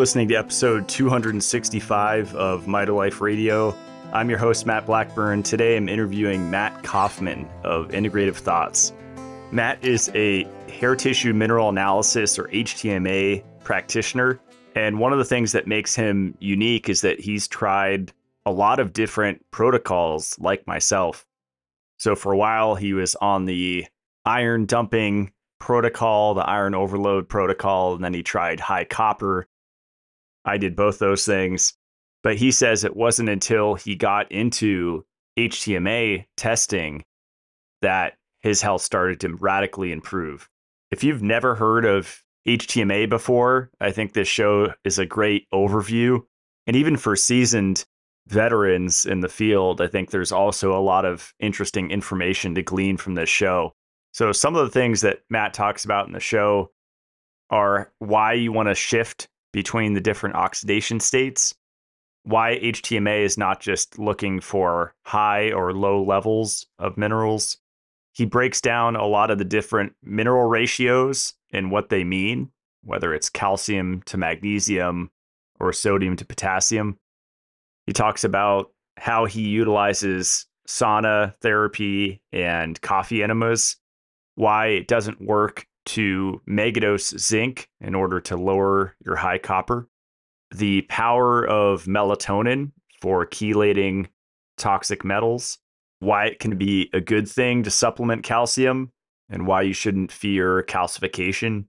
listening to episode 265 of Mito Life Radio. I'm your host, Matt Blackburn. Today I'm interviewing Matt Kaufman of Integrative Thoughts. Matt is a hair tissue mineral analysis, or HTMA, practitioner. And one of the things that makes him unique is that he's tried a lot of different protocols like myself. So for a while, he was on the iron dumping protocol, the iron overload protocol, and then he tried high copper. I did both those things. But he says it wasn't until he got into HTMA testing that his health started to radically improve. If you've never heard of HTMA before, I think this show is a great overview. And even for seasoned veterans in the field, I think there's also a lot of interesting information to glean from this show. So some of the things that Matt talks about in the show are why you want to shift between the different oxidation states, why HTMA is not just looking for high or low levels of minerals. He breaks down a lot of the different mineral ratios and what they mean, whether it's calcium to magnesium or sodium to potassium. He talks about how he utilizes sauna therapy and coffee enemas, why it doesn't work to megadose zinc in order to lower your high copper, the power of melatonin for chelating toxic metals, why it can be a good thing to supplement calcium, and why you shouldn't fear calcification.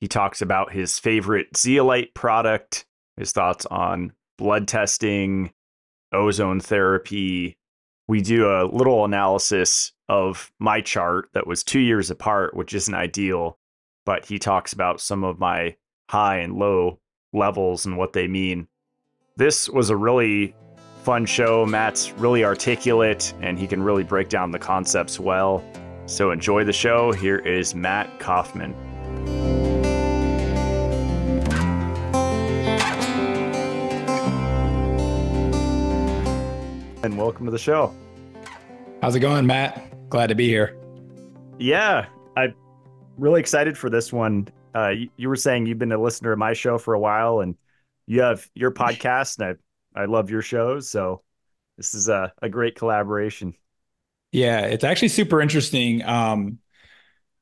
He talks about his favorite zeolite product, his thoughts on blood testing, ozone therapy. We do a little analysis of my chart that was 2 years apart, which isn't ideal, but he talks about some of my high and low levels and what they mean. This was a really fun show. Matt's really articulate and he can really break down the concepts well. So enjoy the show. Here is Matt Kaufman. And welcome to the show. How's it going, Matt? Glad to be here. Yeah, I'm really excited for this one. You were saying you've been a listener of my show for a while, and you have your podcast, and I love your shows. So this is a great collaboration. Yeah, it's actually super interesting.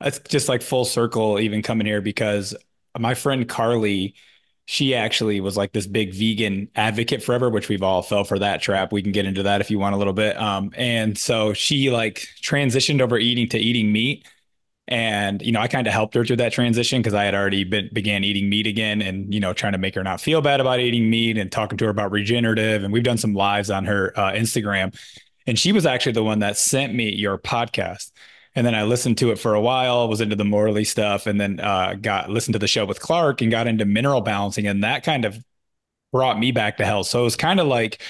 It's just like full circle even coming here, because my friend Carly, she actually was like this big vegan advocate forever, which we've all fell for that trap. We can get into that if you want a little bit. And so she like transitioned over eating to eating meat. And, you know, I kind of helped her through that transition because I had already began eating meat again and, you know, trying to make her not feel bad about eating meat and talking to her about regenerative. And we've done some lives on her Instagram. And she was actually the one that sent me your podcast. And then I listened to it for a while, was into the Morley stuff, and then listened to the show with Clark and got into mineral balancing. And that kind of brought me back to health. So it was kind of like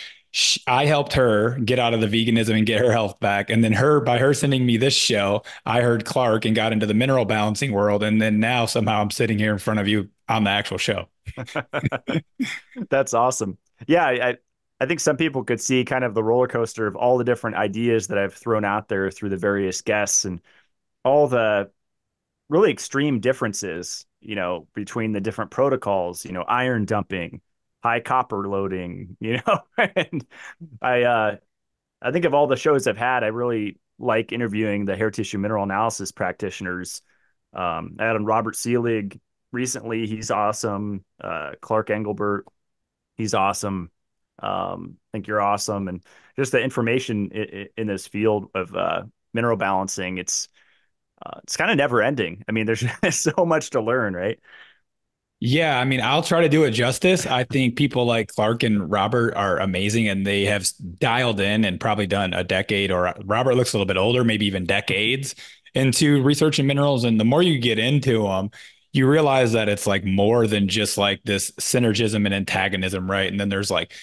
I helped her get out of the veganism and get her health back. And then by her sending me this show, I heard Clark and got into the mineral balancing world. And then now somehow I'm sitting here in front of you on the actual show. That's awesome. Yeah, I think some people could see kind of the roller coaster of all the different ideas that I've thrown out there through the various guests and all the really extreme differences, you know, between the different protocols, you know, iron dumping, high copper loading, you know, and I think of all the shows I've had, I really like interviewing the hair tissue mineral analysis practitioners. I had on Robert Selig recently. He's awesome. Clark Engelbert. He's awesome. I think you're awesome. And just the information in this field of mineral balancing, it's kind of never ending. I mean, there's so much to learn, right? Yeah. I mean, I'll try to do it justice. I think people like Clark and Robert are amazing, and they have dialed in and probably done a decade, or Robert looks a little bit older, maybe even decades, into researching minerals. And the more you get into them, you realize that it's like more than just like this synergism and antagonism, right? And then there's like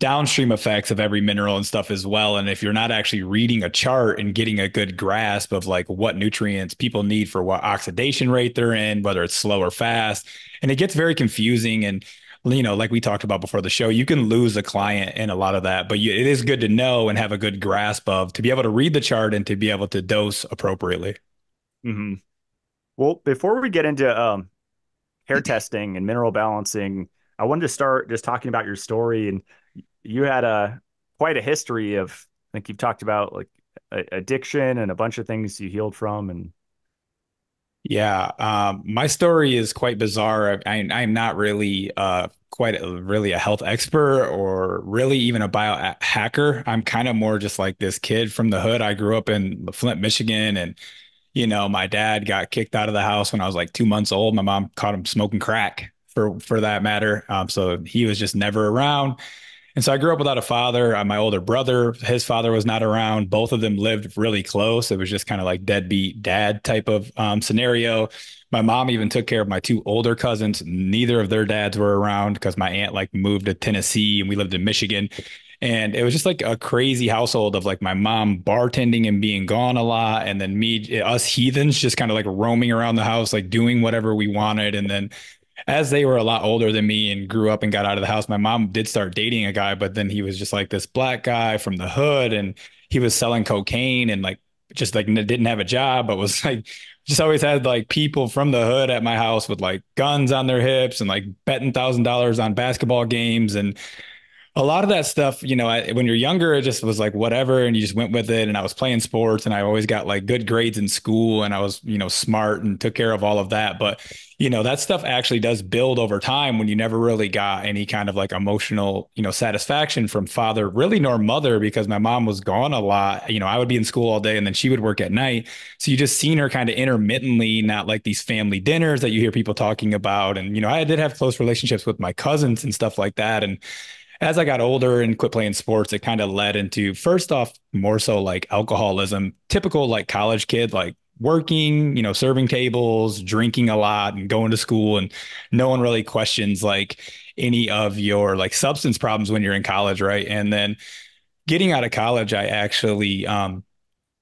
downstream effects of every mineral and stuff as well. And if you're not actually reading a chart and getting a good grasp of like what nutrients people need for what oxidation rate they're in, whether it's slow or fast, and it gets very confusing. And, you know, like we talked about before the show, you can lose a client in a lot of that, but it is good to know and have a good grasp of, to be able to read the chart and to be able to dose appropriately. Mm-hmm. Well, before we get into hair testing and mineral balancing, I I wanted to start just talking about your story, and you had quite a history of, I think you've talked about like addiction and a bunch of things you healed from. And yeah, my story is quite bizarre. I'm not really really a health expert or really even a biohacker. I'm kind of more just like this kid from the hood. I grew up in Flint, Michigan, and my dad got kicked out of the house when I was like 2 months old. My mom caught him smoking crack for that matter. So he was just never around. And so I grew up without a father. My older brother, his father was not around. Both of them lived really close. It was just kind of like deadbeat dad type of scenario. My mom even took care of my two older cousins. Neither of their dads were around because my aunt like moved to Tennessee and we lived in Michigan. And it was just like a crazy household of like my mom bartending and being gone a lot. And then us heathens just kind of like roaming around the house, like doing whatever we wanted. And then as they were a lot older than me and grew up and got out of the house, my mom did start dating a guy, but then he was just like this black guy from the hood, and he was selling cocaine and like just like didn't have a job, but was like just always had like people from the hood at my house with like guns on their hips and like betting $1,000 on basketball games. And a lot of that stuff, when you're younger, it just was like whatever, and you just went with it. And I was playing sports, and I always got like good grades in school, and I was, smart and took care of all of that. But, that stuff actually does build over time when you never really got any kind of like emotional, satisfaction from father, really, nor mother, because my mom was gone a lot. I would be in school all day and then she would work at night. So you just seen her kind of intermittently, not like these family dinners that you hear people talking about. And, I did have close relationships with my cousins and stuff like that. And as I got older and quit playing sports, it kind of led into, first off, more so like alcoholism, typical like college kid, like working, serving tables, drinking a lot and going to school. And no one really questions like any of your like substance problems when you're in college. Right. And then getting out of college, I actually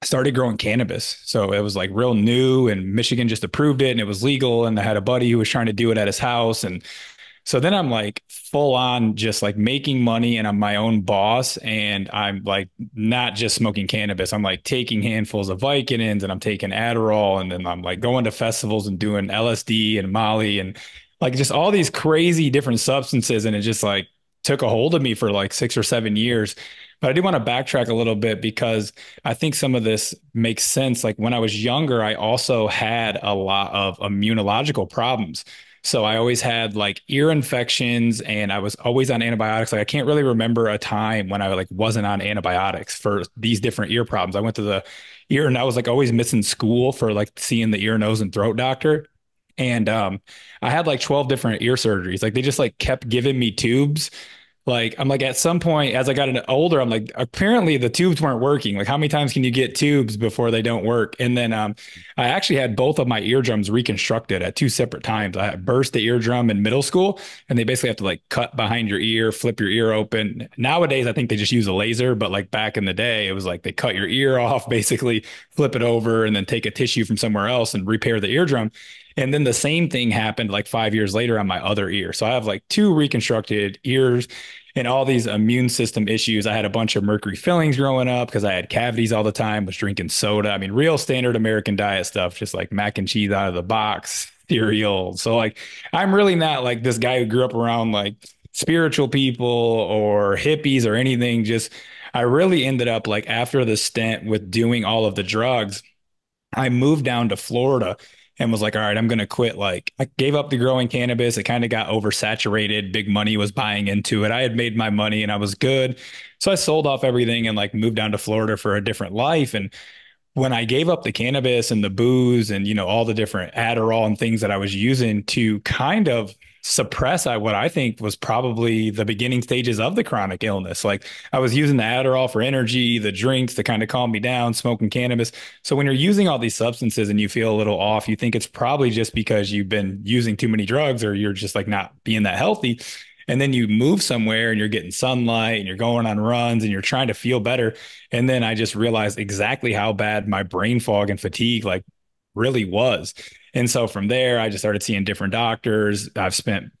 started growing cannabis. So it was like real new, and Michigan just approved it and it was legal. And I had a buddy who was trying to do it at his house. And so then I'm like full on just like making money, and I'm my own boss, and I'm like not just smoking cannabis. I'm like taking handfuls of Vicodins, and I'm taking Adderall, and then I'm like going to festivals and doing LSD and Molly and like just all these crazy different substances. And it just like took a hold of me for like 6 or 7 years. But I do want to backtrack a little bit because I think some of this makes sense. Like when I was younger, I also had a lot of immunological problems. So I always had like ear infections, and I was always on antibiotics. Like I can't really remember a time when I like wasn't on antibiotics for these different ear problems. I went to the ear, and I was like always missing school for like seeing the ear, nose, and throat doctor. And I had like 12 different ear surgeries. Like they just like kept giving me tubes. Like I'm like at some point as I got older, I'm like apparently the tubes weren't working. Like how many times can you get tubes before they don't work? And then I actually had both of my eardrums reconstructed at two separate times. I burst the eardrum in middle school, and they basically have to like cut behind your ear, flip your ear open. Nowadays, I think they just use a laser, but like back in the day, it was like they cut your ear off, basically flip it over, and then take a tissue from somewhere else and repair the eardrum. And then the same thing happened like 5 years later on my other ear. So I have like two reconstructed ears and all these immune system issues. I had a bunch of mercury fillings growing up because I had cavities all the time, was drinking soda. I mean, real standard American diet stuff, just like mac and cheese out of the box, cereal. So like, I'm really not like this guy who grew up around like spiritual people or hippies or anything. Just, I really ended up like after the stint with doing all of the drugs, I moved down to Florida and was like, all right, I'm going to quit. Like I gave up the growing cannabis. It kind of got oversaturated. Big money was buying into it. I had made my money and I was good. So I sold off everything and like moved down to Florida for a different life. And when I gave up the cannabis and the booze and, all the different Adderall and things that I was using to kind of suppress what I think was probably the beginning stages of the chronic illness. Like I was using the Adderall for energy, the drinks to kind of calm me down, smoking cannabis. So when you're using all these substances and you feel a little off, you think it's probably just because you've been using too many drugs or you're just like not being that healthy. And then you move somewhere and you're getting sunlight and you're going on runs and you're trying to feel better. And then I just realized exactly how bad my brain fog and fatigue like really was. And so from there, I just started seeing different doctors. I've spent,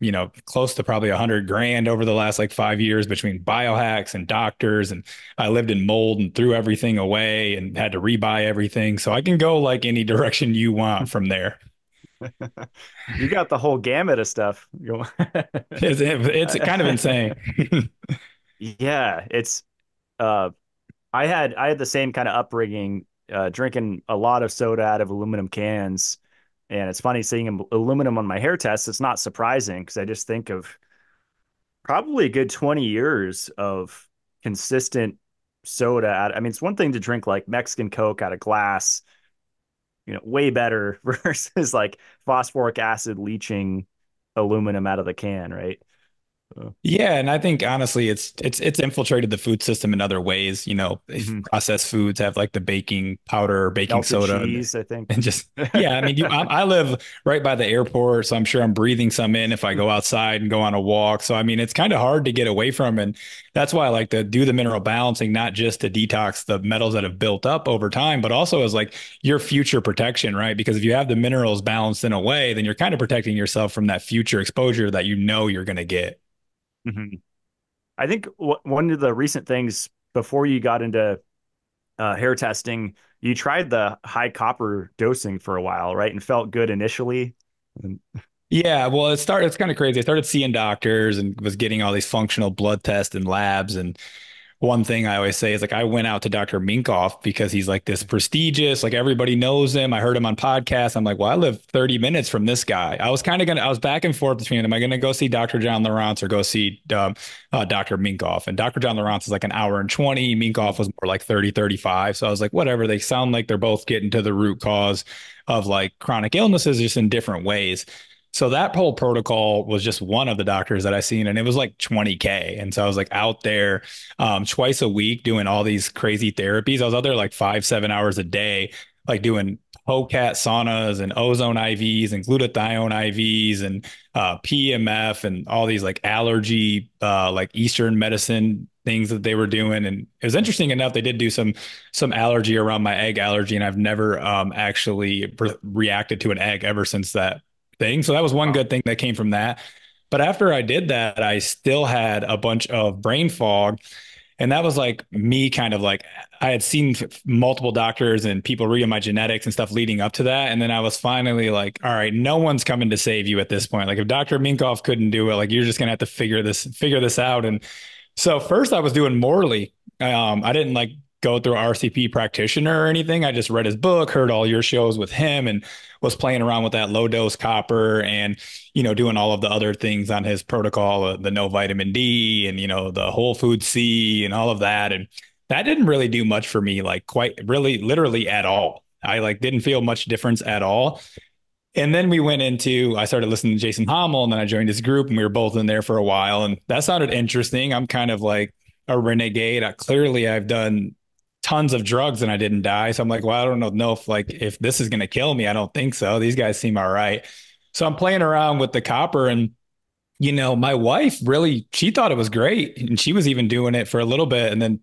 close to probably $100,000 over the last like 5 years between biohacks and doctors. And I lived in mold and threw everything away and had to rebuy everything. So I can go like any direction you want from there. You got the whole gamut of stuff. It's kind of insane. Yeah, it's I had the same kind of upbringing, drinking a lot of soda out of aluminum cans. And it's funny seeing aluminum on my hair test. It's not surprising because I just think of probably a good 20 years of consistent soda. I mean, it's one thing to drink like Mexican Coke out of glass, you know, way better versus like phosphoric acid leaching aluminum out of the can, right? Yeah, and I think honestly, it's infiltrated the food system in other ways. You know, processed foods have like the baking powder, baking melted soda, cheese, I think, and just yeah. I mean, I live right by the airport, so I'm sure I'm breathing some in if I go outside and go on a walk. So I mean, it's kind of hard to get away from, and that's why I like to do the mineral balancing, not just to detox the metals that have built up over time, but also as like your future protection, right? Because if you have the minerals balanced in a way, then you're kind of protecting yourself from that future exposure that you know you're going to get. Mm-hmm. I think one of the recent things before you got into hair testing, you tried the high copper dosing for a while, right? And felt good initially. Yeah, well, it's kind of crazy. I started seeing doctors and was getting all these functional blood tests and labs. And one thing I always say is like, I went out to Dr. Minkoff because he's like this prestigious, like everybody knows him. I heard him on podcasts. I'm like, well, I live 30 minutes from this guy. I was back and forth between, am I going to go see Dr. John Lawrence or go see Dr. Minkoff? And Dr. John Lawrence is like an hour and 20. Minkoff was more like 30, 35. So I was like, whatever, they sound like they're both getting to the root cause of like chronic illnesses just in different ways. So that whole protocol was just one of the doctors that I seen, and it was like $20K. And so I was like out there twice a week doing all these crazy therapies. I was out there like 5-7 hours a day, like doing HOCAT saunas and ozone IVs and glutathione IVs and PMF and all these like allergy, like Eastern medicine things that they were doing. And it was interesting enough, they did do some allergy around my egg allergy, and I've never actually reacted to an egg ever since that thing. So that was one good thing that came from that. But after I did that, I still had a bunch of brain fog. And that was like me kind of like, I had seen multiple doctors and people reading my genetics and stuff leading up to that. And then I was finally like, all right, no one's coming to save you at this point. Like if Dr. Minkoff couldn't do it, like you're just going to have to figure this out. And so first I was doing Morley. I didn't like go through RCP practitioner or anything. I just read his book, heard all your shows with him, and was playing around with that low dose copper and, you know, doing all of the other things on his protocol, the no vitamin D and, you know, the whole food C and all of that. And that didn't really do much for me, like quite really literally at all. I like didn't feel much difference at all. And then I started listening to Jason Hommel, and then I joined his group, and we were both in there for a while. And that sounded interesting. I'm kind of like a renegade. Clearly I've done tons of drugs and I didn't die. So I'm like, well, I don't know if this is going to kill me. I don't think so. These guys seem all right. So I'm playing around with the copper, and, you know, my wife really, she thought it was great, and she was even doing it for a little bit. And then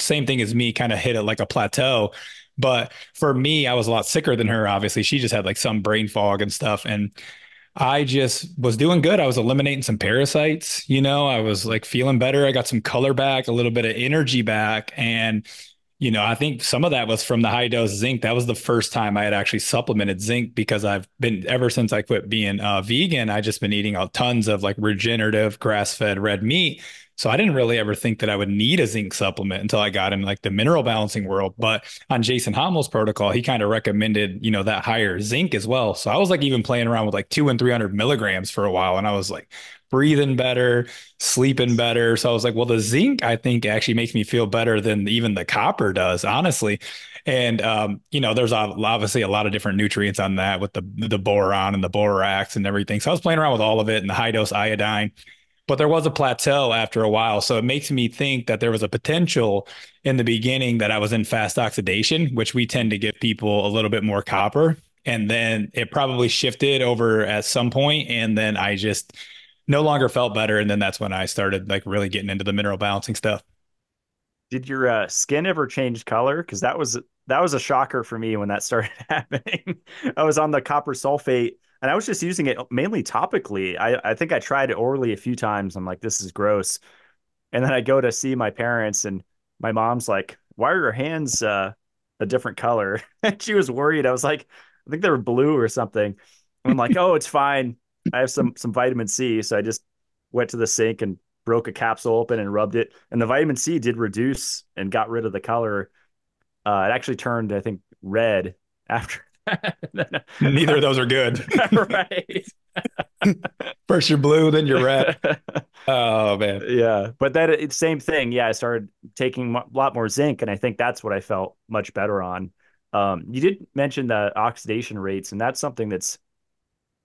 same thing as me, kind of hit it like a plateau. But for me, I was a lot sicker than her. Obviously she just had like some brain fog and stuff. And I just was doing good. I was eliminating some parasites, you know, I was like feeling better. I got some color back, a little bit of energy back. And you know, I think some of that was from the high dose zinc. That was the first time I had actually supplemented zinc, because ever since I quit being vegan, I just been eating tons of like regenerative grass-fed red meat. So I didn't really ever think that I would need a zinc supplement until I got in like the mineral balancing world. But on Jason Hommel's protocol, he kind of recommended, you know, that higher zinc as well. So I was like even playing around with like 200 and 300 milligrams for a while. And I was like breathing better, sleeping better. So I was like, well, the zinc, I think, actually makes me feel better than even the copper does, honestly. And, you know, there's obviously a lot of different nutrients on that with the boron and the borax and everything. So I was playing around with all of it and the high dose iodine. But there was a plateau after a while. So it makes me think that there was a potential in the beginning that I was in fast oxidation, which we tend to give people a little bit more copper. And then it probably shifted over at some point. And then I just no longer felt better. And then that's when I started like really getting into the mineral balancing stuff. Did your skin ever change color? Because that was a shocker for me when that started happening. I was on the copper sulfate, and I was just using it mainly topically. I think I tried it orally a few times. I'm like, this is gross. And then I go to see my parents, and my mom's like, why are your hands a different color? And she was worried. I was like, I think they were blue or something. I'm like, oh, it's fine. I have some vitamin C. So I just went to the sink and broke a capsule open and rubbed it. And the vitamin C did reduce and got rid of the color. It actually turned, I think, red after that. Neither of those are good. Right. First you're blue, then you're red. Oh, man. Yeah. But that it's same thing. Yeah. I started taking a lot more zinc, and I think that's what I felt much better on. You did mention the oxidation rates, and that's something that's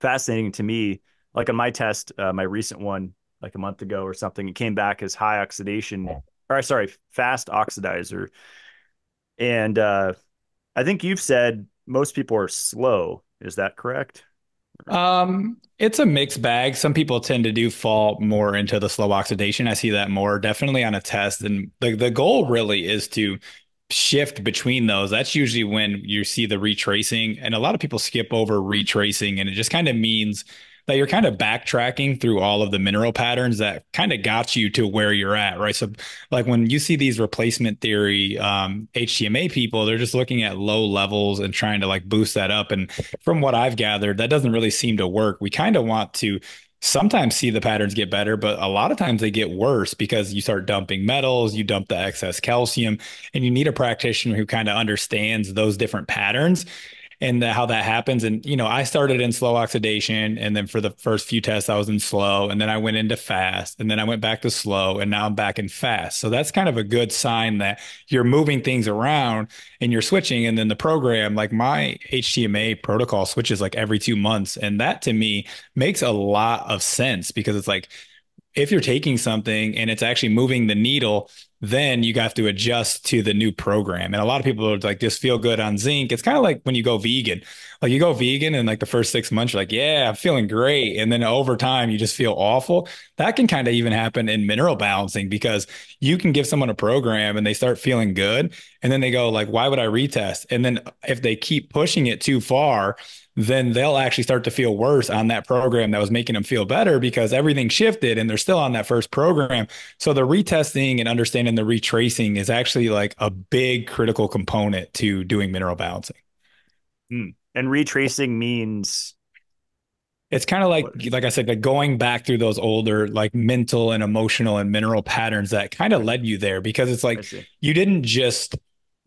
fascinating to me. Like on my test, my recent one, like a month ago or something, it came back as high oxidation, or sorry, fast oxidizer. And I think you've said most people are slow. Is that correct? It's a mixed bag. Some people tend to do fall more into the slow oxidation. I see that more definitely on a test. And the goal really is to shift between those. That's usually when you see the retracing, and a lot of people skip over retracing, and it just kind of means that you're kind of backtracking through all of the mineral patterns that kind of got you to where you're at, right? So like when you see these replacement theory HTMA people, they're just looking at low levels and trying to like boost that up. And from what I've gathered, that doesn't really seem to work. We kind of want to sometimes see the patterns get better, but a lot of times they get worse because you start dumping metals, you dump the excess calcium, and you need a practitioner who kind of understands those different patterns and how that happens. And, you know, I started in slow oxidation, and then for the first few tests, I was in slow, and then I went into fast, and then I went back to slow, and now I'm back in fast. So that's kind of a good sign that you're moving things around and you're switching. And then the program, like my HTMA protocol switches like every 2 months. And that to me makes a lot of sense, because it's like, if you're taking something and it's actually moving the needle, then you have to adjust to the new program. And a lot of people are like, just feel good on zinc. It's kind of like when you go vegan. Like you go vegan, and like the first 6 months, you're like, yeah, I'm feeling great. And then over time, you just feel awful. That can kind of even happen in mineral balancing, because you can give someone a program and they start feeling good, and then they go like, why would I retest? And then if they keep pushing it too far, then they'll actually start to feel worse on that program that was making them feel better, because everything shifted and they're still on that first program. So the retesting and understanding the retracing is actually like a big critical component to doing mineral balancing. And retracing means? It's kind of like I said, like going back through those older, like mental and emotional and mineral patterns that kind of led you there, because it's like, you didn't just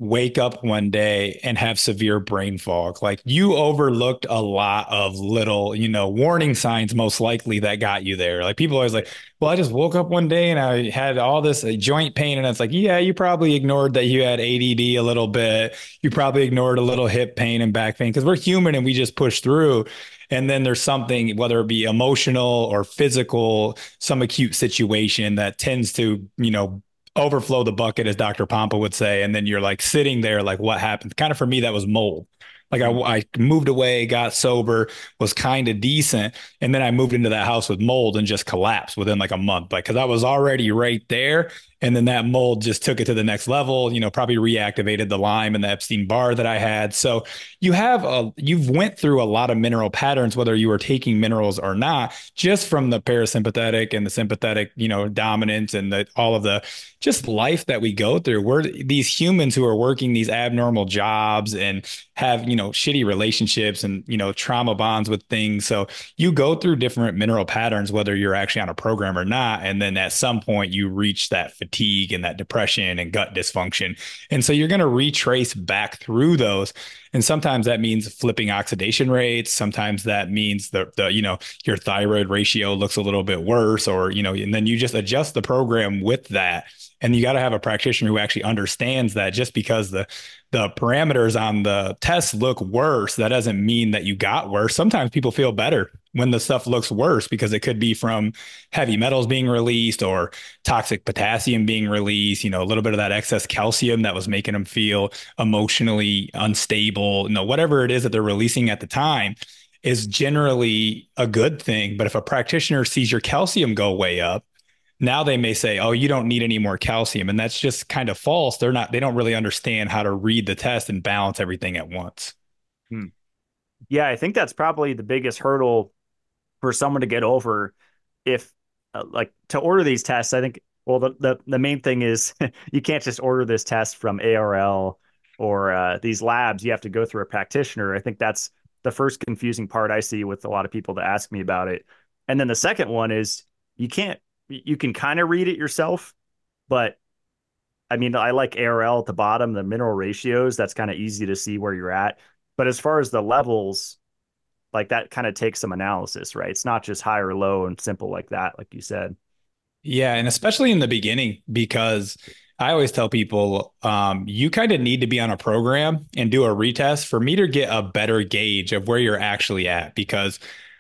wake up one day and have severe brain fog. Like you overlooked a lot of little, you know, warning signs, most likely, that got you there. Like people always like, well, I just woke up one day and I had all this joint pain. And it's like, yeah, you probably ignored that you had ADD a little bit. You probably ignored a little hip pain and back pain, because we're human and we just push through. And then there's something, whether it be emotional or physical, some acute situation that tends to, you know, overflow the bucket, as Dr. Pompa would say. And then you're like sitting there, like, what happened? Kind of for me, that was mold. Like I moved away, got sober, was kind of decent. And then I moved into that house with mold and just collapsed within like a month, like, cause I was already right there. And then that mold just took it to the next level, you know, probably reactivated the Lyme and the Epstein-Barr that I had. So you've went through a lot of mineral patterns, whether you were taking minerals or not, just from the parasympathetic and the sympathetic, you know, dominance and all of the just life that we go through. We're these humans who are working these abnormal jobs and have, you know, shitty relationships and, you know, trauma bonds with things. So you go through different mineral patterns, whether you're actually on a program or not. And then at some point you reach that fatigue and that depression and gut dysfunction. And so you're going to retrace back through those. And sometimes that means flipping oxidation rates. Sometimes that means the you know, your thyroid ratio looks a little bit worse, or, you know, and then you just adjust the program with that. And you got to have a practitioner who actually understands that just because the parameters on the test look worse, that doesn't mean that you got worse. Sometimes people feel better when the stuff looks worse, because it could be from heavy metals being released or toxic potassium being released, you know, a little bit of that excess calcium that was making them feel emotionally unstable. You know, whatever it is that they're releasing at the time is generally a good thing. But if a practitioner sees your calcium go way up, now they may say, oh, you don't need any more calcium. And that's just kind of false. They don't really understand how to read the test and balance everything at once. Yeah, I think that's probably the biggest hurdle for someone to get over if like to order these tests. I think, well, the main thing is you can't just order this test from ARL or these labs. You have to go through a practitioner. I think that's the first confusing part I see with a lot of people that ask me about it. And then the second one is you can kind of read it yourself, but I mean, I like ARL at the bottom, the mineral ratios, that's kind of easy to see where you're at. But as far as the levels, like that kind of takes some analysis, right? It's not just high or low and simple like that, like you said. Yeah. And especially in the beginning, because I always tell people, you kind of need to be on a program and do a retest for me to get a better gauge of where you're actually at, because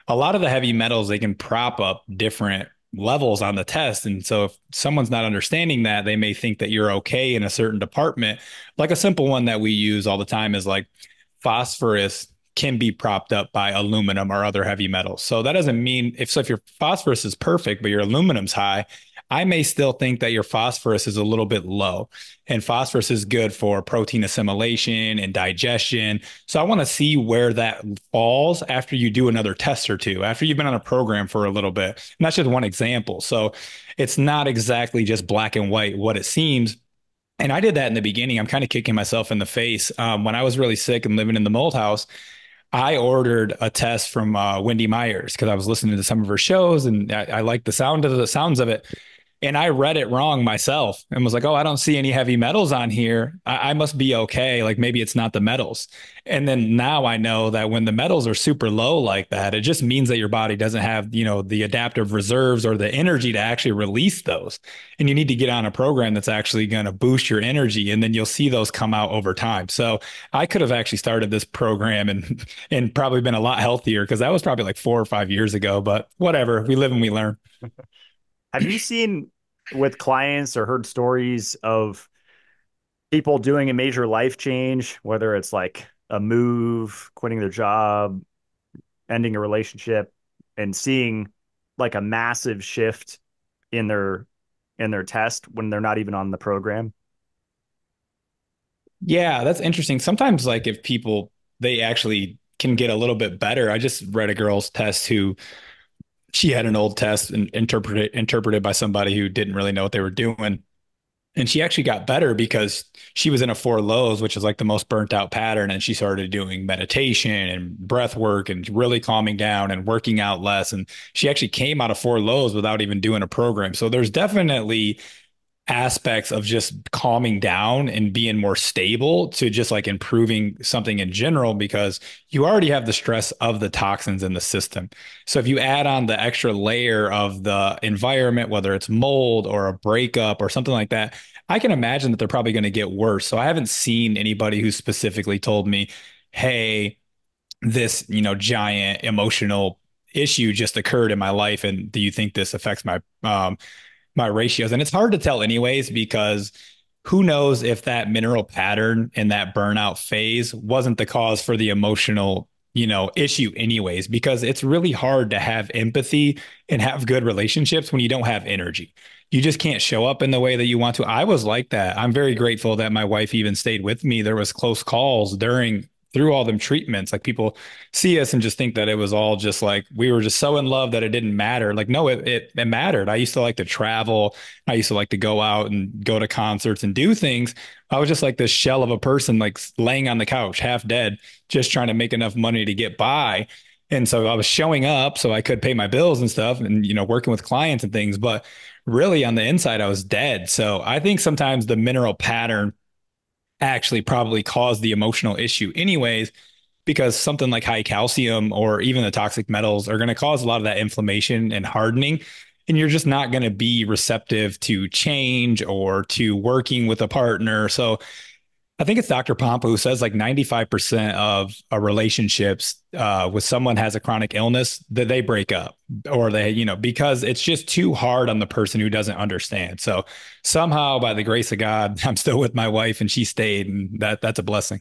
a lot of the heavy metals, they can prop up different levels on the test. And so if someone's not understanding that, they may think that you're okay in a certain department. Like a simple one that we use all the time is like phosphorus can be propped up by aluminum or other heavy metals. So that doesn't mean if your phosphorus is perfect, but your aluminum's high, I may still think that your phosphorus is a little bit low, and phosphorus is good for protein assimilation and digestion. So I want to see where that falls after you do another test or two, after you've been on a program for a little bit. And that's just one example. So it's not exactly just black and white what it seems. And I did that in the beginning. I'm kind of kicking myself in the face. When I was really sick and living in the mold house, I ordered a test from Wendy Myers because I was listening to some of her shows and I liked the sounds of it. And I read it wrong myself and was like, oh, I don't see any heavy metals on here. I must be okay. Like maybe it's not the metals. And then now I know that when the metals are super low like that, it just means that your body doesn't have, the adaptive reserves or the energy to actually release those. And you need to get on a program that's actually going to boost your energy. And then you'll see those come out over time. So I could have actually started this program and probably been a lot healthier, because that was probably like 4 or 5 years ago, but whatever, we live and we learn. Have you seen with clients or heard stories of people doing a major life change, whether it's like a move, quitting their job, ending a relationship, and seeing like a massive shift in their test when they're not even on the program? Yeah, that's interesting. Sometimes like if people, they actually can get a little bit better. I just read a girl's test who, she had an old test and interpreted by somebody who didn't really know what they were doing. And she actually got better because she was in a 4 lows, which is like the most burnt out pattern. And she started doing meditation and breath work and really calming down and working out less. And she actually came out of 4 lows without even doing a program. So there's definitely aspects of just calming down and being more stable to just like improving something in general, because you already have the stress of the toxins in the system. So if you add on the extra layer of the environment, whether it's mold or a breakup or something like that, I can imagine that they're probably going to get worse. So I haven't seen anybody who specifically told me, hey, this, giant emotional issue just occurred in my life, and do you think this affects my ratios? And it's hard to tell anyways, because who knows if that mineral pattern and that burnout phase wasn't the cause for the emotional, issue anyways, because it's really hard to have empathy and have good relationships when you don't have energy. You just can't show up in the way that you want to. I was like that. I'm very grateful that my wife even stayed with me. There was close calls through all them treatments. Like people see us and just think that it was all just like, we were just so in love that it didn't matter. Like, no, it mattered. I used to like to travel. I used to like to go out and go to concerts and do things. I was just like this shell of a person, like laying on the couch, half dead, just trying to make enough money to get by. And so I was showing up so I could pay my bills and stuff and, working with clients and things, but really on the inside, I was dead. So I think sometimes the mineral pattern actually probably caused the emotional issue anyways, because something like high calcium or even the toxic metals are going to cause a lot of that inflammation and hardening. And you're just not going to be receptive to change or to working with a partner. So I think it's Dr. Pompa who says like 95% of relationships with someone has a chronic illness that they break up, or they, because it's just too hard on the person who doesn't understand. So somehow by the grace of God, I'm still with my wife and she stayed, and that's a blessing.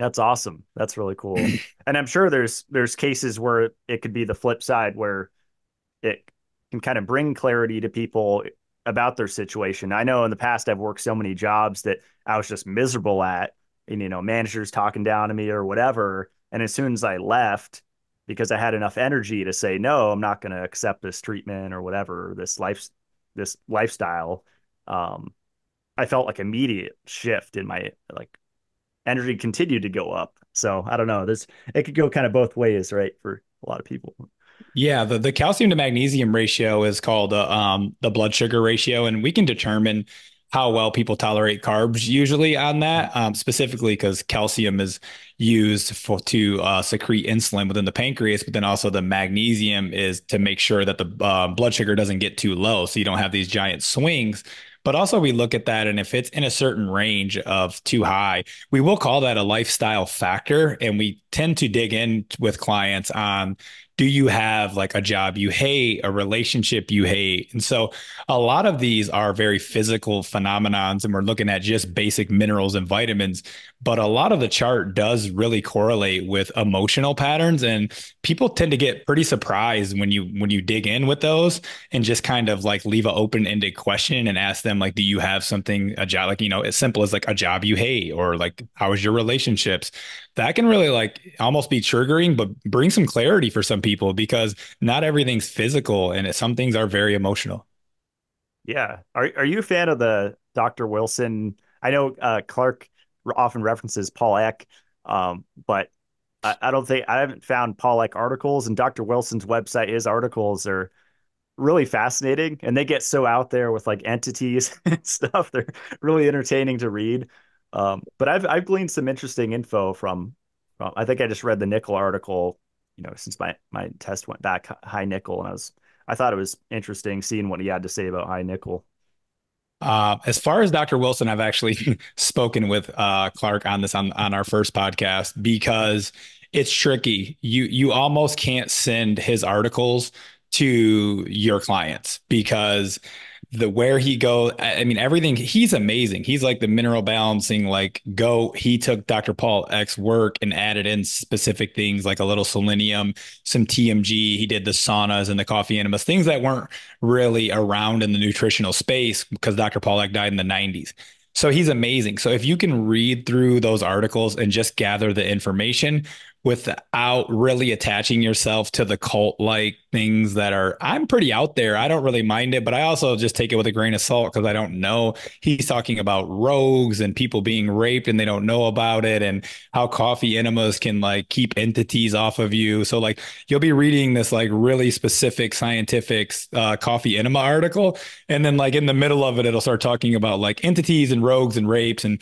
That's awesome. That's really cool. And I'm sure there's cases where it could be the flip side, where it can kind of bring clarity to people about their situation. I know in the past I've worked so many jobs that I was just miserable at, and managers talking down to me or whatever. And as soon as I left, because I had enough energy to say, no, I'm not going to accept this treatment or whatever, this lifestyle. I felt like immediate shift in my, like energy continued to go up. So I don't know, it could go kind of both ways, right, for a lot of people. Yeah, the calcium to magnesium ratio is called the blood sugar ratio, and we can determine how well people tolerate carbs usually on that, specifically because calcium is used to secrete insulin within the pancreas, but then also the magnesium is to make sure that the blood sugar doesn't get too low, so you don't have these giant swings. But also we look at that, and if it's in a certain range of too high, we will call that a lifestyle factor. And we tend to dig in with clients on, do you have like a job you hate, a relationship you hate? And so a lot of these are very physical phenomenons, and we're looking at just basic minerals and vitamins. But a lot of the chart does really correlate with emotional patterns, and people tend to get pretty surprised when you dig in with those and just kind of like leave an open-ended question and ask them, like, do you have something, a job, like, you know, as simple as like a job you hate, or like, how is your relationships? That can really like almost be triggering, but bring some clarity for some people, because not everything's physical and some things are very emotional. Yeah. Are you a fan of the Dr. Wilson? I know Clark often references Paul Eck, but I don't think, I haven't found Paul Eck articles, and Dr. Wilson's website, his articles are really fascinating, and they get so out there with like entities and stuff. They're really entertaining to read. But I've gleaned some interesting info from I think I just read the nickel article, you know, since my test went back high nickel, and I thought it was interesting seeing what he had to say about high nickel. As far as Dr. Wilson, I've actually spoken with Clark on this on our first podcast, because it's tricky. You almost can't send his articles to your clients, because where he goes, I mean, everything, he's amazing. He's like the mineral balancing, he took Dr. Paul Eck's work and added in specific things like a little selenium, some TMG. He did the saunas and the coffee enemas, things that weren't really around in the nutritional space, because Dr. Paul Eck died in the 90s. So he's amazing. So if you can read through those articles and just gather the information without really attaching yourself to the cult-like things that are, I'm pretty out there. I don't really mind it, but I also just take it with a grain of salt, because I don't know. He's talking about rogues and people being raped and they don't know about it, and how coffee enemas can like keep entities off of you. So like, you'll be reading this like really specific scientific coffee enema article, and then like in the middle of it, it'll start talking about like entities and rogues and rapes, and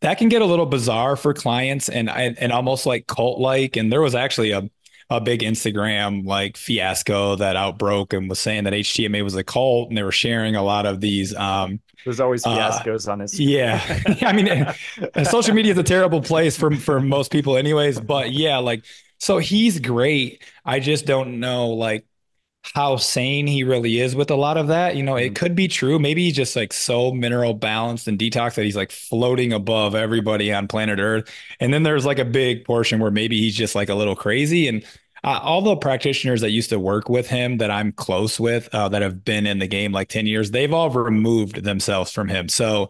that can get a little bizarre for clients and almost like cult-like. And there was actually a big Instagram like fiasco that outbroke and was saying that HTMA was a cult, and they were sharing a lot of these. There's always fiascos on Instagram. Yeah. I mean, social media is a terrible place for most people anyways, but yeah, like, so he's great. I just don't know, like, how sane he really is with a lot of that. You know, it could be true. Maybe he's just like so mineral balanced and detox that he's like floating above everybody on planet Earth. And then there's like a big portion where maybe he's just like a little crazy. And all the practitioners that used to work with him that I'm close with, that have been in the game like 10 years, they've all removed themselves from him. So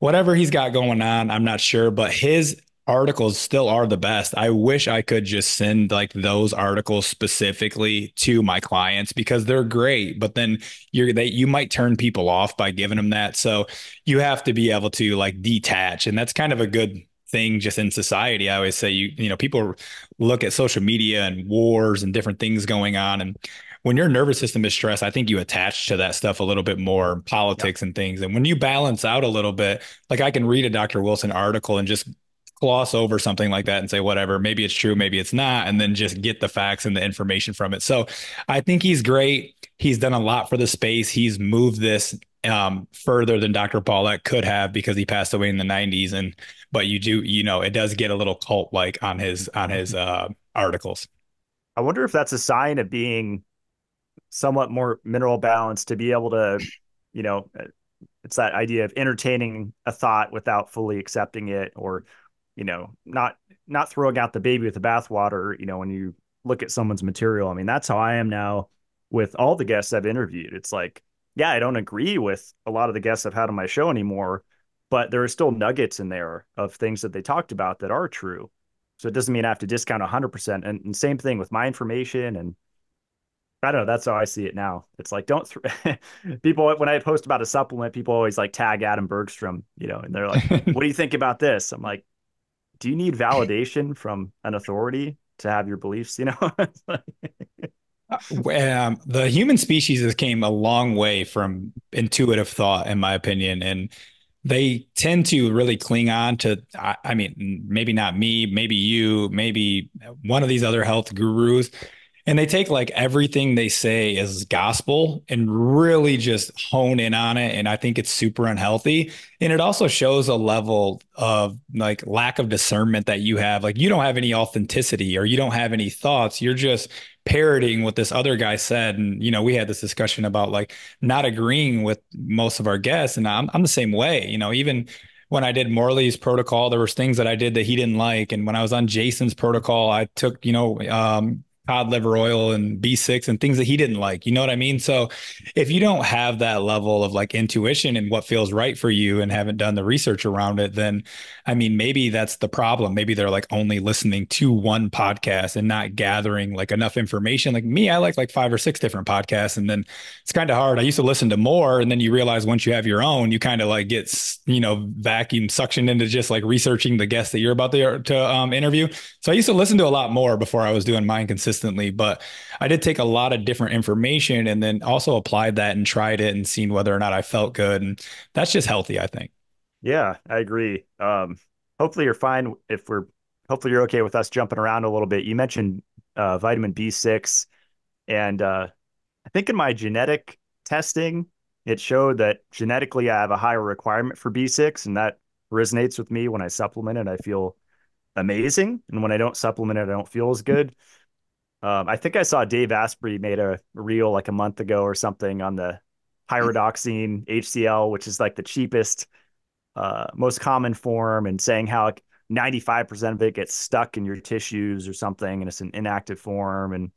whatever he's got going on, I'm not sure, but his articles still are the best. I wish I could just send like those articles specifically to my clients, because they're great, but then you might turn people off by giving them that. So you have to be able to like detach, and that's kind of a good thing just in society. I always say, you know, people look at social media and wars and different things going on, and when your nervous system is stressed, I think you attach to that stuff a little bit more, politics and things. And when you balance out a little bit, like I can read a Dr. Wilson article and just gloss over something like that and say, whatever, maybe it's true, maybe it's not, and then just get the facts and the information from it. So I think he's great. He's done a lot for the space. He's moved this further than Dr. Paul Eck could have, because he passed away in the 90s. But it does get a little cult-like on his articles. I wonder if that's a sign of being somewhat more mineral balanced, to be able to, you know, it's that idea of entertaining a thought without fully accepting it, or you know, not throwing out the baby with the bathwater, you know, when you look at someone's material. I mean, that's how I am now with all the guests I've interviewed. It's like, yeah, I don't agree with a lot of the guests I've had on my show anymore, but there are still nuggets in there of things that they talked about that are true. So it doesn't mean I have to discount 100%. And same thing with my information. And I don't know, that's how I see it now. It's like, don't people, when I post about a supplement, people always like tag Adam Bergstrom, you know, and they're like, what do you think about this? I'm like, do you need validation from an authority to have your beliefs, you know? The human species has came a long way from intuitive thought, in my opinion. And they tend to really cling on to, I mean, maybe not me, maybe you, maybe one of these other health gurus. And they take like everything they say as gospel and really just hone in on it. And I think it's super unhealthy. And it also shows a level of like lack of discernment that you have. Like you don't have any authenticity or you don't have any thoughts. You're just parroting what this other guy said. And, you know, we had this discussion about like not agreeing with most of our guests. And I'm the same way, you know, even when I did Morley's protocol, there was things that I did that he didn't like. And when I was on Jason's protocol, I took, you know, cod liver oil and B6 and things that he didn't like, you know what I mean? So if you don't have that level of like intuition and what feels right for you and haven't done the research around it, then, I mean, maybe that's the problem. Maybe they're like only listening to one podcast and not gathering like enough information. Like me, I like 5 or 6 different podcasts, and then it's kind of hard. I used to listen to more, and then you realize once you have your own, you kind of like get, you know, vacuum suctioned into just like researching the guest that you're about to interview. So I used to listen to a lot more before I was doing mine consistently. But I did take a lot of different information and then also applied that and tried it and seen whether or not I felt good. And that's just healthy, I think. Yeah, I agree. Hopefully you're fine. Hopefully you're okay with us jumping around a little bit. You mentioned vitamin B6, and I think in my genetic testing, it showed that genetically I have a higher requirement for B6, and that resonates with me. When I supplement it, I feel amazing. And when I don't supplement it, I don't feel as good. I think I saw Dave Asprey made a reel like a month ago or something on the pyridoxine HCl, which is like the cheapest, most common form, and saying how like 95% of it gets stuck in your tissues or something, and it's an inactive form. And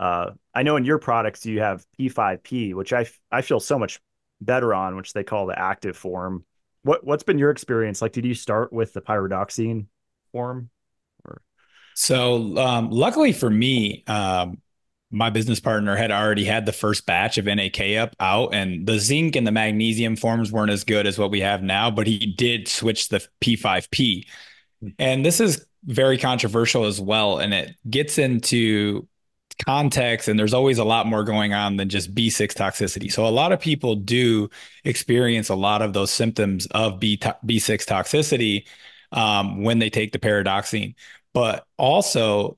I know in your products you have P5P, which I feel so much better on, which they call the active form. What's been your experience? Like, did you start with the pyridoxine form? So luckily for me, my business partner had already had the first batch of NAK out, and the zinc and the magnesium forms weren't as good as what we have now, but he did switch the P5P. And this is very controversial as well. And it gets into context, and there's always a lot more going on than just B6 toxicity. So a lot of people do experience a lot of those symptoms of B6 toxicity when they take the pyridoxine. But also,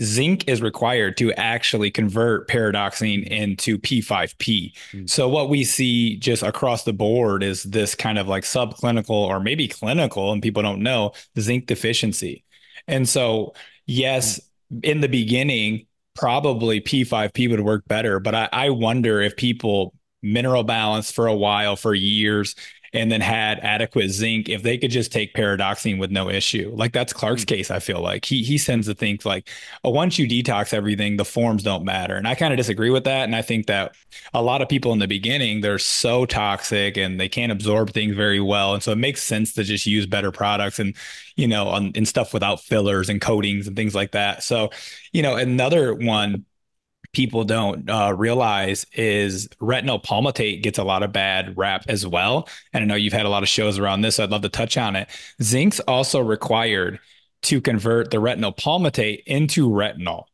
zinc is required to actually convert pyridoxine into P5P. So what we see just across the board is this kind of like subclinical or maybe clinical, and people don't know, zinc deficiency. And so, yes, in the beginning, probably P5P would work better. But I wonder if people mineral balanced for a while, for years, and then had adequate zinc, if they could just take pyridoxine with no issue. Like that's Clark's case, I feel like. He tends to think like, oh, once you detox everything, the forms don't matter. And I kind of disagree with that. And I think that a lot of people in the beginning, they're so toxic and they can't absorb things very well. And so it makes sense to just use better products and, you know, and stuff without fillers and coatings and things like that. So, you know, another one people don't realize is retinol palmitate gets a lot of bad rap as well. And I know you've had a lot of shows around this, so I'd love to touch on it. Zinc's also required to convert the retinol palmitate into retinol.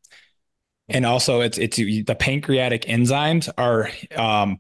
And also it's the pancreatic enzymes are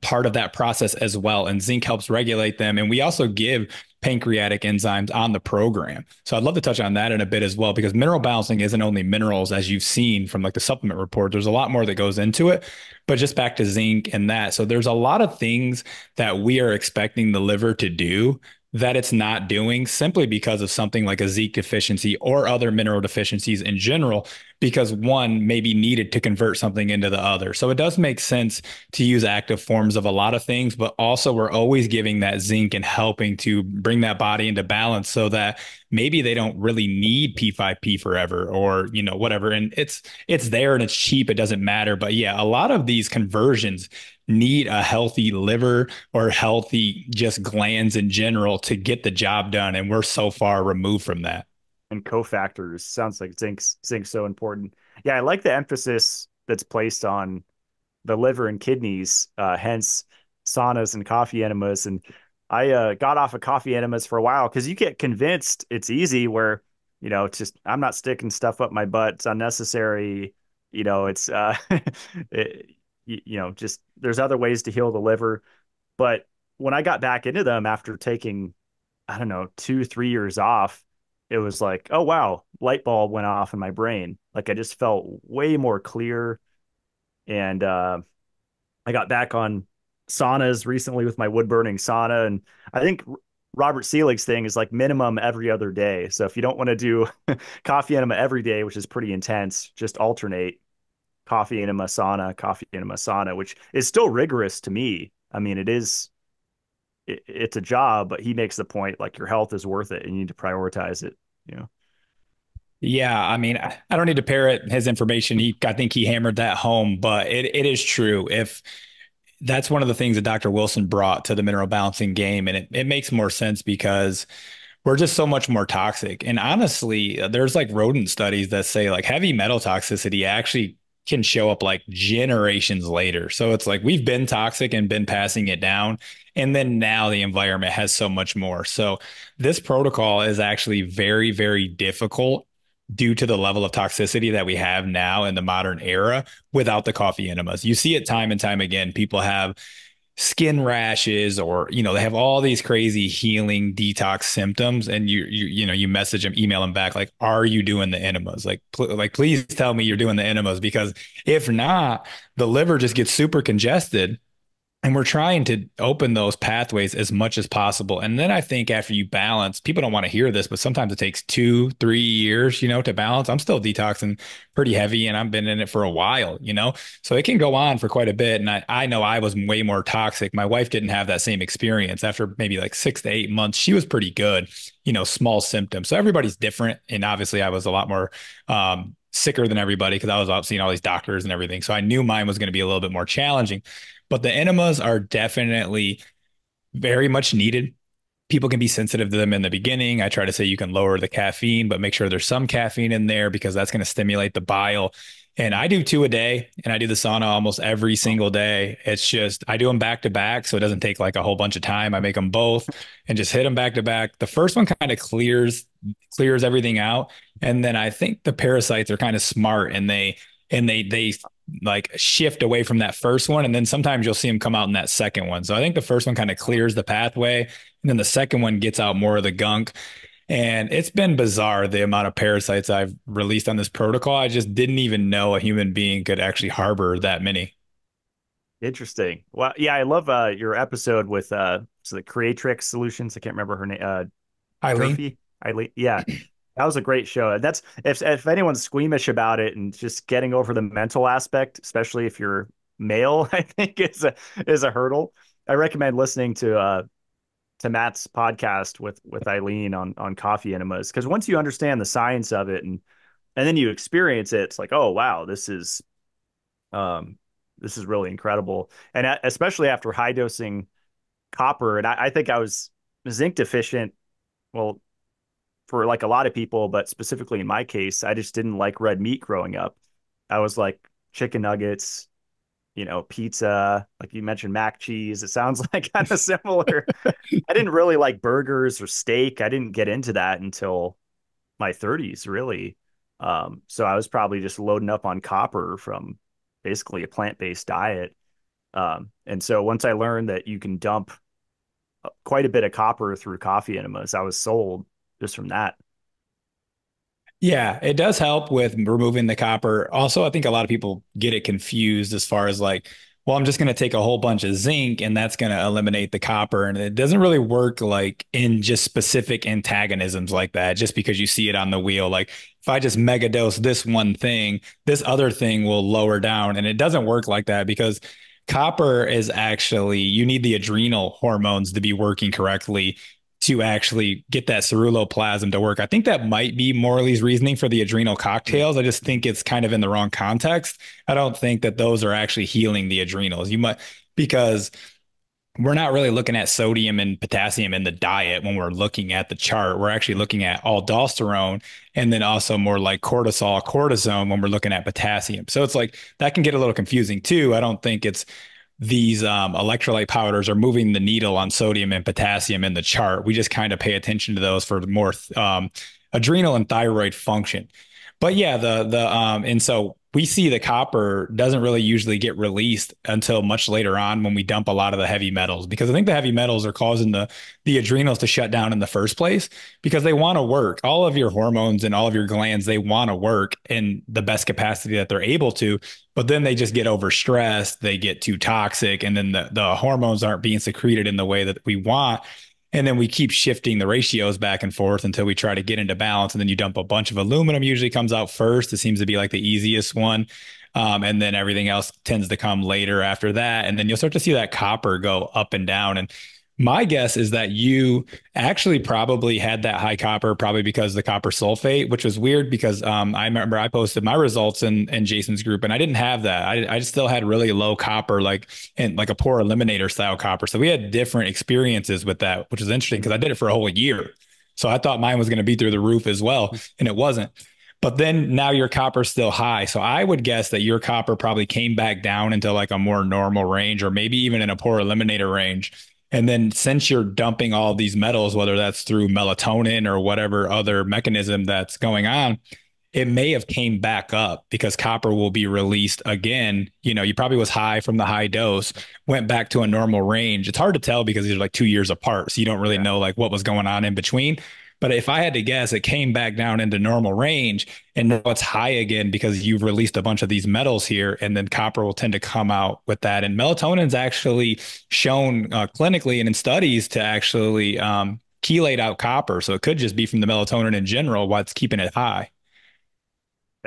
part of that process as well. And zinc helps regulate them. And we also give pancreatic enzymes on the program. So I'd love to touch on that in a bit as well, because mineral balancing isn't only minerals, as you've seen from like the supplement report. There's a lot more that goes into it, but just back to zinc and that. So there's a lot of things that we are expecting the liver to do that it's not doing simply because of something like a zinc deficiency or other mineral deficiencies in general, because one may be needed to convert something into the other. So it does make sense to use active forms of a lot of things, but also we're always giving that zinc and helping to bring that body into balance so that maybe they don't really need P5P forever or, you know, whatever. And it's there and it's cheap. It doesn't matter. But yeah, a lot of these conversions need a healthy liver or healthy just glands in general to get the job done. And we're so far removed from that. And cofactors, sounds like zinc's so important. Yeah, I like the emphasis that's placed on the liver and kidneys, hence saunas and coffee enemas. And I got off of coffee enemas for a while because you get convinced it's easy, where you know, it's just, I'm not sticking stuff up my butt. It's unnecessary. You know, it's, you know, just there's other ways to heal the liver. But when I got back into them after taking, I don't know, 2-3 years off, it was like, oh, wow, light bulb went off in my brain. Like I just felt way more clear. And I got back on saunas recently with my wood burning sauna. And I think Robert Selig's thing is like minimum every other day. So if you don't want to do coffee enema every day, which is pretty intense, just alternate coffee enema sauna, which is still rigorous to me. I mean, it's a job, but he makes the point like your health is worth it and you need to prioritize it, you know? Yeah. I mean, I don't need to parrot his information. I think he hammered that home, but it is true. If that's one of the things that Dr. Wilson brought to the mineral balancing game. And it makes more sense because we're just so much more toxic. And honestly, there's like rodent studies that say like heavy metal toxicity actually can show up like generations later. So it's like we've been toxic and been passing it down. And then now the environment has so much more. So this protocol is actually very, very difficult due to the level of toxicity that we have now in the modern era without the coffee enemas. You see it time and time again. People have skin rashes or, you know, they have all these crazy healing detox symptoms. And you message them, email them back. Like, are you doing the enemas? Like, please tell me you're doing the enemas, because if not, the liver just gets super congested. And we're trying to open those pathways as much as possible. And then I think after you balance, people don't want to hear this, but sometimes it takes 2-3 years, you know, to balance. I'm still detoxing pretty heavy and I've been in it for a while, you know, so it can go on for quite a bit. And I know I was way more toxic. My wife didn't have that same experience. After maybe like 6 to 8 months, she was pretty good, you know, small symptoms. So everybody's different. And obviously I was a lot more, sicker than everybody because I was out seeing all these doctors and everything. So I knew mine was going to be a little bit more challenging, but the enemas are definitely very much needed. People can be sensitive to them in the beginning. I try to say you can lower the caffeine, but make sure there's some caffeine in there because that's going to stimulate the bile. And I do 2 a day and I do the sauna almost every single day. It's just, I do them back to back. So it doesn't take like a whole bunch of time. I make them both and just hit them back to back. The first one kind of clears everything out. And then I think the parasites are kind of smart and they like shift away from that first one. And then sometimes you'll see them come out in that second one. So I think the first one kind of clears the pathway and then the second one gets out more of the gunk. And it's been bizarre, the amount of parasites I've released on this protocol. I just didn't even know a human being could actually harbor that many. Interesting. Well, yeah, I love your episode with the Creatrix Solutions. I can't remember her name. Eileen. Yeah, that was a great show. And that's if anyone's squeamish about it and just getting over the mental aspect, especially if you're male, I think is a hurdle. I recommend listening to Matt's podcast with Eileen on coffee enemas. Because once you understand the science of it and then you experience it, it's like, oh, wow, this is really incredible. And especially after high dosing copper. And I think I was zinc deficient. Well, for like a lot of people, but specifically in my case, I just didn't like red meat growing up. I was like chicken nuggets, you know, pizza, like you mentioned, mac cheese. It sounds like kind of similar. I didn't really like burgers or steak. I didn't get into that until my 30s, really. So I was probably just loading up on copper from basically a plant-based diet. And so once I learned that you can dump quite a bit of copper through coffee enemas, I was sold just from that. Yeah, it does help with removing the copper. Also, I think a lot of people get it confused as far as like, well, I'm just going to take a whole bunch of zinc and that's going to eliminate the copper. And it doesn't really work like in just specific antagonisms like that, just because you see it on the wheel. Like if I just mega dose this one thing, this other thing will lower down. And it doesn't work like that because copper is actually, you need the adrenal hormones to be working correctly to actually get that ceruloplasmin to work. I think that might be Morley's reasoning for the adrenal cocktails. I just think it's kind of in the wrong context. I don't think that those are actually healing the adrenals. You might, because we're not really looking at sodium and potassium in the diet when we're looking at the chart. We're actually looking at aldosterone and then also more like cortisol, cortisone when we're looking at potassium. So it's like that can get a little confusing too. I don't think it's these electrolyte powders are moving the needle on sodium and potassium in the chart. We just kind of pay attention to those for more adrenal and thyroid function. But yeah, and so we see the copper doesn't really usually get released until much later on when we dump a lot of the heavy metals, because I think the heavy metals are causing the adrenals to shut down in the first place, because they want to work. All of your hormones and all of your glands, they want to work in the best capacity that they're able to, but then they just get overstressed, they get too toxic, and then the hormones aren't being secreted in the way that we want. And then we keep shifting the ratios back and forth until we try to get into balance. And then you dump a bunch of aluminum, usually comes out first. It seems to be like the easiest one. And then everything else tends to come later after that. And then you'll start to see that copper go up and down. And my guess is that you actually probably had that high copper, probably because the copper sulfate, which was weird because I remember I posted my results in Jason's group and I didn't have that. I still had really low copper, like a poor eliminator style copper. So we had different experiences with that, which is interesting because I did it for a whole year. So I thought mine was going to be through the roof as well, and it wasn't. But then now your copper's still high. So I would guess that your copper probably came back down into like a more normal range, or maybe even in a poor eliminator range. And then since you're dumping all these metals, whether that's through melatonin or whatever other mechanism that's going on, it may have came back up because copper will be released again. You know, you probably was high from the high dose, went back to a normal range. It's hard to tell because these are like 2 years apart. So you don't really know like what was going on in between. But if I had to guess, it came back down into normal range and now it's high again because you've released a bunch of these metals here, and then copper will tend to come out with that. And melatonin's actually shown clinically and in studies to actually chelate out copper. So it could just be from the melatonin in general, why it's keeping it high.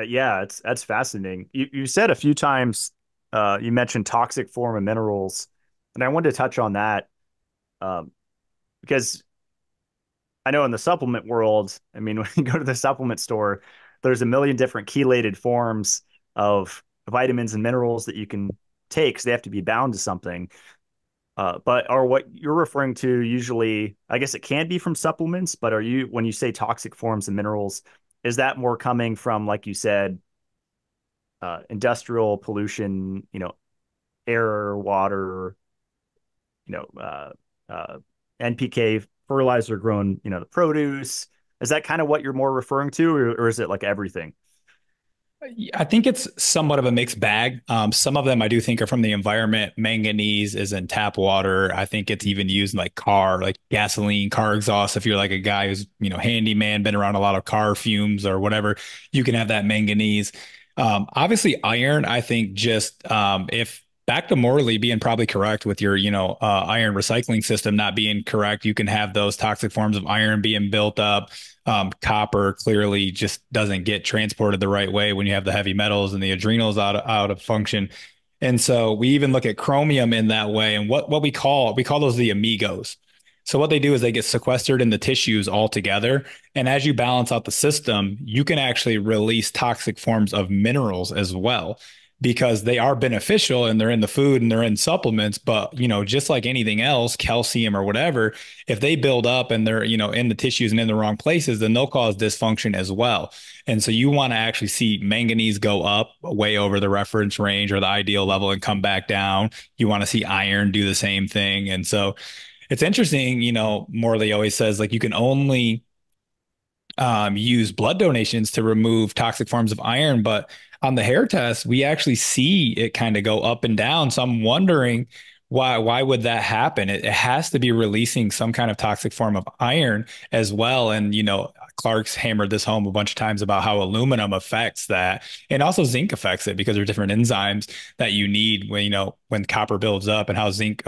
Yeah, that's fascinating. You said a few times, you mentioned toxic form of minerals, and I wanted to touch on that because I know in the supplement world, I mean, when you go to the supplement store, there's a million different chelated forms of vitamins and minerals that you can take, so they have to be bound to something. But are what you're referring to usually, I guess it can be from supplements, but when you say toxic forms of minerals, is that more coming from, like you said, industrial pollution, you know, air, water, you know, NPK, fertilizer grown, you know, the produce? Is that kind of what you're more referring to, or is it like everything? I think it's somewhat of a mixed bag. Some of them I do think are from the environment. Manganese is in tap water. I think it's even used in like gasoline, car exhaust. If you're like a guy who's, you know, handyman, been around a lot of car fumes or whatever, you can have that manganese. Obviously iron, I think just if back to Morley being probably correct with your, you know, iron recycling system not being correct, you can have those toxic forms of iron being built up. Copper clearly just doesn't get transported the right way when you have the heavy metals and the adrenals out of function. And so we even look at chromium in that way. And what we call those the amigos. So what they do is they get sequestered in the tissues altogether. And as you balance out the system, you can actually release toxic forms of minerals as well, because they are beneficial and they're in the food and they're in supplements. But, you know, just like anything else, calcium or whatever, if they build up and they're, you know, in the tissues and in the wrong places, then they'll cause dysfunction as well. And so you want to actually see manganese go up way over the reference range or the ideal level and come back down. You want to see iron do the same thing. And so it's interesting, you know, Morley always says, like, you can only use blood donations to remove toxic forms of iron. But on the hair test, we actually see it kind of go up and down. So I'm wondering why would that happen? It has to be releasing some kind of toxic form of iron as well. And, you know, Clark's hammered this home a bunch of times about how aluminum affects that, and also zinc affects it, because there are different enzymes that you need when, you know, when copper builds up, and how zinc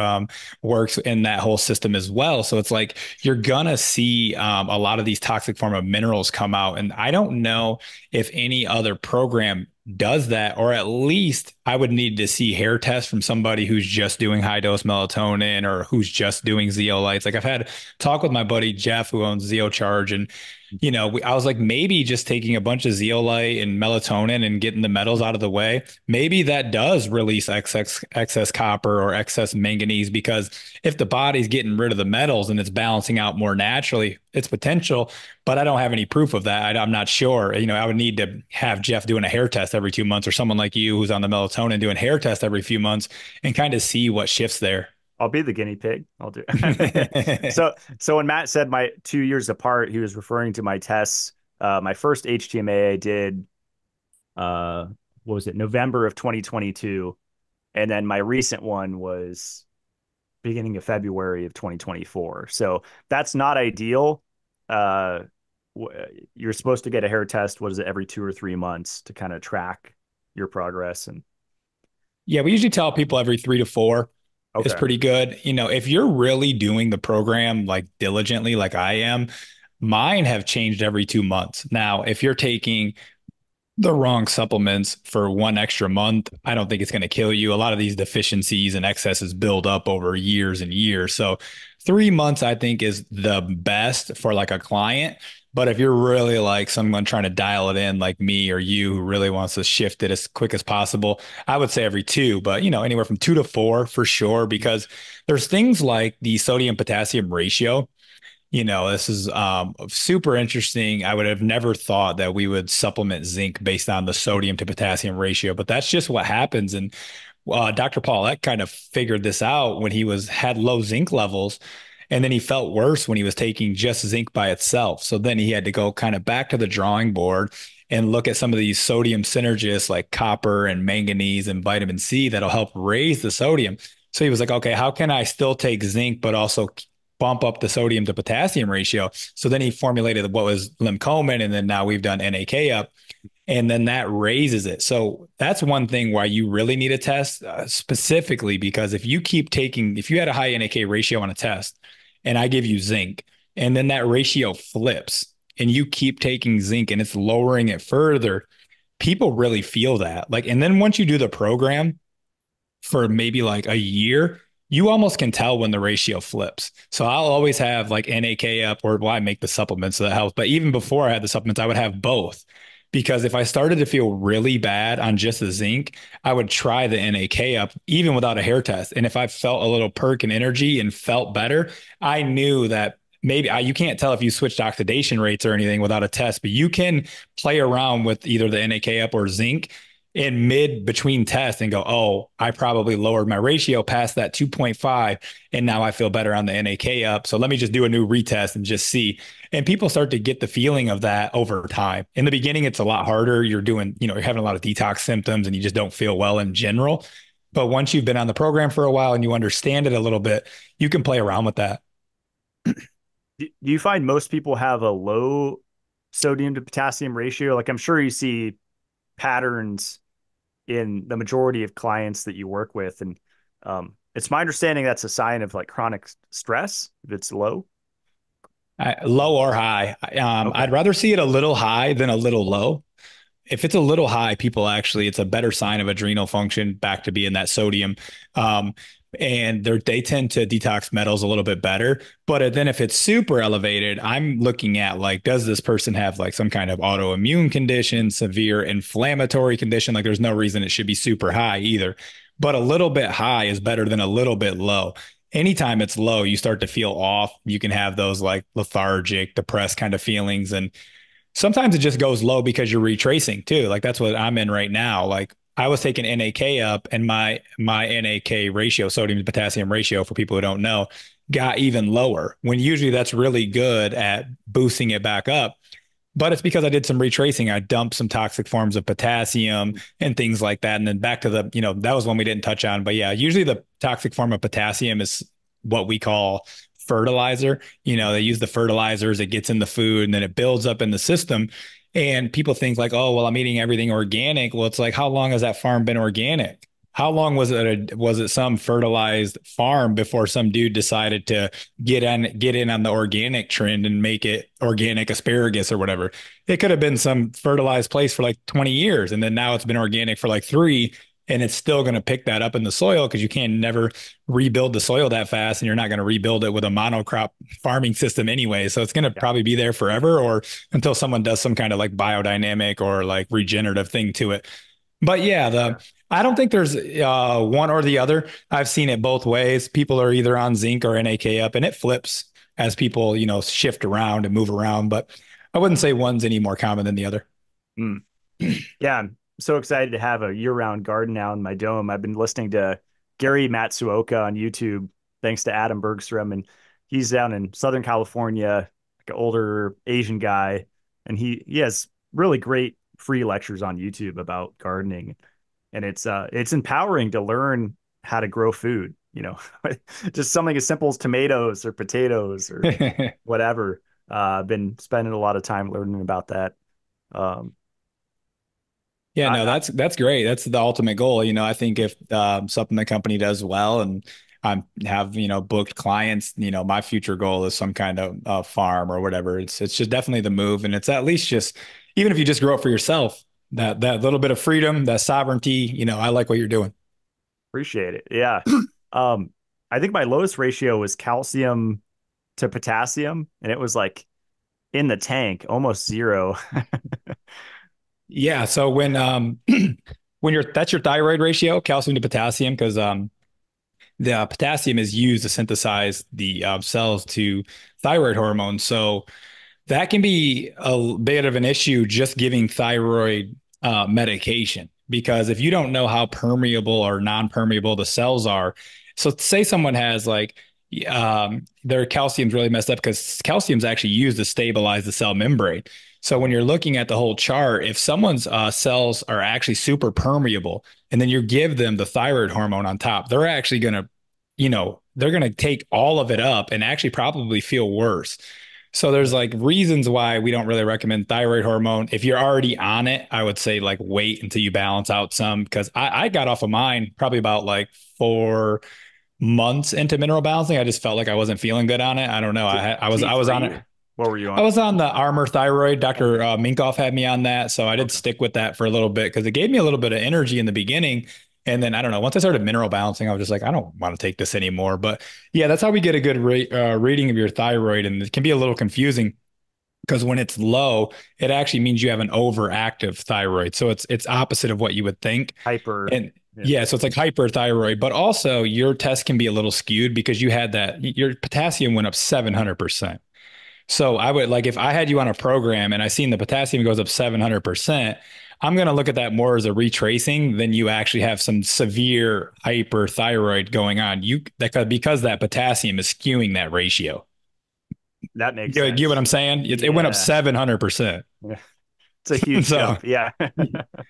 works in that whole system as well. So it's like you're gonna see a lot of these toxic form of minerals come out, and I don't know if any other program does that, or at least I would need to see hair tests from somebody who's just doing high dose melatonin or who's just doing zeolites. Like, I've had a talk with my buddy Jeff, who owns Zeocharge, and you know, I was like, maybe just taking a bunch of zeolite and melatonin and getting the metals out of the way, maybe that does release excess copper or excess manganese, because if the body's getting rid of the metals and it's balancing out more naturally, it's potential. But I don't have any proof of that. I'm not sure. You know, I would need to have Jeff doing a hair test every 2 months, or someone like you who's on the melatonin doing hair test every few months, and kind of see what shifts there. I'll be the guinea pig. I'll do it. So when Matt said my 2 years apart, he was referring to my tests. My first HTMA I did, what was it? November of 2022. And then my recent one was beginning of February of 2024. So that's not ideal. You're supposed to get a hair test, what is it, every 2 or 3 months to kind of track your progress. And yeah, we usually tell people every 3 to 4. Okay. It's pretty good. You know, if you're really doing the program like diligently, like I am, mine have changed every 2 months. Now, if you're taking the wrong supplements for 1 extra month, I don't think it's going to kill you. A lot of these deficiencies and excesses build up over years and years. So 3 months, I think, is the best for like a client. But if you're really like someone trying to dial it in, like me or you, who really wants to shift it as quick as possible, I would say every 2, but you know, anywhere from 2 to 4 for sure, because there's things like the sodium potassium ratio. You know, this is super interesting. I would have never thought that we would supplement zinc based on the sodium to potassium ratio, but that's just what happens. And Dr. Paulette kind of figured this out when he had low zinc levels. And then he felt worse when he was taking just zinc by itself. So then he had to go kind of back to the drawing board and look at some of these sodium synergists like copper and manganese and vitamin C that'll help raise the sodium. So he was like, okay, how can I still take zinc, but also bump up the sodium to potassium ratio? So then he formulated what was Limcomin, and then now we've done NAK up, and then that raises it. So that's one thing why you really need a test specifically, because if you had a high NAK ratio on a test, and I give you zinc, and then that ratio flips and you keep taking zinc and it's lowering it further, people really feel that. Like, and then once you do the program for maybe like a year, you almost can tell when the ratio flips. So I'll always have like NAK up, or I make the supplements that help. But even before I had the supplements, I would have both. Because if I started to feel really bad on just the zinc, I would try the NAK up even without a hair test. And if I felt a little perk in energy and felt better, I knew that maybe you can't tell if you switched oxidation rates or anything without a test, but you can play around with either the NAK up or zinc in mid between tests and go, oh, I probably lowered my ratio past that 2.5. And now I feel better on the NAK up. So let me just do a new retest and just see. And people start to get the feeling of that over time. In the beginning, it's a lot harder. You're having a lot of detox symptoms and you just don't feel well in general. But once you've been on the program for a while and you understand it a little bit, you can play around with that. Do you find most people have a low sodium to potassium ratio? Like, I'm sure you see patterns in the majority of clients that you work with. And it's my understanding that's a sign of like chronic stress, if it's low. Low or high. Okay. I'd rather see it a little high than a little low. If it's a little high, it's a better sign of adrenal function back to being that sodium. And they tend to detox metals a little bit better. But then if it's super elevated, I'm looking at like, does this person have like some kind of autoimmune condition, severe inflammatory condition? Like, there's no reason it should be super high either. But a little bit high is better than a little bit low. Anytime it's low, you start to feel off. You can have those like lethargic, depressed kind of feelings. And sometimes it just goes low because you're retracing too. Like, that's what I'm in right now. Like, I was taking NAK up, and my NAK ratio, sodium to potassium ratio, for people who don't know, got even lower, when usually that's really good at boosting it back up. But it's because I did some retracing. I dumped some toxic forms of potassium and things like that. And then back to the, that was one we didn't touch on. But yeah, usually the toxic form of potassium is what we call fertilizer. They use the fertilizers, it gets in the food, and then it builds up in the system. And people think like, oh, well, I'm eating everything organic. Well, it's like, how long has that farm been organic? How long was it? Was it some fertilized farm before some dude decided to get in on the organic trend and make it organic asparagus or whatever? It could have been some fertilized place for like 20 years. And then now it's been organic for like 3. and it's still going to pick that up in the soil, because you can never rebuild the soil that fast, and you're not going to rebuild it with a monocrop farming system anyway. So it's going to probably be there forever, or until someone does some kind of like biodynamic or like regenerative thing to it. But yeah, I don't think there's one or the other. I've seen it both ways. People are either on zinc or NAK up, and it flips as people, you know, shift around and move around. But I wouldn't say one's any more common than the other. Mm. Yeah, I'm so excited to have a year-round garden now in my dome. I've been listening to Gary Matsuoka on YouTube, thanks to Adam Bergstrom, and he's down in Southern California, like an older Asian guy, and he has really great free lectures on YouTube about gardening, and it's empowering to learn how to grow food, you know, just something as simple as tomatoes or potatoes or whatever. Been spending a lot of time learning about that. Yeah, no, that's great. That's the ultimate goal. You know, I think if something the company does well, and I have, you know, booked clients, you know, my future goal is some kind of farm or whatever. It's just definitely the move. And it's at least just, even if you just grow it for yourself, that little bit of freedom, that sovereignty, you know, I like what you're doing. Appreciate it. Yeah. I think my lowest ratio was calcium to potassium, and it was like in the tank, almost zero. Yeah. So when, when that's your thyroid ratio, calcium to potassium, because, the potassium is used to synthesize the cells to thyroid hormone. So that can be a bit of an issue just giving thyroid medication, because if you don't know how permeable or non-permeable the cells are. So say someone has like, their calcium's really messed up, because calcium's actually used to stabilize the cell membrane. So when you're looking at the whole chart, if someone's cells are actually super permeable, and then you give them the thyroid hormone on top, they're actually going to, you know, they're going to take all of it up and actually probably feel worse. So there's like reasons why we don't really recommend thyroid hormone. If you're already on it, I would say like wait until you balance out some, because I got off of mine probably about like 4 months into mineral balancing. I just felt like I wasn't feeling good on it. I don't know. I was on it. What were you on? I was on the Armour Thyroid. Dr. Minkoff had me on that. So I did stick with that for a little bit, because it gave me a little bit of energy in the beginning. And then I don't know, once I started mineral balancing, I was just like, I don't want to take this anymore. But yeah, that's how we get a good reading of your thyroid. And it can be a little confusing, because when it's low, it actually means you have an overactive thyroid. So it's opposite of what you would think. Yeah, so it's like hyperthyroid, but also your test can be a little skewed, because you had that, your potassium went up 700%. So I would, like, if I had you on a program and I seen the potassium goes up 700%, I'm going to look at that more as a retracing than you actually have some severe hyperthyroid going on. Because that potassium is skewing that ratio. That makes sense. You get what I'm saying? It went up 700%. Yeah. It's a huge jump. Yeah.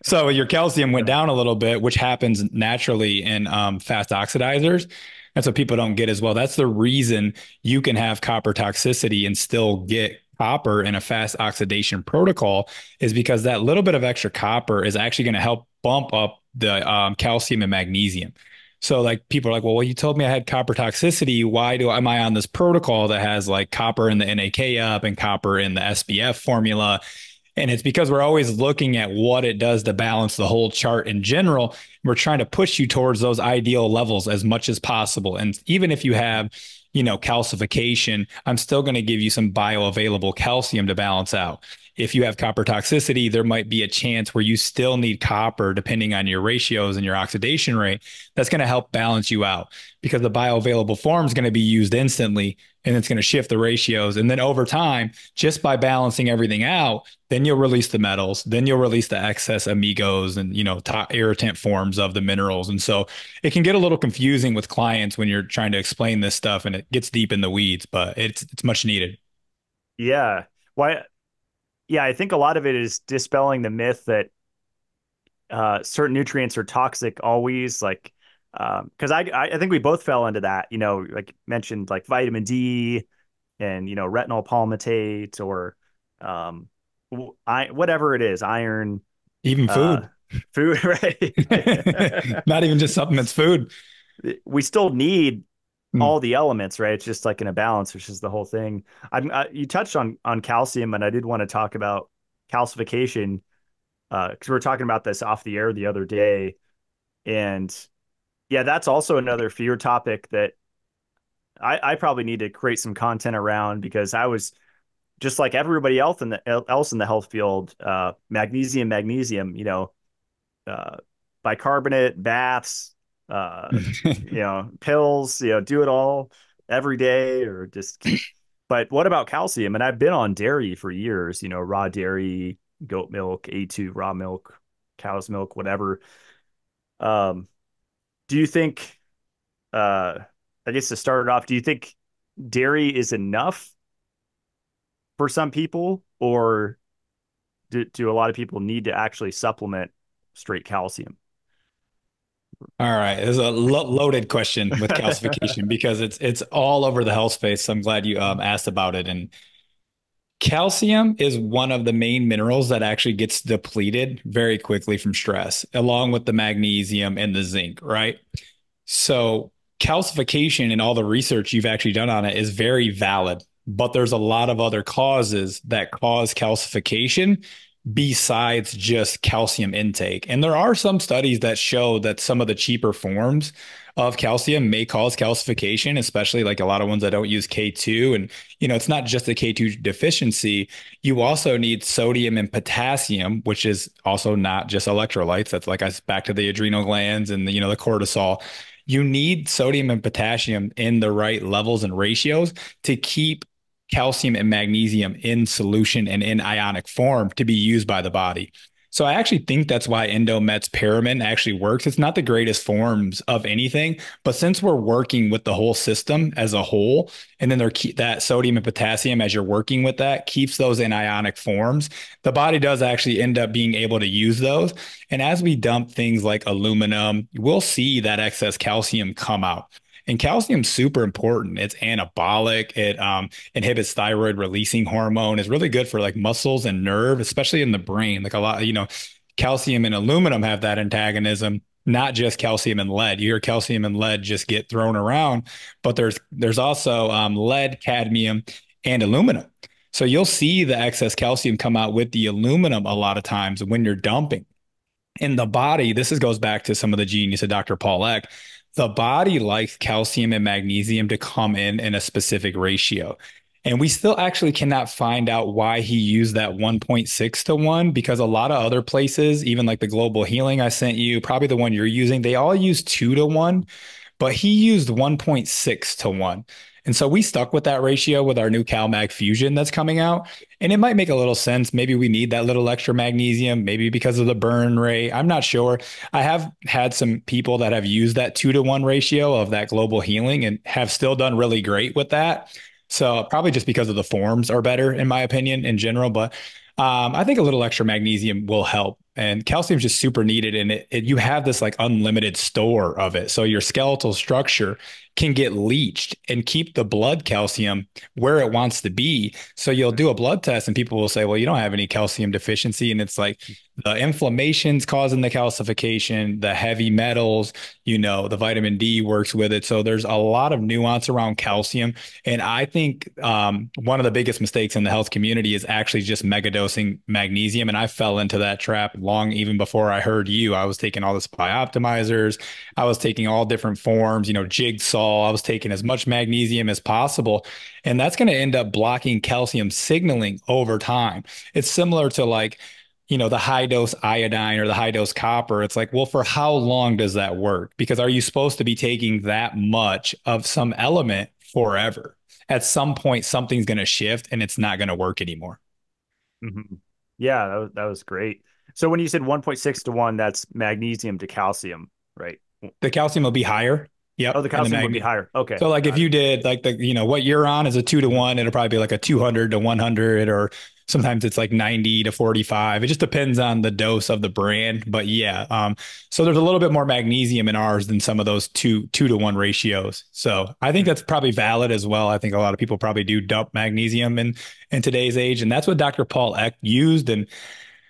So your calcium went down a little bit, which happens naturally in fast oxidizers. And so people don't get as well. That's the reason you can have copper toxicity and still get copper in a fast oxidation protocol, is because that little bit of extra copper is actually going to help bump up the calcium and magnesium. So like people are like, well, you told me I had copper toxicity. Why am I on this protocol that has like copper in the NAK up and copper in the SBF formula? And it's because we're always looking at what it does to balance the whole chart in general. We're trying to push you towards those ideal levels as much as possible. And even if you have, you know, calcification, I'm still going to give you some bioavailable calcium to balance out. If you have copper toxicity, there might be a chance where you still need copper, depending on your ratios and your oxidation rate. That's going to help balance you out, because the bioavailable form is going to be used instantly, and it's going to shift the ratios. And then over time, just by balancing everything out, then you'll release the metals, then you'll release the excess amigos and, you know, irritant forms of the minerals. And so it can get a little confusing with clients when you're trying to explain this stuff, and it gets deep in the weeds, but it's much needed. Yeah. Yeah, I think a lot of it is dispelling the myth that certain nutrients are toxic always, like, because I think we both fell into that, you know, like mentioned, like vitamin D and, you know, retinol palmitate or whatever it is, iron. Even food. Food, right? Not even just supplements, food. We still need all the elements, right? It's just like in a balance, which is the whole thing. You touched on calcium, and I did want to talk about calcification, because we were talking about this off the air the other day. And yeah, that's also another fear topic that I probably need to create some content around, because I was just like everybody else in the health field, magnesium, you know, bicarbonate, baths, you know, pills, you know, do it all every day or just keep. But what about calcium? And I've been on dairy for years, you know, raw dairy, goat milk, A2 raw milk, cow's milk, whatever. Do you think, I guess to start it off, do you think dairy is enough for some people, or do a lot of people need to actually supplement straight calcium? All right. There's a loaded question with calcification because it's all over the health space. So I'm glad you asked about it. And calcium is one of the main minerals that actually gets depleted very quickly from stress, along with the magnesium and the zinc, right? So calcification and all the research you've actually done on it is very valid, but there's a lot of other causes that cause calcification besides just calcium intake. And there are some studies that show that some of the cheaper forms of calcium may cause calcification, especially like a lot of ones that don't use K2. And, you know, it's not just the K2 deficiency. You also need sodium and potassium, which is also not just electrolytes. That's like back to the adrenal glands and the, you know, the cortisol. You need sodium and potassium in the right levels and ratios to keep calcium and magnesium in solution and in ionic form to be used by the body. So I actually think that's why Endomet's Pyramin actually works. It's not the greatest forms of anything, but since we're working with the whole system as a whole, and then that sodium and potassium, as you're working with that, keeps those in ionic forms, the body does actually end up being able to use those. And as we dump things like aluminum, we'll see that excess calcium come out. And calcium's super important. It's anabolic. It inhibits thyroid releasing hormone. It's really good for like muscles and nerve, especially in the brain. Like a lot, you know, calcium and aluminum have that antagonism, not just calcium and lead. You hear calcium and lead just get thrown around, but there's also lead, cadmium, and aluminum. So you'll see the excess calcium come out with the aluminum a lot of times when you're dumping. In the body, this goes back to some of the genius of Dr. Paul Eck. The body likes calcium and magnesium to come in a specific ratio. And we still actually cannot find out why he used that 1.6:1, because a lot of other places, even like the Global Healing I sent you, probably the one you're using, they all use 2:1, but he used 1.6:1. And so we stuck with that ratio with our new CalMag Fusion that's coming out. And it might make a little sense. Maybe we need that little extra magnesium, maybe because of the burn rate. I'm not sure. I have had some people that have used that 2:1 ratio of that Global Healing and have still done really great with that. So probably just because of the forms are better, in my opinion, in general. But I think a little extra magnesium will help. And calcium is just super needed. And you have this like unlimited store of it. So your skeletal structure can get leached and keep the blood calcium where it wants to be. So you'll do a blood test and people will say, well, you don't have any calcium deficiency. And it's like the inflammation's causing the calcification, the heavy metals, you know, the vitamin D works with it. So there's a lot of nuance around calcium. And I think one of the biggest mistakes in the health community is actually just megadosing magnesium. And I fell into that trap long even before I heard you. I was taking all the Bioptimizers. I was taking all different forms, you know, Jigsaw. I was taking as much magnesium as possible. And that's going to end up blocking calcium signaling over time. It's similar to like, you know, the high dose iodine or the high dose copper. It's like, well, for how long does that work? Because are you supposed to be taking that much of some element forever? At some point, something's going to shift and it's not going to work anymore. Mm-hmm. Yeah, that was great. So when you said 1.6:1, that's magnesium to calcium, right? The calcium will be higher. Yeah. Oh, the calcium will be higher. Okay. So like if you did like the, you know, what you're on is a 2:1, it'll probably be like a 200:100, or sometimes it's like 90:45. It just depends on the dose of the brand. But yeah. So there's a little bit more magnesium in ours than some of those 2:1 ratios. So I think that's probably valid as well. I think a lot of people probably do dump magnesium in today's age. And that's what Dr. Paul Eck used. And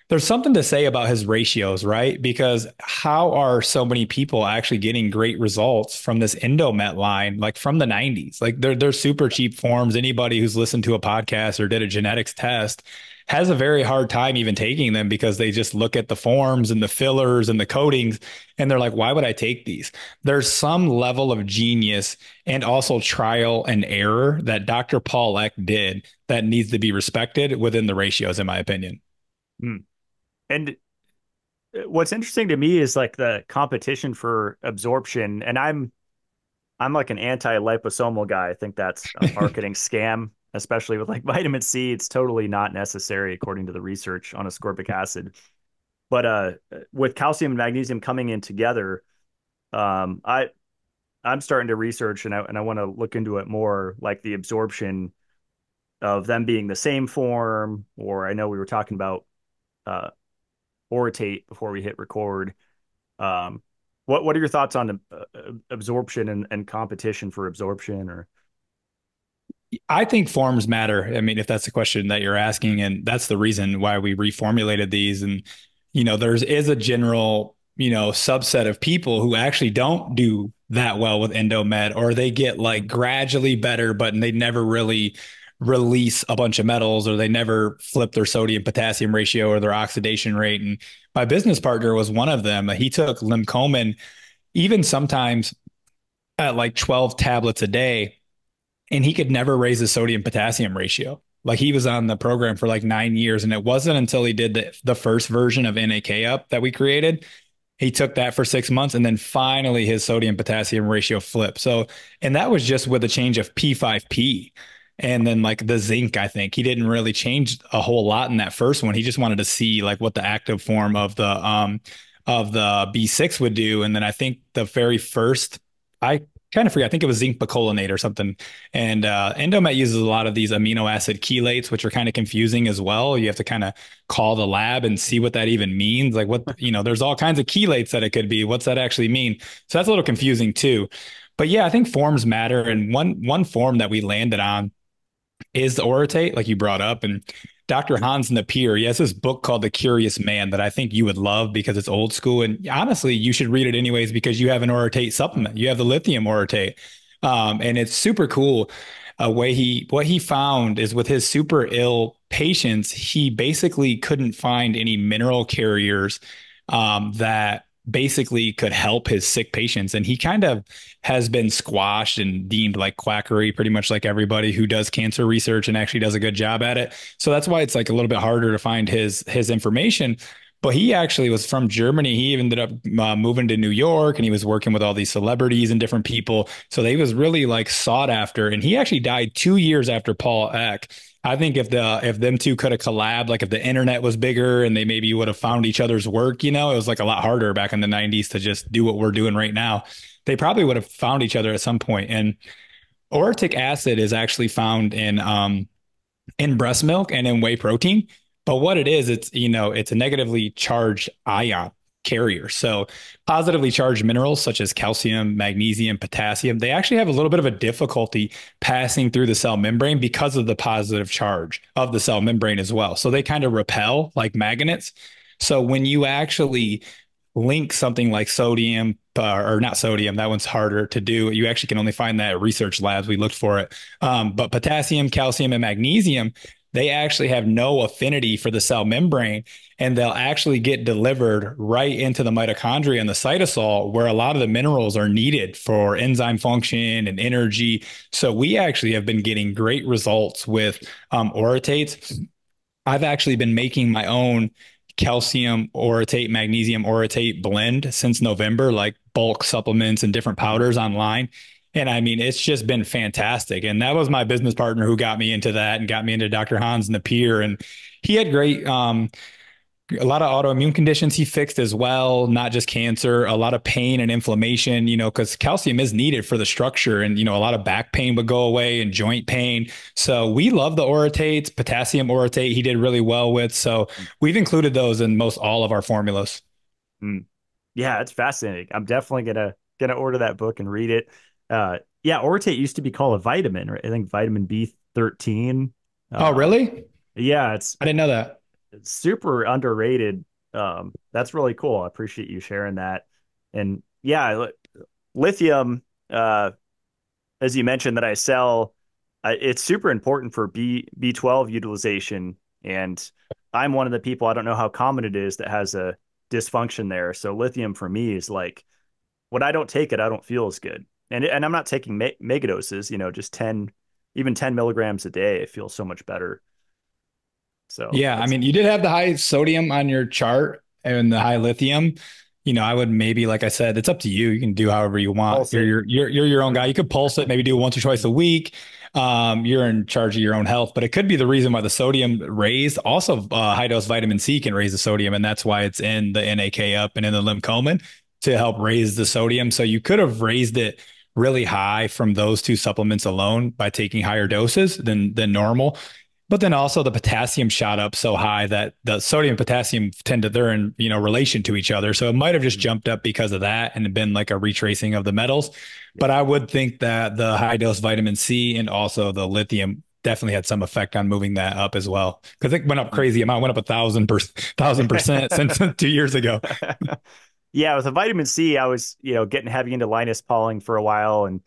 there's something to say about his ratios, right? Because how are so many people actually getting great results from this Endomet line, like from the 90s? Like they're super cheap forms. Anybody who's listened to a podcast or did a genetics test has a very hard time even taking them because they just look at the forms and the fillers and the coatings and they're like, why would I take these? There's some level of genius and also trial and error that Dr. Paul Eck did that needs to be respected within the ratios, in my opinion. Mm. And what's interesting to me is like the competition for absorption. And I'm like an anti-liposomal guy. I think that's a marketing scam, especially with like vitamin C. It's totally not necessary according to the research on ascorbic acid. But with calcium and magnesium coming in together, I'm starting to research and I want to look into it more, like the absorption of them being the same form. Or I know we were talking about orotate before we hit record. What are your thoughts on the absorption and competition for absorption? Or I think forms matter. I mean, if that's the question that you're asking, and that's the reason why we reformulated these. And, you know, there is a general, you know, subset of people who actually don't do that well with Endomed, or they get like gradually better, but they never really release a bunch of metals, or they never flip their sodium potassium ratio or their oxidation rate. And my business partner was one of them. He took Limcomin even sometimes at like 12 tablets a day, and he could never raise the sodium potassium ratio. Like, he was on the program for like 9 years, and it wasn't until he did the first version of NAK Up that we created. He took that for 6 months, and then finally his sodium potassium ratio flipped. So, and that was just with a change of P5P. And then like the zinc, I think he didn't really change a whole lot in that first one. He just wanted to see like what the active form of the B6 would do. And then I think the very first, I kind of forget, I think it was zinc picolinate or something. And Endomet uses a lot of these amino acid chelates, which are kind of confusing as well. You have to kind of call the lab and see what that even means. Like, what, you know, there's all kinds of chelates that it could be. What's that actually mean? So that's a little confusing too. But yeah, I think forms matter. And one form that we landed on is the orotate, like you brought up. And Dr. Hans Napier, he has this book called The Curious Man that I think you would love because it's old school. And honestly, you should read it anyways, because you have an orotate supplement. You have the lithium orotate. And it's super cool. What he found is with his super ill patients, he basically couldn't find any mineral carriers that basically could help his sick patients. And he kind of has been squashed and deemed like quackery, pretty much like everybody who does cancer research and actually does a good job at it. So that's why it's like a little bit harder to find his information. But he actually was from Germany. He even ended up moving to New York, and he was working with all these celebrities and different people. So they was really like sought after. And he actually died 2 years after Paul Eck. I think if them two could have collabed, like if the internet was bigger and they maybe would have found each other's work, you know, it was like a lot harder back in the 90s to just do what we're doing right now. They probably would have found each other at some point. And orotic acid is actually found in breast milk and in whey protein. But what it is, it's, you know, it's a negatively charged ion carrier. So positively charged minerals such as calcium, magnesium, potassium, they actually have a little bit of a difficulty passing through the cell membrane because of the positive charge of the cell membrane as well. So they kind of repel like magnets. So when you actually link something like sodium, or not sodium, that one's harder to do. You actually can only find that at research labs. We looked for it. But potassium, calcium, and magnesium, they actually have no affinity for the cell membrane, and they'll actually get delivered right into the mitochondria and the cytosol, where a lot of the minerals are needed for enzyme function and energy. So we actually have been getting great results with orotates. I've actually been making my own calcium orotate, magnesium orotate blend since November, like bulk supplements and different powders online. And I mean, it's just been fantastic. And that was my business partner who got me into that and got me into Dr. Hans Napier. And he had great, a lot of autoimmune conditions he fixed as well, not just cancer, a lot of pain and inflammation, you know, because calcium is needed for the structure. And, you know, a lot of back pain would go away and joint pain. So we love the orotates, potassium orotate he did really well with. So we've included those in most all of our formulas. Mm. Yeah, it's fascinating. I'm definitely going to order that book and read it. Yeah, orotate used to be called a vitamin, right? I think vitamin B13. Oh, really? Yeah, I didn't know that. It's super underrated. That's really cool. I appreciate you sharing that. And yeah, lithium, as you mentioned, that I sell, it's super important for B12 utilization And I'm one of the people, I don't know how common it is, that has a dysfunction there. So lithium for me is like, when I don't take it, I don't feel as good. And I'm not taking mega doses, you know, just 10, even 10 milligrams a day, it feels so much better. So yeah, I mean, you did have the high sodium on your chart and the high lithium. You know, I would maybe, like I said, it's up to you. You can do however you want. You're your own guy. You could pulse it, maybe do it once or twice a week. You're in charge of your own health, but it could be the reason why the sodium raised. Also, high dose vitamin C can raise the sodium, and that's why it's in the NAK up and in the Limcomin to help raise the sodium. So you could have raised it really high from those two supplements alone by taking higher doses than normal. But then also the potassium shot up so high that the sodium and potassium tend to, they're in, you know, relation to each other. So it might've just jumped up because of that and been like a retracing of the metals. But I would think that the high dose vitamin C and also the lithium definitely had some effect on moving that up as well. Cause it went up crazy amount, went up 1,000% since 2 years ago. Yeah. With the vitamin C, I was, you know, getting heavy into Linus Pauling for a while. And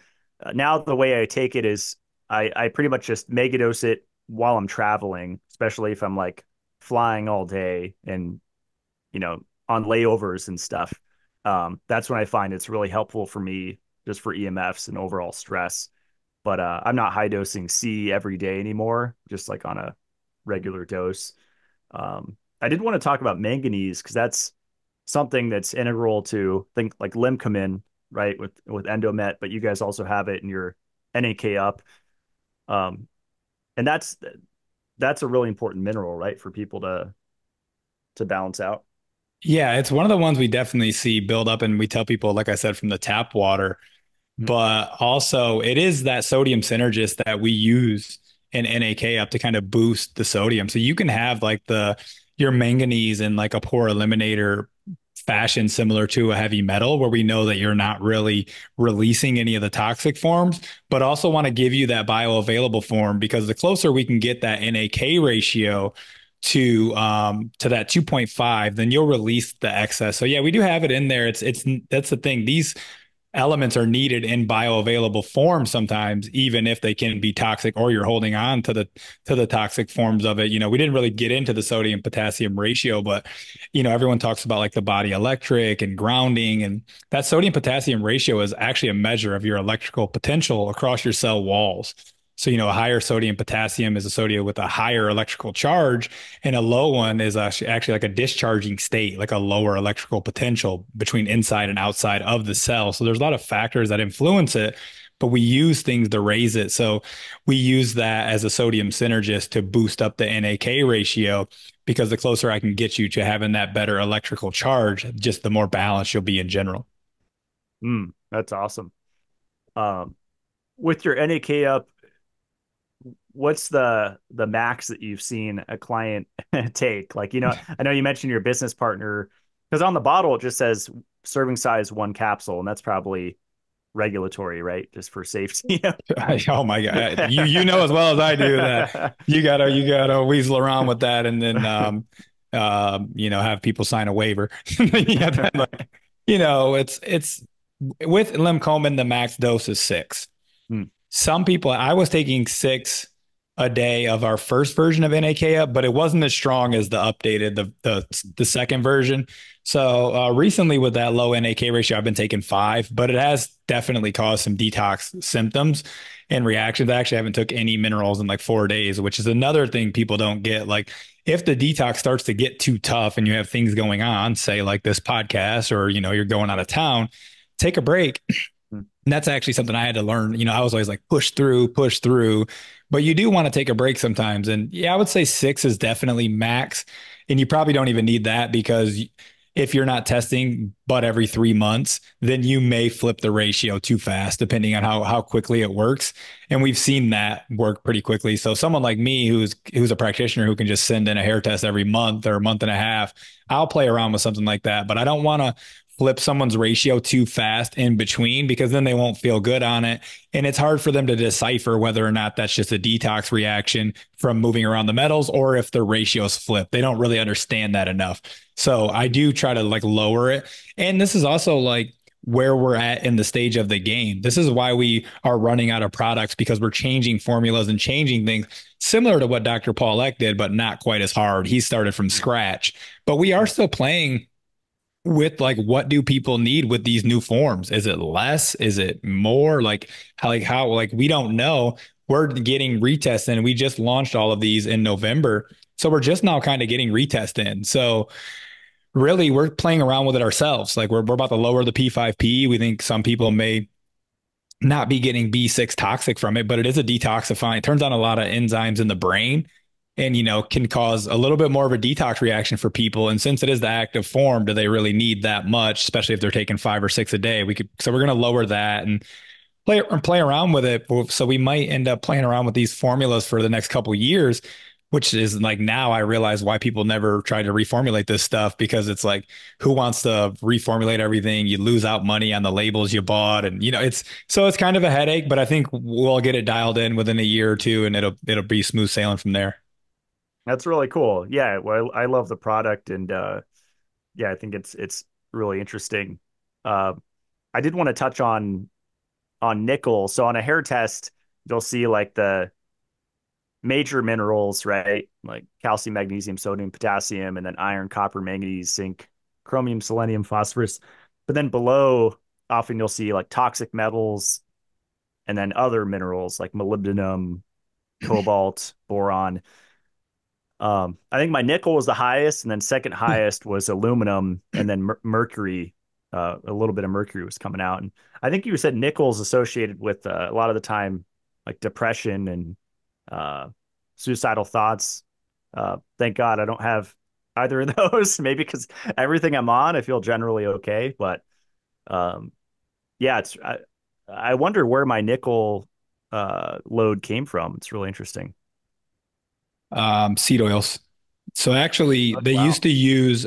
now the way I take it is I pretty much just megadose it while I'm traveling, especially if I'm like flying all day and, you know, on layovers and stuff. That's when I find it's really helpful for me, just for EMFs and overall stress. But I'm not high dosing C every day anymore, just like on a regular dose. I did want to talk about manganese, because that's something that's integral to think like Limcomin, right? With Endomet, but you guys also have it in your NAK up. And that's a really important mineral, right, for people to balance out. Yeah, it's one of the ones we definitely see build up, and we tell people, like I said, from the tap water. Mm-hmm. But also, it is that sodium synergist that we use in NAK up to kind of boost the sodium. So you can have like your manganese in like a pore eliminator fashion, similar to a heavy metal, where we know that you're not really releasing any of the toxic forms, but also want to give you that bioavailable form, because the closer we can get that NAK ratio to that 2.5, then you'll release the excess. So yeah, we do have it in there. It's that's the thing. These elements are needed in bioavailable form sometimes, even if they can be toxic or you're holding on to the toxic forms of it. You know, we didn't really get into the sodium potassium ratio, but you know, everyone talks about like the body electric and grounding, and that sodium potassium ratio is actually a measure of your electrical potential across your cell walls. So, you know, a higher sodium potassium is associated with a higher electrical charge, and a low one is actually like a discharging state, like a lower electrical potential between inside and outside of the cell. So there's a lot of factors that influence it, but we use things to raise it. So we use that as a sodium synergist to boost up the NAK ratio, because the closer I can get you to having that better electrical charge, just the more balanced you'll be in general. That's awesome. With your NAK up, what's the max that you've seen a client take? Like, you know, I know you mentioned your business partner, because on the bottle, it just says serving size 1 capsule. And that's probably regulatory, right? Just for safety. Oh my God. You know, as well as I do that you gotta weasel around with that. And then, you know, have people sign a waiver. You know, it's with Limcomin, the max dose is 6. Some people, I was taking 6 a day of our first version of NAK up, but it wasn't as strong as the updated, the second version. So recently with that low NAK ratio, I've been taking 5, but it has definitely caused some detox symptoms and reactions. I actually haven't took any minerals in like 4 days, which is another thing people don't get. Like if the detox starts to get too tough and you have things going on, say like this podcast, or, you know, you're going out of town, take a break. And that's actually something I had to learn. You know, I was always like, push through, but you do want to take a break sometimes. And yeah, I would say 6 is definitely max. And you probably don't even need that, because if you're not testing, but every 3 months, then you may flip the ratio too fast, depending on how quickly it works. And we've seen that work pretty quickly. So someone like me, who's a practitioner who can just send in a hair test every month or a month and a half, I'll play around with something like that, but I don't want to flip someone's ratio too fast in between, because then they won't feel good on it. And it's hard for them to decipher whether or not that's just a detox reaction from moving around the metals, or if the ratios flip. They don't really understand that enough. So I do try to like lower it. And this is also like where we're at in the stage of the game. This is why we are running out of products, because we're changing formulas and changing things, similar to what Dr. Paul Eck did, but not quite as hard. He started from scratch, but we are still playing with like, what do people need with these new forms? Is it less? Is it more? Like we don't know. We're getting retests in. We just launched all of these in November. So we're just now kind of getting retest in. So really, we're playing around with it ourselves. Like we're about to lower the P5P. We think some people may not be getting B6 toxic from it, but it is a detoxifying. It turns on a lot of enzymes in the brain and, you know, can cause a little bit more of a detox reaction for people. And since it is the active form, do they really need that much, especially if they're taking 5 or 6 a day? So we're going to lower that and play around with it. So we might end up playing around with these formulas for the next couple of years, which is like, now I realize why people never try to reformulate this stuff, because it's like, who wants to reformulate everything? You lose out money on the labels you bought. And, you know, it's kind of a headache, but I think we'll get it dialed in within a year or two, and it'll be smooth sailing from there. That's really cool. Yeah. Well, I love the product, and yeah, I think it's really interesting. I did want to touch on nickel. So on a hair test, you'll see like the major minerals, right? Like calcium, magnesium, sodium, potassium, and then iron, copper, manganese, zinc, chromium, selenium, phosphorus. But then below, often you'll see like toxic metals and then other minerals like molybdenum, cobalt, boron. I think my nickel was the highest, and then second highest was aluminum, and then mercury. A little bit of mercury was coming out. And I think you said nickel is associated with a lot of the time, like depression and suicidal thoughts. Thank God I don't have either of those. Maybe because everything I'm on, I feel generally okay. But yeah, I wonder where my nickel load came from. It's really interesting. Seed oils. So actually, oh, they used to use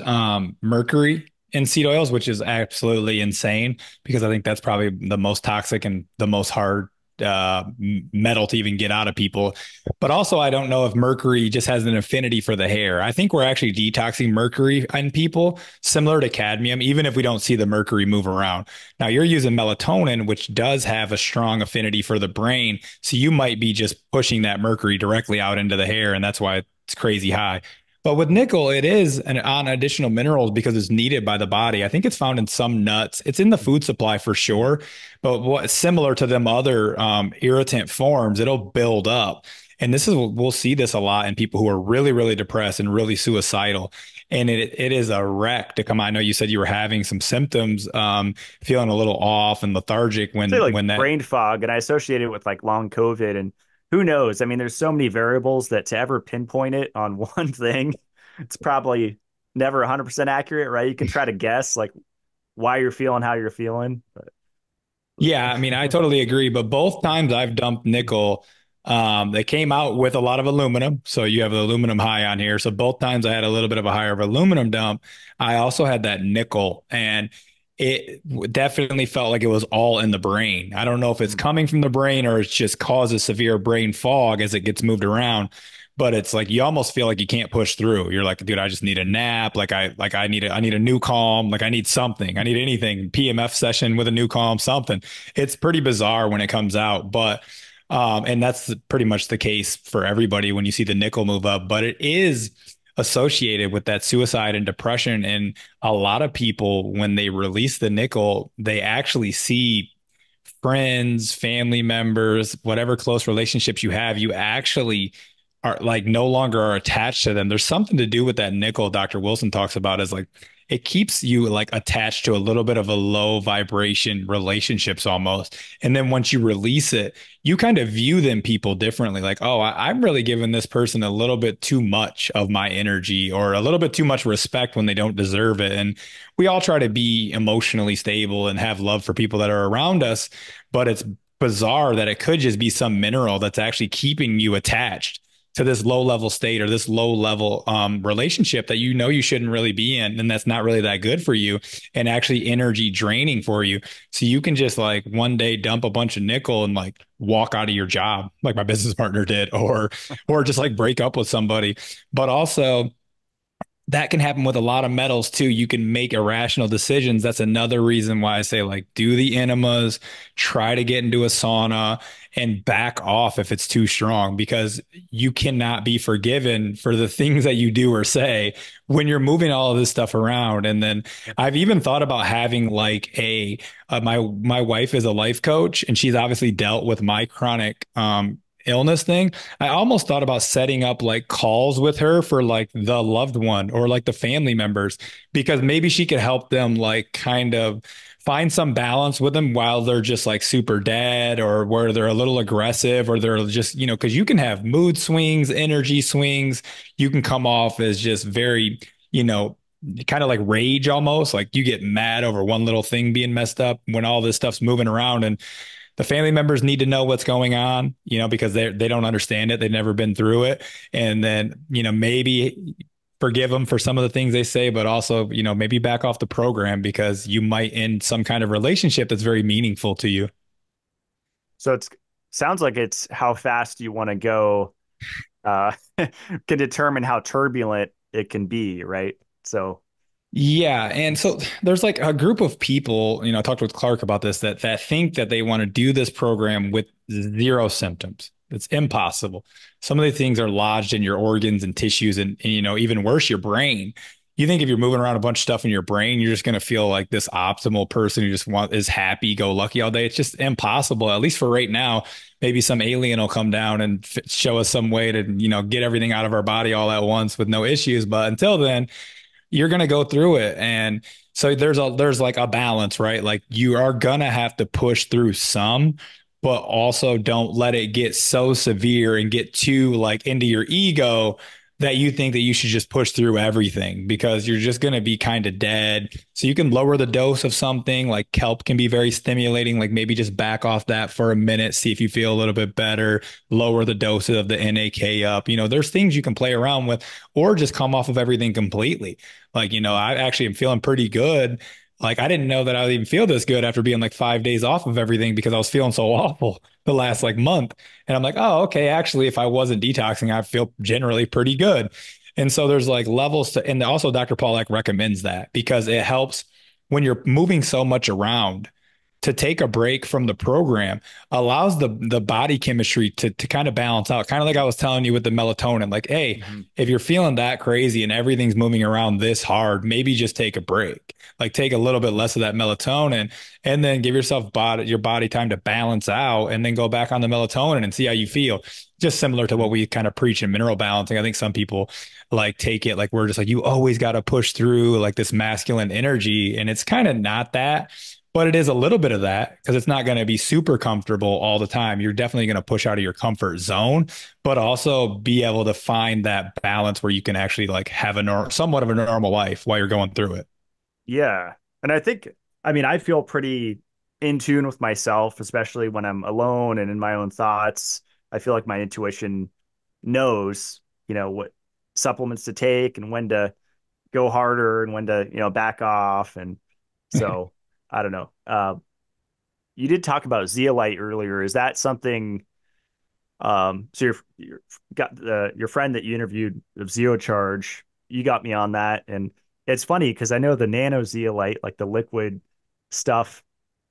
mercury in seed oils, which is absolutely insane, because I think that's probably the most toxic and the most hard metal to even get out of people. But also, I don't know if mercury just has an affinity for the hair. I think we're actually detoxing mercury in people, similar to cadmium, even if we don't see the mercury move around. Now you're using melatonin, which does have a strong affinity for the brain, so you might be just pushing that mercury directly out into the hair, and that's why it's crazy high. But with nickel, it is on additional minerals because it's needed by the body. I think it's found in some nuts. It's in the food supply for sure. But similar to them other irritant forms, it'll build up. And this is, we'll see this a lot in people who are really, really depressed and really suicidal. And it is a wreck to come out. I know you said you were having some symptoms, feeling a little off and lethargic when that brain fog. And I associate it with like long COVID, and who knows? I mean, there's so many variables that to ever pinpoint it on one thing, it's probably never 100% accurate, right? You can try to guess like why you're feeling how you're feeling. But yeah, I mean, I totally agree. But both times I've dumped nickel, they came out with a lot of aluminum. So you have the aluminum high on here. So both times I had a little bit of a higher of aluminum dump. I also had that nickel, and it definitely felt like it was all in the brain. I don't know if it's coming from the brain or it just causes severe brain fog as it gets moved around, but it's like, you almost feel like you can't push through. You're like, dude, I just need a nap. Like I need a new calm. Like I need something, I need anything, PMF session with a new calm, something. It's pretty bizarre when it comes out, but, and that's pretty much the case for everybody when you see the nickel move up, but it is associated with that suicide and depression. And a lot of people, when they release the nickel, they actually see friends, family members, whatever close relationships you have, you actually are like no longer are attached to them. There's something to do with that nickel Dr. Wilson talks about, is like it keeps you like attached to a little bit of a low vibration relationships almost. And then once you release it, you kind of view them people differently. Like, oh, I'm really giving this person a little bit too much of my energy, or a little bit too much respect when they don't deserve it. And we all try to be emotionally stable and have love for people that are around us, but it's bizarre that it could just be some mineral that's actually keeping you attached to this low level state or this low level relationship that you know you shouldn't really be in, and that's not really that good for you, and actually energy draining for you. So you can just like one day dump a bunch of nickel and like walk out of your job like my business partner did, or just like break up with somebody. But also that can happen with a lot of metals too. You can make irrational decisions. That's another reason why I say, like, do the enemas, try to get into a sauna, and back off if it's too strong, because you cannot be forgiven for the things that you do or say when you're moving all of this stuff around. And then I've even thought about having like my wife is a life coach, and she's obviously dealt with my chronic illness thing. I almost thought about setting up like calls with her for like the loved one or like the family members, because maybe she could help them like kind of find some balance with them while they're just like super dead, or where they're a little aggressive, or they're just, you know, because you can have mood swings, energy swings. You can come off as just very, you know, kind of like rage almost, like you get mad over one little thing being messed up when all this stuff's moving around. And the family members need to know what's going on, you know, because they don't understand it. They've never been through it. And then, you know, maybe forgive them for some of the things they say, but also, you know, maybe back off the program, because you might end some kind of relationship that's very meaningful to you. So it sounds like it's how fast you want to go can determine how turbulent it can be, right? So yeah. And so there's like a group of people, you know, I talked with Clark about this, that think that they want to do this program with zero symptoms. It's impossible. Some of the things are lodged in your organs and tissues and, you know, even worse, your brain. You think if you're moving around a bunch of stuff in your brain, you're just going to feel like this optimal person who just is happy, go lucky all day. It's just impossible, at least for right now. Maybe some alien will come down and show us some way to, you know, get everything out of our body all at once with no issues. But until then, you're going to go through it. And so there's like a balance, right? Like you are going to have to push through some, but also don't let it get so severe and get too like into your ego that you think that you should just push through everything, because you're just going to be kind of dead. So you can lower the dose of something like kelp can be very stimulating. Like maybe just back off that for a minute, see if you feel a little bit better, lower the dose of the NAK up. You know, there's things you can play around with, or just come off of everything completely. Like, you know, I actually am feeling pretty good. Like, I didn't know that I would even feel this good after being like 5 days off of everything, because I was feeling so awful the last like month. And I'm like, oh, okay, actually, if I wasn't detoxing, I feel generally pretty good. And so there's like levels to, and also Dr. Pollack recommends that because it helps when you're moving so much around to take a break from the program, allows the body chemistry to kind of balance out. Kind of like I was telling you with the melatonin, like, hey, if you're feeling that crazy and everything's moving around this hard, maybe just take a break. Like take a little bit less of that melatonin, and then give yourself your body time to balance out, and then go back on the melatonin and see how you feel. Just similar to what we kind of preach in mineral balancing. I think some people like take it like we're just like, you always got to push through like this masculine energy. And it's kind of not that, but it is a little bit of that, because it's not going to be super comfortable all the time. You're definitely going to push out of your comfort zone, but also be able to find that balance where you can actually like have a somewhat of a normal life while you're going through it. Yeah. And I think, I mean, I feel pretty in tune with myself, especially when I'm alone and in my own thoughts. I feel like my intuition knows, you know, what supplements to take and when to go harder and when to, you know, back off. And so I don't know. You did talk about zeolite earlier. Is that something, so you've got your friend that you interviewed of ZeoCharge, you got me on that. And it's funny because I know the nano zeolite, like the liquid stuff,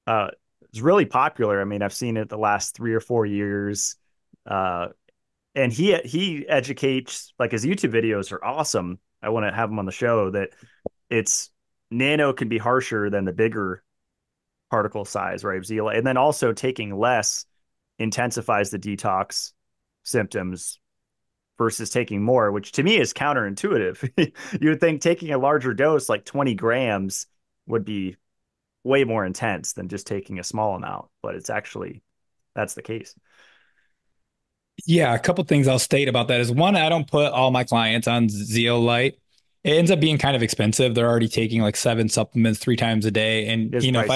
is really popular. I mean, I've seen it the last 3 or 4 years. And he educates, like his YouTube videos are awesome. I want to have him on the show. That it's nano can be harsher than the bigger particle size, right, of zeolite. And then also taking less intensifies the detox symptoms versus taking more, which to me is counterintuitive. You would think taking a larger dose, like 20 grams, would be way more intense than just taking a small amount, but it's actually, that's the case. Yeah. A couple things I'll state about that is, one, I don't put all my clients on zeolite. It ends up being kind of expensive. They're already taking like 7 supplements 3 times a day. And it's, you know, pricey.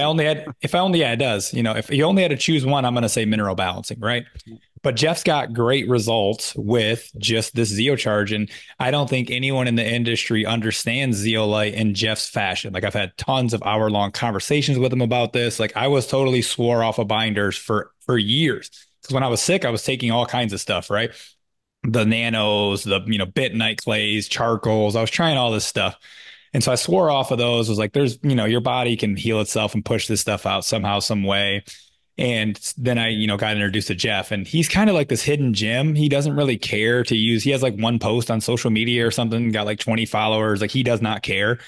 If I only, yeah, it does, you know, if you only had to choose one, I'm going to say mineral balancing. Right. But Jeff's got great results with just this ZeoCharge. And I don't think anyone in the industry understands zeolite in Jeff's fashion. Like I've had tons of hour-long conversations with him about this. Like I was totally swore off of binders for years. Because when I was sick, I was taking all kinds of stuff. Right. the nanos, the, you know, bentonite clays, charcoals. I was trying all this stuff. And so I swore off of those. I was like, there's, you know, your body can heal itself and push this stuff out somehow, some way. And then I, you know, got introduced to Jeff, and he's kind of like this hidden gem. He doesn't really care to use. He has like one post on social media or something, got like 20 followers. Like, he does not care.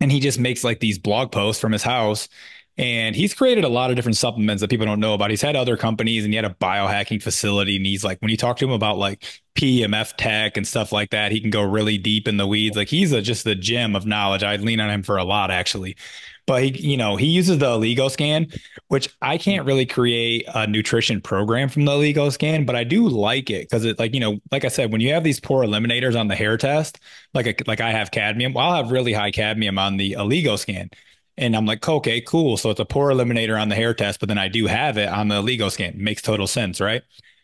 And he just makes like these blog posts from his house. And he's created a lot of different supplements that people don't know about. He's had other companies, and he had a biohacking facility. And he's like, when you talk to him about like PEMF tech and stuff like that, he can go really deep in the weeds. Like, he's just the gem of knowledge. I lean on him for a lot, actually. But he, you know, he uses the Oligo Scan, which I can't really create a nutrition program from the Oligo Scan, but I do like it because it, like, you know, like I said, when you have these poor eliminators on the hair test, like I have cadmium, well, I'll have really high cadmium on the Oligo Scan. And I'm like, okay, cool. So it's a poor eliminator on the hair test, but then I do have it on the Oligo Scan. It makes total sense, right?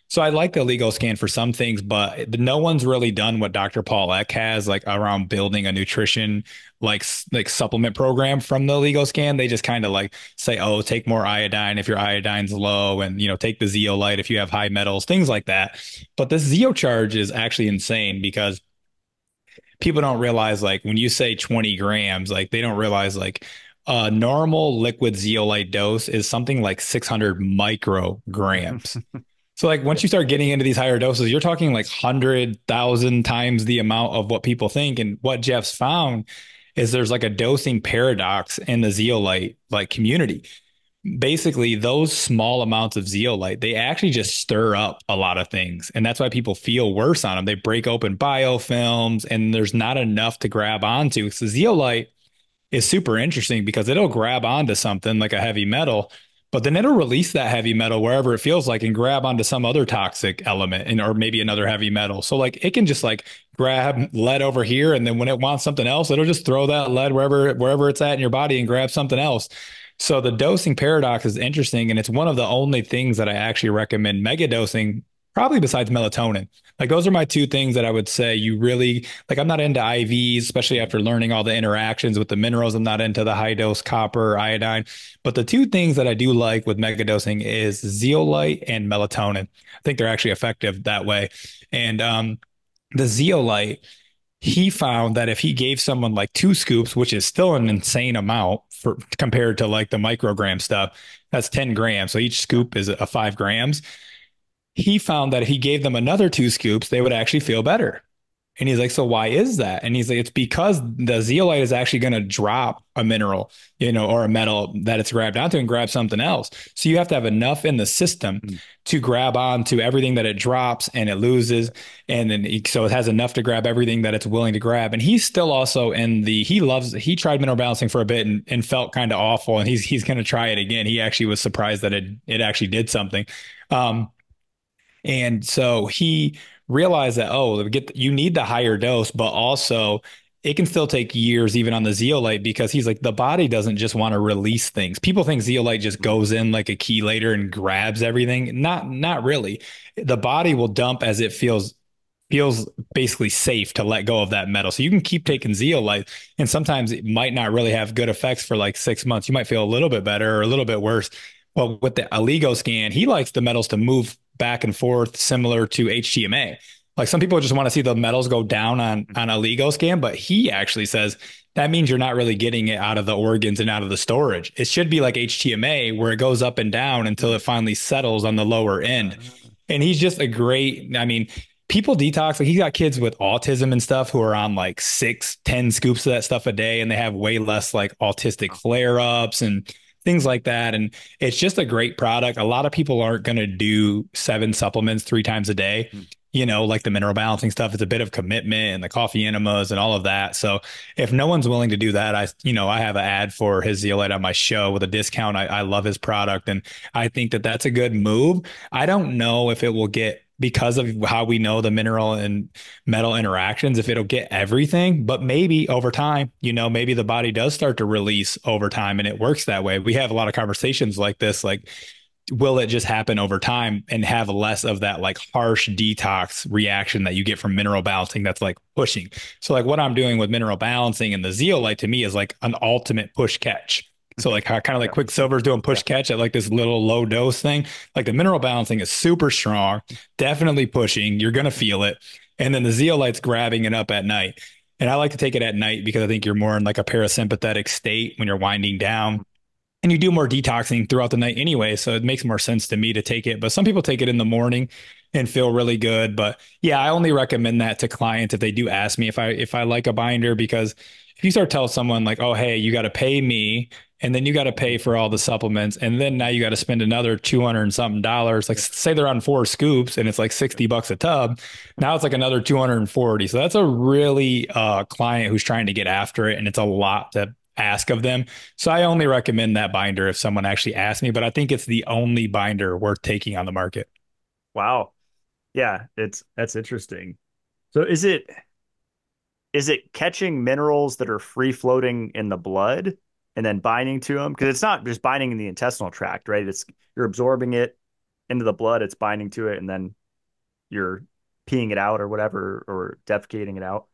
So I like the Oligo Scan for some things, but no one's really done what Dr. Paul Eck has, like, around building a nutrition, like supplement program from the Oligo Scan. They just kind of like say, oh, take more iodine if your iodine's low, and, you know, take the zeolite if you have high metals, things like that. But this ZeoCharge is actually insane, because people don't realize, like, when you say 20 grams, like, they don't realize, like, a normal liquid zeolite dose is something like 600 micrograms. So, like, once you start getting into these higher doses, you're talking like 100,000 times the amount of what people think. And what Jeff's found is there's like a dosing paradox in the zeolite community. Basically, those small amounts of zeolite, they actually just stir up a lot of things. And that's why people feel worse on them. They break open biofilms, and there's not enough to grab onto. So zeolite is super interesting because it'll grab onto something like a heavy metal, but then it'll release that heavy metal wherever it feels like and grab onto some other toxic element, and or maybe another heavy metal. So like, it can just like grab lead over here, and then when it wants something else, it'll just throw that lead wherever it's at in your body and grab something else. So the dosing paradox is interesting, and it's one of the only things that I actually recommend mega dosing, probably besides melatonin. Like, those are my two things that I would say you really, like, I'm not into IVs, especially after learning all the interactions with the minerals. I'm not into the high dose copper, iodine, but the two things that I do like with megadosing is zeolite and melatonin. I think they're actually effective that way. And the zeolite, he found that if he gave someone like 2 scoops, which is still an insane amount for compared to like the microgram stuff, that's 10 grams. So each scoop is a 5 grams. He found that if he gave them another 2 scoops, they would actually feel better. And he's like, so why is that? And he's like, it's because the zeolite is actually going to drop a mineral, you know, or a metal that it's grabbed onto and grab something else. So you have to have enough in the system to grab onto everything that it drops and it loses. And then so it has enough to grab everything that it's willing to grab. And he's still also in the, he tried mineral balancing for a bit and felt kind of awful. And he's going to try it again. He actually was surprised that it actually did something. And so he realized that, oh, you need the higher dose, but also it can still take years even on the zeolite, because he's like, the body doesn't just want to release things. People think zeolite just goes in like a chelator and grabs everything. Not really. The body will dump as it feels basically safe to let go of that metal. So you can keep taking zeolite, and sometimes it might not really have good effects for like 6 months. You might feel a little bit better or a little bit worse. Well, with the Oligo Scan, he likes the metals to move back and forth, similar to HTMA. Like, some people just want to see the metals go down on Oligo Scan, but he actually says that means you're not really getting it out of the organs and out of the storage. It should be like HTMA, where it goes up and down until it finally settles on the lower end. And he's just a great, I mean, people detox. Like, he's got kids with autism and stuff who are on like 6, 10 scoops of that stuff a day, and they have way less like autistic flare-ups and things like that. And it's just a great product. A lot of people aren't going to do 7 supplements 3 times a day, you know, like the mineral balancing stuff. It's a bit of commitment, and the coffee enemas and all of that. So if no one's willing to do that, I have an ad for his zeolite on my show with a discount. I love his product, and I think that that's a good move. I don't know if it will get, because of how we know the mineral and metal interactions, if it'll get everything, but maybe over time, you know, maybe the body does start to release over time, and it works that way. We have a lot of conversations like this, like, will it just happen over time and have less of that like harsh detox reaction that you get from mineral balancing that's like pushing? So like, what I'm doing with mineral balancing and the zeolite to me is like an ultimate push catch. So like how kind of like Quicksilver's doing push catch at like this little low dose thing, like the mineral balancing is super strong, definitely pushing. You're going to feel it. And then the zeolite's grabbing it up at night. And I like to take it at night because I think you're more in like a parasympathetic state when you're winding down, and you do more detoxing throughout the night anyway. So it makes more sense to me to take it, but some people take it in the morning and feel really good. But yeah, I only recommend that to clients if they do ask me if I like a binder, because if you start telling someone like, oh, hey, you got to pay me, and then you got to pay for all the supplements, and then now you got to spend another $200 and something. Like say they're on 4 scoops and it's like $60 a tub. Now it's like another 240. So that's a really client who's trying to get after it. And it's a lot to ask of them. So I only recommend that binder if someone actually asks me, but I think it's the only binder worth taking on the market. Wow. Yeah. That's interesting. So is it catching minerals that are free floating in the blood and then binding to them? Because it's not just binding in the intestinal tract, right? It's you're absorbing it into the blood, it's binding to it, and then you're peeing it out or whatever, or defecating it out.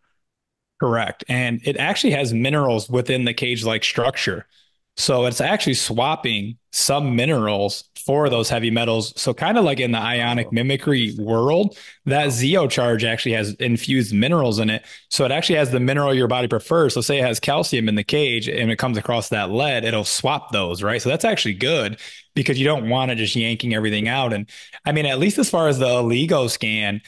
Correct. And it actually has minerals within the cage-like structure. So it's actually swapping some minerals for those heavy metals. So kind of like in the ionic mimicry world, that zeocharge actually has infused minerals in it. So it actually has the mineral your body prefers. So say it has calcium in the cage and it comes across that lead, it'll swap those, right? So that's actually good because you don't want to just yanking everything out. And I mean, at least as far as the Oligo scan,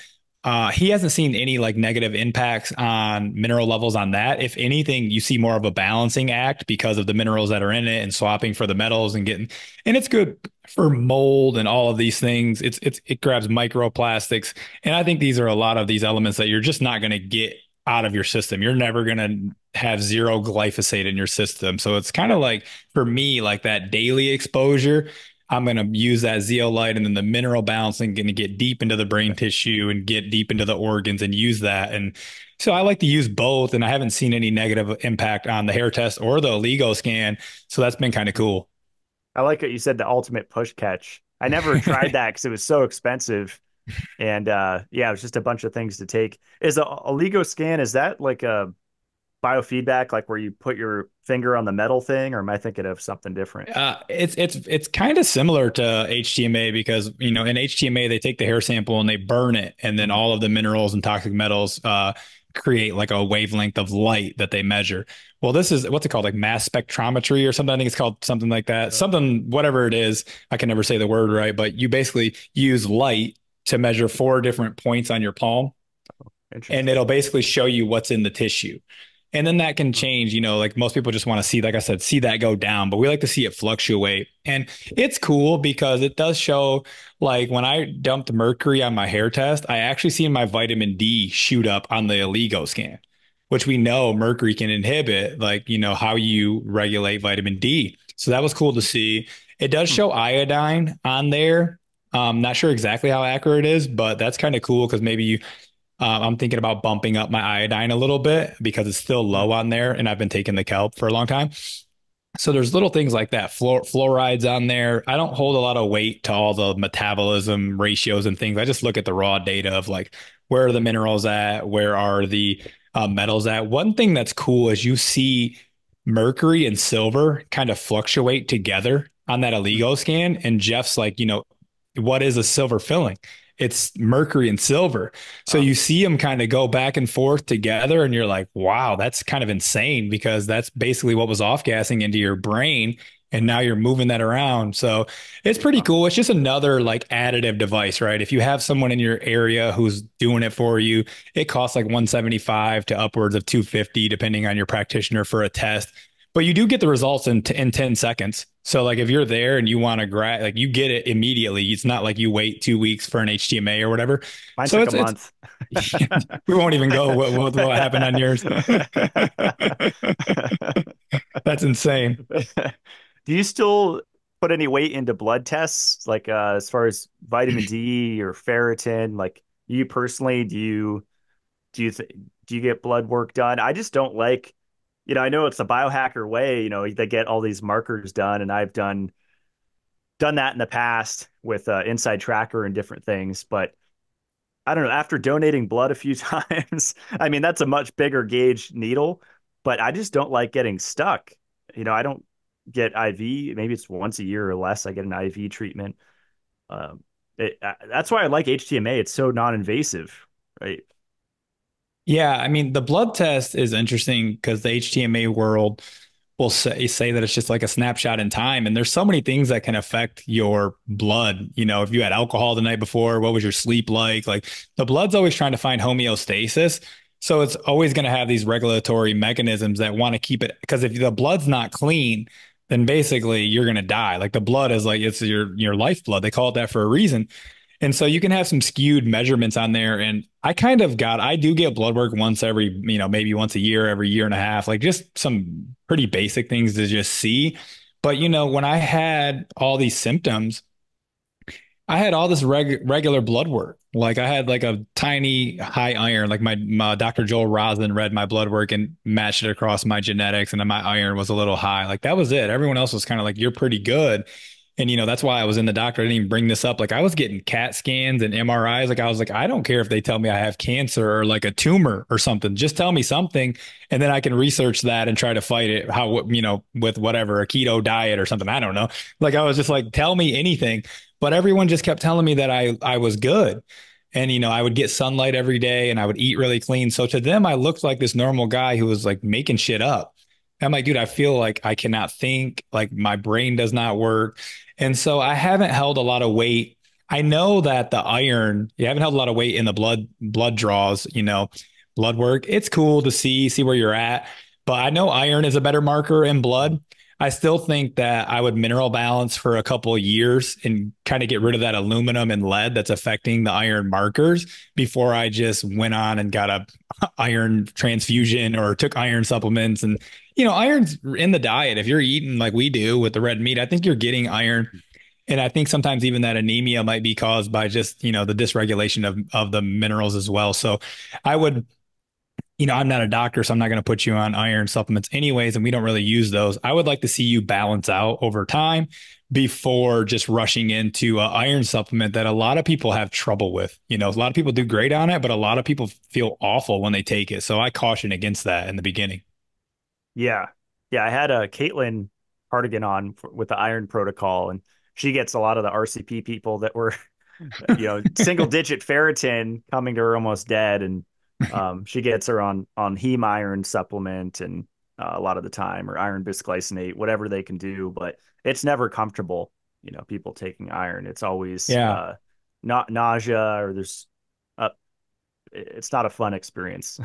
he hasn't seen any like negative impacts on mineral levels on that. If anything, you see more of a balancing act because of the minerals that are in it and swapping for the metals and getting, and it's good for mold and all of these things. It grabs microplastics. And I think these are a lot of these elements that you're just not going to get out of your system. You're never going to have zero glyphosate in your system. So it's kind of like, for me, like that daily exposure, I'm going to use that zeolite, and then the mineral balancing going to get deep into the brain tissue and get deep into the organs and use that. And so I like to use both, and I haven't seen any negative impact on the hair test or the Oligo scan. So that's been kind of cool. I like what you said, the ultimate push catch. I never tried that because it was so expensive. And yeah, it was just a bunch of things to take. Is the Oligo scan, is that like a biofeedback, like where you put your finger on the metal thing, or am I thinking of something different? It's kind of similar to HTMA, because you know in HTMA they take the hair sample and they burn it, and then all of the minerals and toxic metals create like a wavelength of light that they measure. Well, this is what's it called, like mass spectrometry or something. I think it's called something like that. Something, whatever it is, I can never say the word right, but you basically use light to measure 4 different points on your palm, and it'll basically show you what's in the tissue. And then that can change, you know, like most people just want to see, like I said, see that go down, but we like to see it fluctuate. And it's cool because it does show, like when I dumped mercury on my hair test, I actually seen my vitamin D shoot up on the Oligo scan, which we know mercury can inhibit, like, you know, how you regulate vitamin D. So that was cool to see. It does show iodine on there. Not sure exactly how accurate it is, but that's kind of cool because maybe you... I'm thinking about bumping up my iodine a little bit because it's still low on there, and I've been taking the kelp for a long time. So there's little things like that, fluorides on there. I don't hold a lot of weight to all the metabolism ratios and things. I just look at the raw data of like, where are the minerals at? Where are the metals at? One thing that's cool is you see mercury and silver kind of fluctuate together on that Oligo scan. And Jeff's like, you know, what is a silver filling? It's mercury and silver. So you see them kind of go back and forth together, and you're like, wow, that's kind of insane, because that's basically what was off-gassing into your brain, and now you're moving that around. So it's pretty cool. It's just another like additive device, right? If you have someone in your area who's doing it for you, it costs like $175 to upwards of $250, depending on your practitioner, for a test. But you do get the results in 10 seconds. So like if you're there and you want to grab, like you get it immediately. It's not like you wait 2 weeks for an HTMA or whatever. Mine so took a month. We won't even go what happened on yours. That's insane. Do you still put any weight into blood tests? Like as far as vitamin D or ferritin, like you personally, do you get blood work done? I just don't like, you know, I know it's the biohacker way, you know, they get all these markers done, and I've done that in the past with Inside Tracker and different things. But I don't know, after donating blood a few times, I mean, that's a much bigger gauge needle, but I just don't like getting stuck. You know, I don't get IV. Maybe it's once a year or less. I get an IV treatment. That's why I like HTMA. It's so non-invasive, right? Yeah, I mean, the blood test is interesting because the HTMA world will say that it's just like a snapshot in time. And there's so many things that can affect your blood. You know, if you had alcohol the night before, what was your sleep like? Like the blood's always trying to find homeostasis. So it's always going to have these regulatory mechanisms that want to keep it, because if the blood's not clean, then basically you're going to die. Like the blood is like, it's your lifeblood. They call it that for a reason. And so you can have some skewed measurements on there. And I do get blood work once every, maybe once a year, every year and a half, like just some pretty basic things to just see. But, when I had all these symptoms, I had all this regular blood work. Like I had like a tiny high iron, like my Dr. Joel Roslin read my blood work and matched it across my genetics. And then my iron was a little high. Like that was it. Everyone else was kind of like, you're pretty good. And, that's why I was in the doctor. I didn't even bring this up. Like I was getting CAT scans and MRIs. Like I was like, I don't care if they tell me I have cancer or like a tumor or something, just tell me something. And then I can research that and try to fight it. How, with whatever, a keto diet or something. I don't know. Like I was just like, tell me anything. But everyone just kept telling me that I was good. And, I would get sunlight every day and I would eat really clean. So to them, I looked like this normal guy who was like making shit up. And I'm like, dude, I feel like I cannot think, like my brain does not work. And so I haven't held a lot of weight. I know that you haven't held a lot of weight in the blood draws, blood work. It's cool to see where you're at. But I know iron is a better marker in blood. I still think that I would mineral balance for a couple of years and kind of get rid of that aluminum and lead that's affecting the iron markers before I just went on and got a iron transfusion or took iron supplements. And, iron's in the diet. If you're eating like we do with the red meat, I think you're getting iron. And I think sometimes even that anemia might be caused by just, the dysregulation of the minerals as well. So I would... I'm not a doctor, so I'm not going to put you on iron supplements anyways, and we don't really use those. I would like to see you balance out over time before just rushing into an iron supplement that a lot of people have trouble with. A lot of people do great on it, but a lot of people feel awful when they take it. So I caution against that in the beginning. Yeah. Yeah. I had a Caitlin Hartigan on with the iron protocol, and she gets a lot of the RCP people that were, single digit ferritin coming to her almost dead. And she gets her on heme iron supplement and a lot of the time, or iron bisglycinate, whatever they can do, but it's never comfortable. People taking iron, it's always not nausea, or there's it's not a fun experience.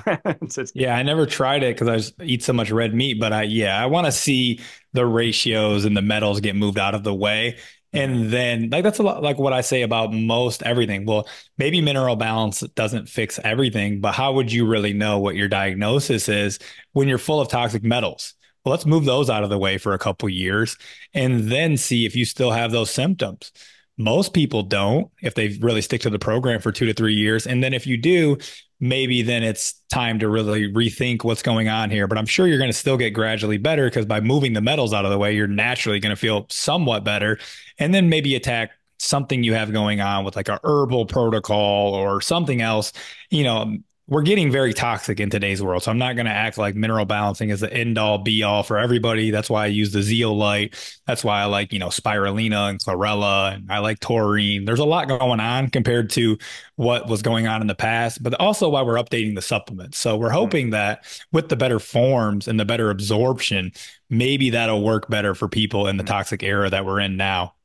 Yeah. I never tried it because I just eat so much red meat, but I want to see the ratios and the metals get moved out of the way. And then like, that's a lot like what I say about most everything. Well, maybe mineral balance doesn't fix everything, but how would you really know what your diagnosis is when you're full of toxic metals? Well, let's move those out of the way for a couple years and then see if you still have those symptoms. Most people don't, if they really stick to the program for 2 to 3 years. And then if you do, maybe then it's time to really rethink what's going on here. But I'm sure you're going to still get gradually better, because by moving the metals out of the way, you're naturally going to feel somewhat better. And then maybe attack something you have going on with like a herbal protocol or something else. We're getting very toxic in today's world. So I'm not going to act like mineral balancing is the end all be all for everybody. That's why I use the zeolite. That's why I like, spirulina and chlorella, and I like taurine. There's a lot going on compared to what was going on in the past, but also why we're updating the supplements. So we're hoping that with the better forms and the better absorption, maybe that'll work better for people in the toxic era that we're in now.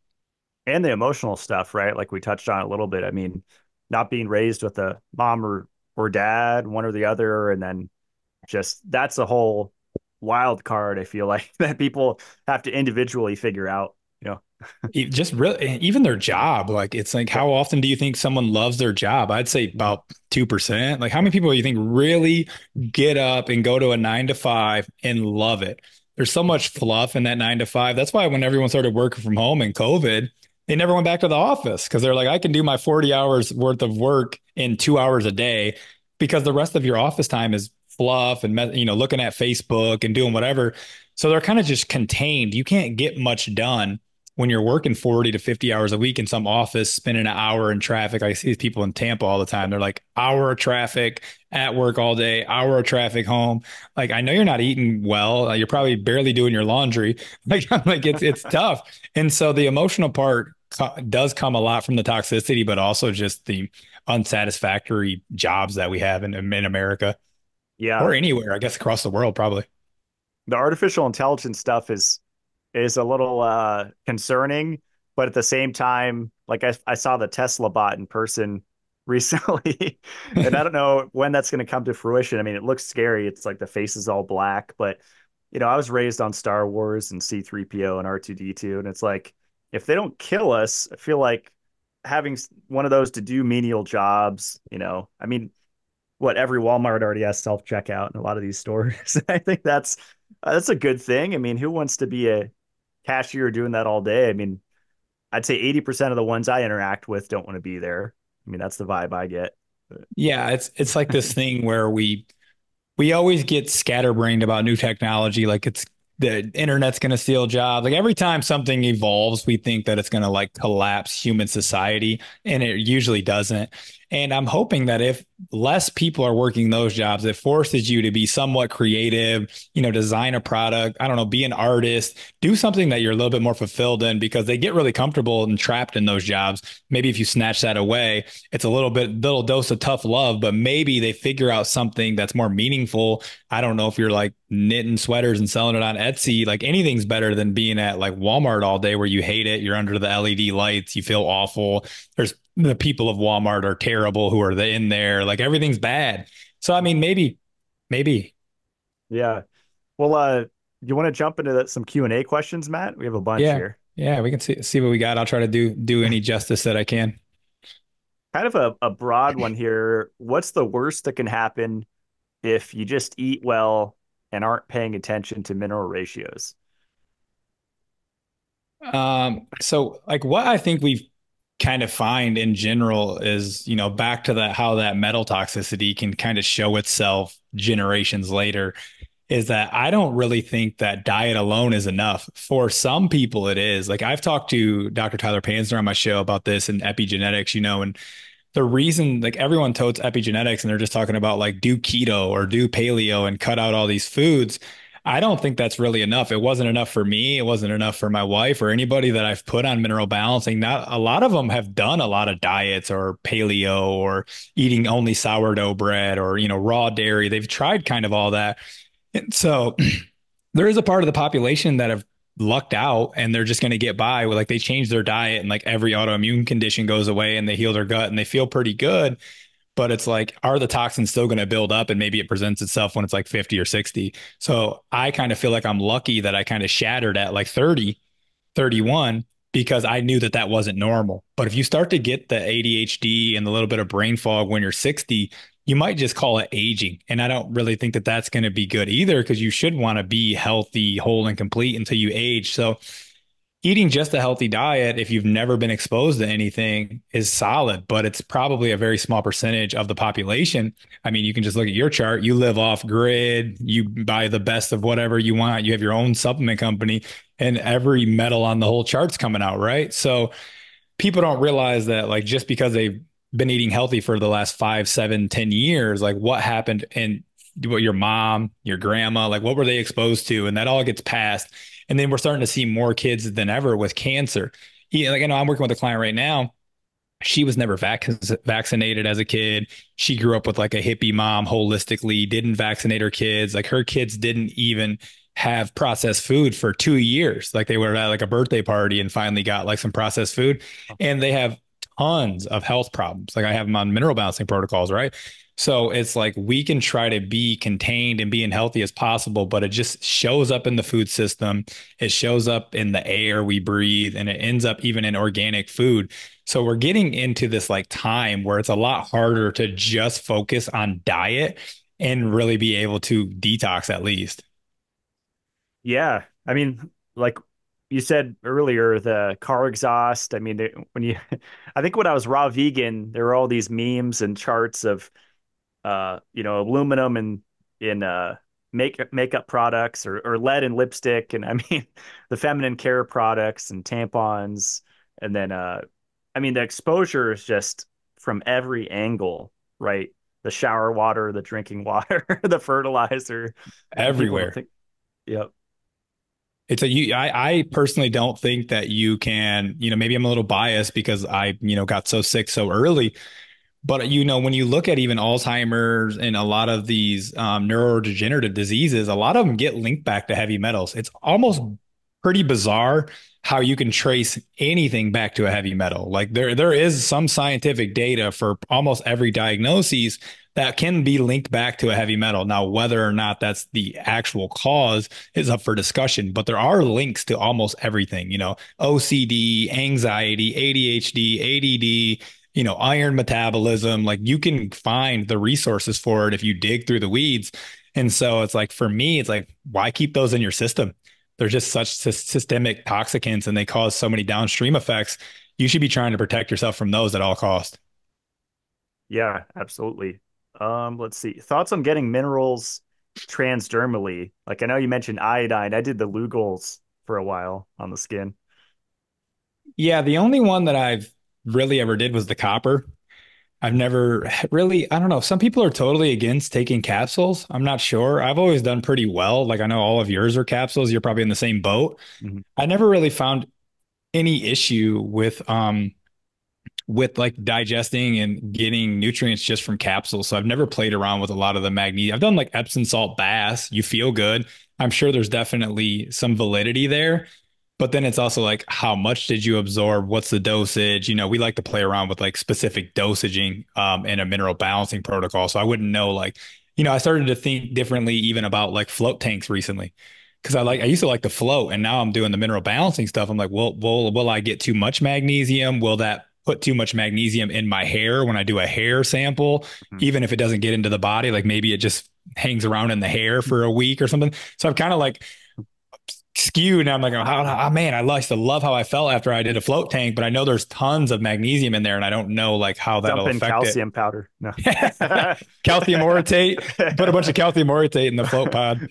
And the emotional stuff, right? Like we touched on a little bit. I mean, not being raised with a mom or dad, one or the other. And then just, that's a whole wild card. I feel like that people have to individually figure out, just really even their job. Like it's like, how often do you think someone loves their job? I'd say about 2%. Like how many people do you think really get up and go to a 9-to-5 and love it? There's so much fluff in that 9-to-5. That's why when everyone started working from home in COVID, they never went back to the office, because they're like, I can do my 40 hours worth of work in 2 hours a day, because the rest of your office time is fluff and, looking at Facebook and doing whatever. So they're kind of just contained. You can't get much done when you're working 40 to 50 hours a week in some office, spending an hour in traffic. I see people in Tampa all the time. They're like, hour of traffic at work all day, hour of traffic home. Like, I know you're not eating well. You're probably barely doing your laundry. Like, I'm like, it's tough. And so the emotional part does come a lot from the toxicity, but also just the unsatisfactory jobs that we have in America. Yeah. Or anywhere, I guess, across the world, probably. The artificial intelligence stuff is a little concerning, but at the same time, like I saw the Tesla bot in person recently, and I don't know when that's going to come to fruition. I mean, it looks scary. It's like the face is all black, but you know, I was raised on Star Wars and C-3PO and R2-D2, and it's like, if they don't kill us, I feel like having one of those to do menial jobs, you know, I mean, what, every Walmart already has self-checkout in a lot of these stores. I think that's a good thing. I mean, who wants to be a cashier doing that all day? I mean, I'd say 80% of the ones I interact with don't want to be there. I mean, that's the vibe I get. Yeah, it's like this thing where we always get scatterbrained about new technology. Like, it's the internet's going to steal jobs. Like, every time something evolves, we think that it's going to like collapse human society, and it usually doesn't. And I'm hoping that if less people are working those jobs, it forces you to be somewhat creative, you know, design a product, I don't know, be an artist, do something that you're a little bit more fulfilled in, because they get really comfortable and trapped in those jobs. Maybe if you snatch that away, it's a little dose of tough love, but maybe they figure out something that's more meaningful. I don't know, if you're like knitting sweaters and selling it on Etsy, like anything's better than being at like Walmart all day where you hate it. You're under the LED lights. You feel awful. There's the people of Walmart are terrible who are in there. Like, everything's bad. So, I mean, maybe. Yeah. Well, you want to jump into some Q&A questions, Matt? We have a bunch here. Yeah. We can see what we got. I'll try to do any justice that I can. Kind of a broad one here. What's the worst that can happen if you just eat well and aren't paying attention to mineral ratios? So like, what I think we've kind of find in general is, you know, back to that, how that metal toxicity can kind of show itself generations later, is that I don't really think that diet alone is enough. For some people it is. Like, I've talked to Dr. Tyler Panzer on my show about this and epigenetics, you know, and the reason, like, everyone totes epigenetics and they're just talking about like, do keto or do paleo and cut out all these foods. I don't think that's really enough. It wasn't enough for me. It wasn't enough for my wife or anybody that I've put on mineral balancing. Not a lot of them have done a lot of diets or paleo or eating only sourdough bread or, you know, raw dairy. They've tried kind of all that. And so there is a part of the population that have lucked out and they're just going to get by with, like, they change their diet and like every autoimmune condition goes away and they heal their gut and they feel pretty good. But it's like, are the toxins still going to build up? And maybe it presents itself when it's like 50 or 60. So I kind of feel like I'm lucky that I kind of shattered at like 30, 31, because I knew that that wasn't normal. But if you start to get the ADHD and the little bit of brain fog when you're 60, you might just call it aging. And I don't really think that that's going to be good either, because you should want to be healthy, whole, and complete until you age. So eating just a healthy diet, if you've never been exposed to anything, is solid, but it's probably a very small percentage of the population. I mean, you can just look at your chart. You live off grid. You buy the best of whatever you want. You have your own supplement company, and every metal on the whole chart's coming out, right? So people don't realize that, like, just because they've been eating healthy for the last 5, 7, 10 years, like, what happened in your mom, your grandma, like, what were they exposed to? And that all gets passed. And then we're starting to see more kids than ever with cancer. Yeah, like, I know I'm working with a client right now. She was never vaccinated as a kid. She grew up with like a hippie mom, holistically didn't vaccinate her kids. Like, her kids didn't even have processed food for 2 years. Like, they were at like a birthday party and finally got like some processed food, and they have tons of health problems. Like, I have them on mineral balancing protocols, right? So it's like, we can try to be contained and being healthy as possible, but it just shows up in the food system. It shows up in the air we breathe, and it ends up even in organic food. So we're getting into this like time where it's a lot harder to just focus on diet and really be able to detox at least. Yeah. I mean, like you said earlier, the car exhaust. I mean, I think when I was raw vegan, there were all these memes and charts of aluminum in makeup products or lead and lipstick, and I mean the feminine care products and tampons, and then I mean the exposure is just from every angle, right? The shower water, the drinking water, the fertilizer, everywhere. Yep. It's I personally don't think that you can, maybe I'm a little biased because I, got so sick so early, but when you look at even Alzheimer's and a lot of these neurodegenerative diseases, a lot of them get linked back to heavy metals. It's almost pretty bizarre how you can trace anything back to a heavy metal. Like there is some scientific data for almost every diagnosis that can be linked back to a heavy metal. Now, whether or not that's the actual cause is up for discussion, but there are links to almost everything, OCD, anxiety, ADHD, ADD, iron metabolism. Like you can find the resources for it if you dig through the weeds. And so it's like, for me, it's like, why keep those in your system? They're just such systemic toxicants and they cause so many downstream effects. You should be trying to protect yourself from those at all costs. Yeah, absolutely. Let's see. Thoughts on getting minerals transdermally? Like I know you mentioned iodine. I did the Lugol's for a while on the skin. Yeah, the only one that I've really ever did was the copper. I've never really, I don't know. Some people are totally against taking capsules. I'm not sure. I've always done pretty well. Like I know all of yours are capsules. You're probably in the same boat. Mm-hmm. I never really found any issue with like digesting and getting nutrients just from capsules. So I've never played around with a lot of the magnesium. I've done like Epsom salt baths. You feel good. I'm sure there's definitely some validity there. But then it's also like, how much did you absorb? What's the dosage? We like to play around with like specific dosaging and a mineral balancing protocol. So I wouldn't know, like, I started to think differently even about like float tanks recently, because I used to like to float, and now I'm doing the mineral balancing stuff. I'm like, well, will I get too much magnesium? Will that put too much magnesium in my hair when I do a hair sample, even if it doesn't get into the body? Like maybe it just hangs around in the hair for a week or something. So I'm kind of like skewed. Now I'm like, oh man, I used to love how I felt after I did a float tank, but I know there's tons of magnesium in there, and I don't know like how that'll affect calcium it. Powder. No. Calcium orotate. Put a bunch of calcium orotate in the float pod.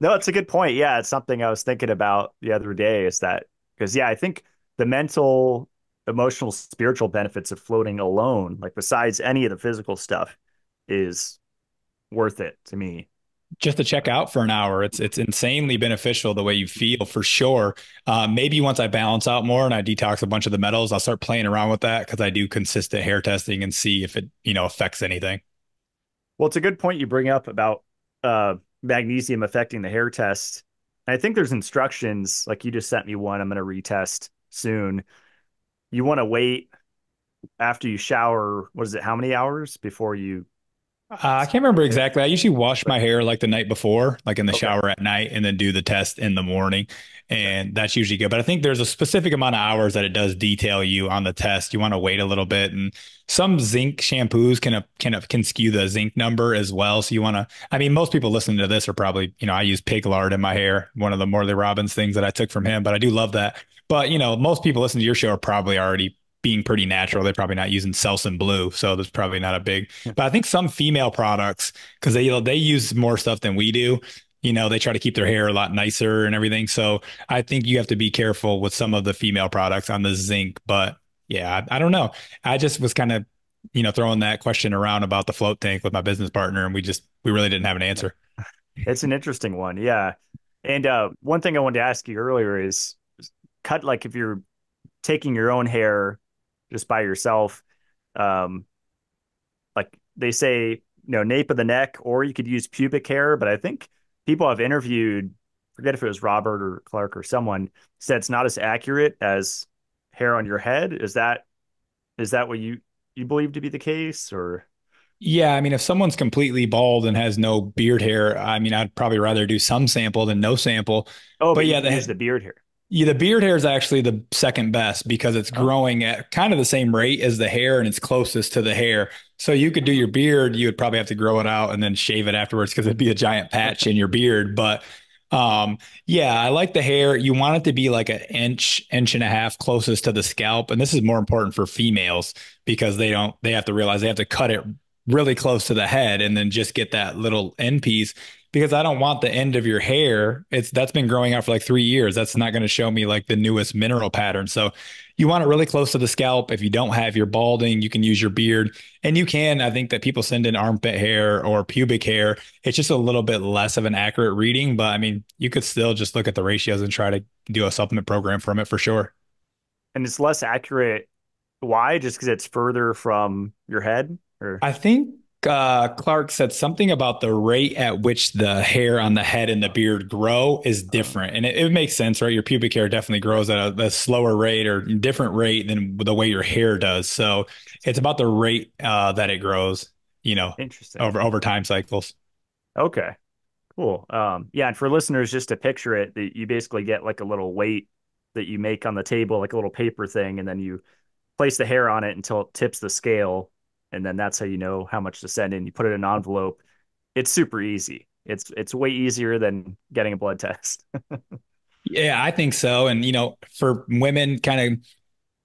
No, it's a good point. Yeah, it's something I was thinking about the other day, is that because I think the mental, emotional, spiritual benefits of floating alone, like besides any of the physical stuff, is worth it to me. Just to check out for an hour, it's insanely beneficial the way you feel, for sure. Maybe once I balance out more and I detox a bunch of the metals, I'll start playing around with that, because I do consistent hair testing and see if it affects anything. Well, it's a good point you bring up about magnesium affecting the hair test. And I think there's instructions, like you just sent me one. I'm going to retest soon. You want to wait after you shower. What is it? How many hours before you? I can't remember exactly. I usually wash my hair like the night before, like in the shower at night, and then do the test in the morning. And that's usually good. But I think there's a specific amount of hours that it does detail you on the test. You want to wait a little bit. And some zinc shampoos can skew the zinc number as well. So you want to, I mean, most people listening to this are probably, I use pig lard in my hair, one of the Morley Robbins things that I took from him, but I do love that. But, most people listening to your show are probably already being pretty natural. They're probably not using Selsun Blue. So there's probably not a big, but I think some female products, because they use more stuff than we do, they try to keep their hair a lot nicer and everything. So I think you have to be careful with some of the female products on the zinc, but yeah, I don't know. I just was kind of, throwing that question around about the float tank with my business partner, and we really didn't have an answer. It's an interesting one. Yeah. And one thing I wanted to ask you earlier is like if you're taking your own hair just by yourself, like they say, nape of the neck, or you could use pubic hair. But I think people I've interviewed, forget if it was Robert or Clark or someone, said it's not as accurate as hair on your head. Is that what you believe to be the case, or? Yeah. I mean, if someone's completely bald and has no beard hair, I mean, I'd probably rather do some sample than no sample. Oh, but yeah, there's the beard hair. Yeah, the beard hair is actually the second best, because it's growing at kind of the same rate as the hair, and it's closest to the hair. So you could do your beard, you would probably have to grow it out and then shave it afterwards, because it'd be a giant patch in your beard. But yeah, I like the hair. You want it to be like an inch, inch and a half closest to the scalp. And this is more important for females, because they have to realize they have to cut it really close to the head and then just get that little end piece, because I don't want the end of your hair. That's been growing out for like 3 years. That's not going to show me like the newest mineral pattern. So you want it really close to the scalp. If you don't have your balding, you can use your beard, and you can, I think that people send in armpit hair or pubic hair. It's just a little bit less of an accurate reading, but I mean, you could still just look at the ratios and try to do a supplement program from it for sure. And it's less accurate. Why? Just because it's further from your head? Or? I think Clark said something about the rate at which the hair on the head and the beard grow is different. And it makes sense, right? Your pubic hair definitely grows at a slower rate or different rate than the way your hair does. So it's about the rate that it grows, you know, over time cycles. Okay, cool. Yeah. And for listeners, just to picture it, you basically get like a little weight that you make on the table, like a little paper thing, and then you place the hair on it until it tips the scale. And then that's how you know how much to send in. You put it in an envelope. It's super easy. It's way easier than getting a blood test. Yeah, I think so. And, you know, for women kind of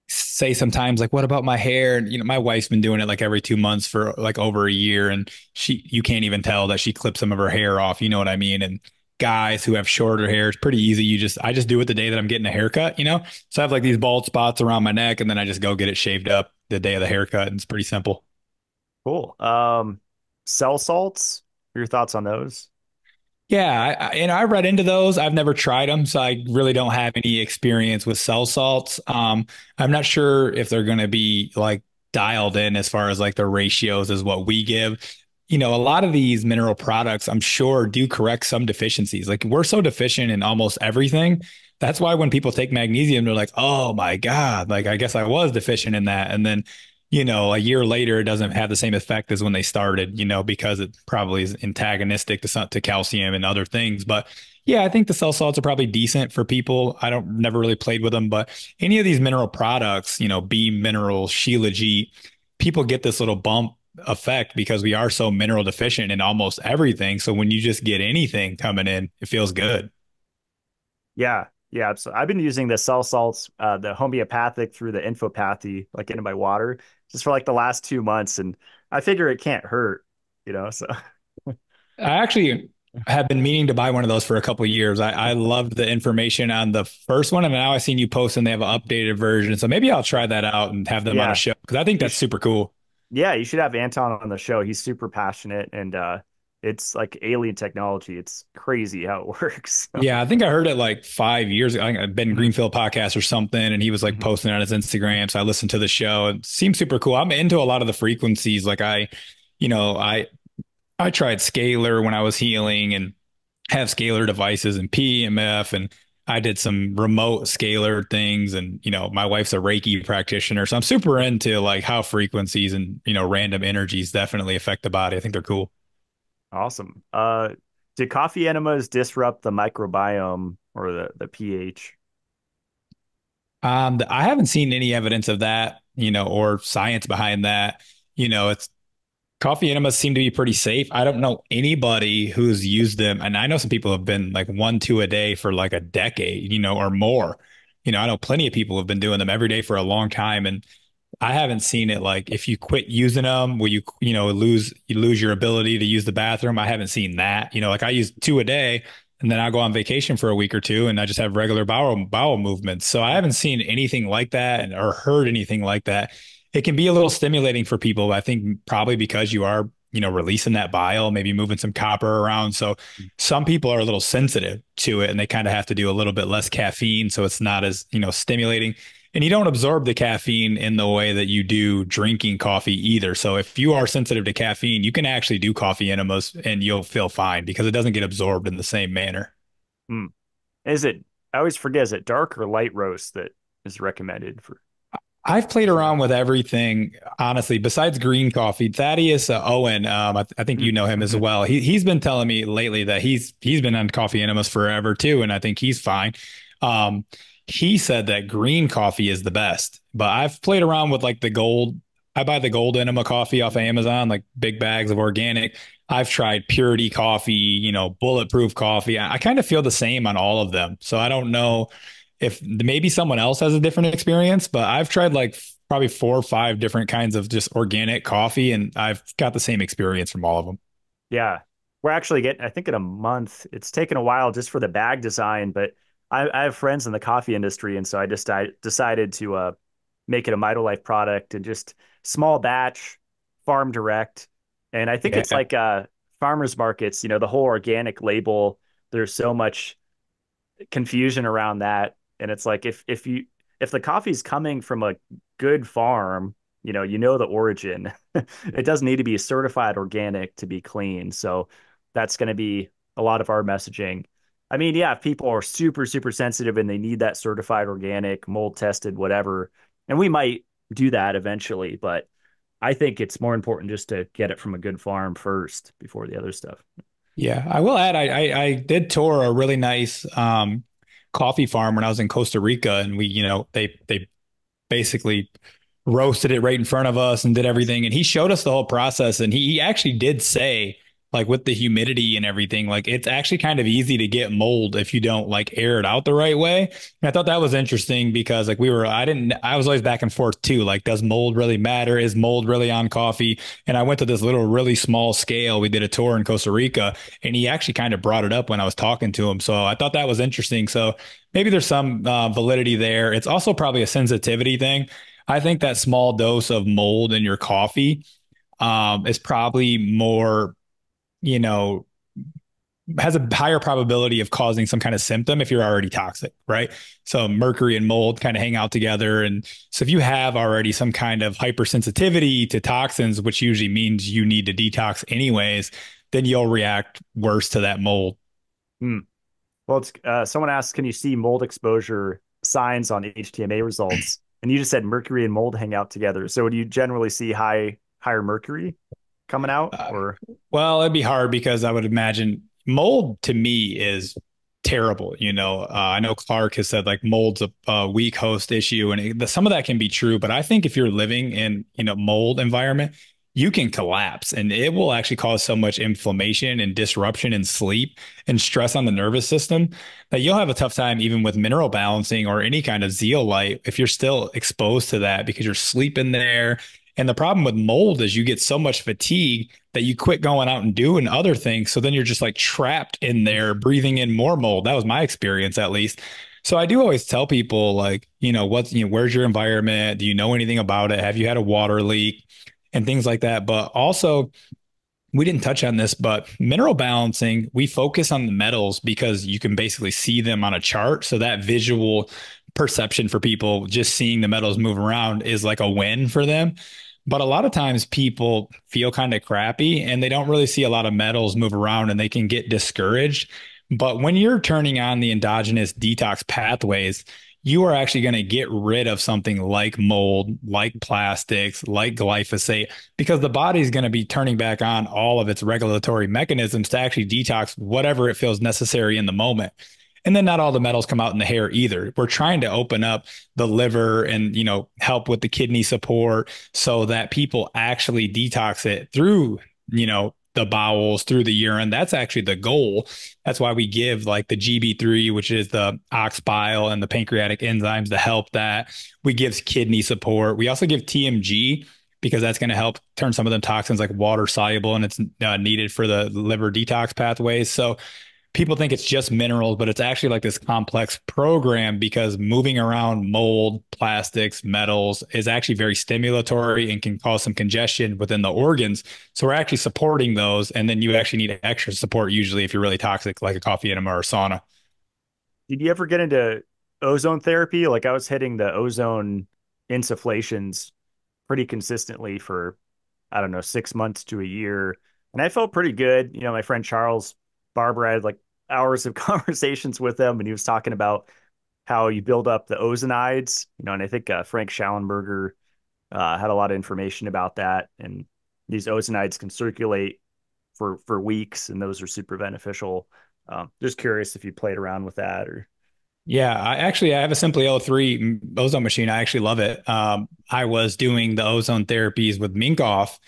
say sometimes like, what about my hair? And, you know, my wife's been doing it like every 2 months for like over a year. And you can't even tell that she clipped some of her hair off. You know what I mean? And guys who have shorter hair, it's pretty easy. I just do it the day that I'm getting a haircut, you know? So I have like these bald spots around my neck, and then I just go get it shaved up the day of the haircut. And it's pretty simple. Cool. Cell salts, your thoughts on those? Yeah, I read into those. I've never tried them, so I really don't have any experience with cell salts. I'm not sure if they're going to be like dialed in as far as like the ratios is what we give. You know, a lot of these mineral products, I'm sure, do correct some deficiencies. Like we're so deficient in almost everything. That's why when people take magnesium, they're like, oh my God, like I guess I was deficient in that. And then, you know, a year later, it doesn't have the same effect as when they started, you know, because it probably is antagonistic to calcium and other things. But yeah, I think the cell salts are probably decent for people. I don't never really played with them, but any of these mineral products, you know, Beam Mineral, Shilajit, people get this little bump effect because we are so mineral deficient in almost everything. So when you just get anything coming in, it feels good. Yeah. Yeah, absolutely. I've been using the cell salts, the homeopathic through the Infopathy, like into my water, just for like the last 2 months. And I figure it can't hurt, you know, so. I actually have been meaning to buy one of those for a couple of years. I loved the information on the first one. And now I've seen you post and they have an updated version. So maybe I'll try that out and have them on a show, because I think that's super cool. Yeah, you should have Anton on the show. He's super passionate, and it's like alien technology. It's crazy how it works. Yeah, I think I heard it like 5 years ago. I think Ben Greenfield podcast or something, and he was like posting on his Instagram. So I listened to the show. It seems super cool. I'm into a lot of the frequencies. Like I tried Scalar when I was healing, and have Scalar devices and PMF, and I did some remote Scalar things, and, you know, my wife's a Reiki practitioner. So I'm super into like how frequencies and, you know, random energies definitely affect the body. I think they're cool. Awesome. Do coffee enemas disrupt the microbiome or the pH? I haven't seen any evidence of that, you know, or science behind that. You know, coffee enemas seem to be pretty safe. I don't know anybody who's used them. And I know some people have been like 1, 2 a day for like a decade, you know, or more. You know, I know plenty of people have been doing them every day for a long time. And I haven't seen it. Like if you quit using them, will you know, lose your ability to use the bathroom? I haven't seen that. You know, like I use 2 a day, and then I go on vacation for a week or two, and I just have regular bowel movements. So I haven't seen anything like that or heard anything like that. It can be a little stimulating for people, I think, probably because you are, you know, releasing that bile, maybe moving some copper around. So some people are a little sensitive to it, and they kind of have to do a little bit less caffeine. So it's not as, you know, stimulating. And you don't absorb the caffeine in the way that you do drinking coffee either. So if you are sensitive to caffeine, you can actually do coffee enemas and you'll feel fine because it doesn't get absorbed in the same manner. Mm. I always forget, is it dark or light roast that is recommended for? I've played around with everything, honestly, besides green coffee. Thaddeus Owen, I think you know him as well. He's been telling me lately that he's been on coffee enemas forever too. And I think he's fine. He said that green coffee is the best, but I've played around with like the gold. I buy the gold enema coffee off of Amazon, like big bags of organic. I've tried Purity coffee, you know, Bulletproof coffee. I kind of feel the same on all of them. So I don't know if maybe someone else has a different experience, but I've tried like probably 4 or 5 different kinds of just organic coffee, and I've got the same experience from all of them. Yeah. We're actually getting, I think in a month, it's taken a while just for the bag design, but I have friends in the coffee industry. And so I just decided to make it a Mitolife product and just small batch, farm direct. And I think it's like farmers markets, you know, the whole organic label, there's so much confusion around that. And it's like, if the coffee's coming from a good farm, you know the origin. It doesn't need to be certified organic to be clean. So that's going to be a lot of our messaging. I mean, yeah, if people are super, super sensitive and they need that certified organic, mold tested, whatever, and we might do that eventually, but I think it's more important just to get it from a good farm first before the other stuff. Yeah, I will add, I did tour a really nice coffee farm when I was in Costa Rica, and we, they basically roasted it right in front of us and did everything. And he showed us the whole process, and he actually did say, like, with the humidity and everything, like, it's actually kind of easy to get mold if you don't like air it out the right way. And I thought that was interesting because like I was always back and forth too. Like, does mold really matter? Is mold really on coffee? And I went to this little really small scale. We did a tour in Costa Rica, and he actually kind of brought it up when I was talking to him. So I thought that was interesting. So maybe there's some validity there. It's also probably a sensitivity thing. I think that small dose of mold in your coffee is probably more, has a higher probability of causing some kind of symptom if you're already toxic, right? So mercury and mold kind of hang out together. And so if you have already some kind of hypersensitivity to toxins, which usually means you need to detox anyways, then you'll react worse to that mold. Well, it's, someone asked, can you see mold exposure signs on HTMA results? And you just said mercury and mold hang out together. So would you generally see higher mercury coming out? Or well, it'd be hard because I would imagine mold to me is terrible. I know Clark has said like mold's a weak host issue, and some of that can be true, but I think if you're living in mold environment, you can collapse, and it will actually cause so much inflammation and disruption in sleep and stress on the nervous system that you'll have a tough time even with mineral balancing or any kind of zeolite if you're still exposed to that, because you're sleeping there. And the problem with mold is you get so much fatigue that you quit going out and doing other things. So then you're just like trapped in there, breathing in more mold. That was my experience, at least. So I do always tell people, like, where's your environment? Do you know anything about it? Have you had a water leak and things like that? But also, we didn't touch on this, but mineral balancing, we focus on the metals because you can basically see them on a chart. So that visual perception for people, just seeing the metals move around, is like a win for them. But a lot of times people feel kind of crappy and they don't really see a lot of metals move around, and they can get discouraged. But when you're turning on the endogenous detox pathways, you are actually going to get rid of something like mold, like plastics, like glyphosate, because the body's going to be turning back on all of its regulatory mechanisms to actually detox whatever it feels necessary in the moment. And then not all the metals come out in the hair either. We're trying to open up the liver and, help with the kidney support so that people actually detox it through, the bowels, through the urine. That's actually the goal. That's why we give like the GB3, which is the ox bile and the pancreatic enzymes to help that. We give kidney support. We also give TMG, because that's going to help turn some of them toxins like water soluble, and it's needed for the liver detox pathways. So people think it's just minerals, but it's actually like this complex program, because moving around mold, plastics, metals is actually very stimulatory and can cause some congestion within the organs. So we're actually supporting those. And then you actually need extra support usually if you're really toxic, like a coffee enema or a sauna. Did you ever get into ozone therapy? Like, I was hitting the ozone insufflations pretty consistently for, I don't know, 6 months to a year. And I felt pretty good. My friend Charles Barber, I had like hours of conversations with him, and he was talking about how you build up the ozonides, and I think Frank Schallenberger had a lot of information about that. And these ozonides can circulate for weeks, and those are super beneficial. Just curious if you played around with that or. Yeah, I have a Simply O3 ozone machine. I actually love it. I was doing the ozone therapies with Minkoff,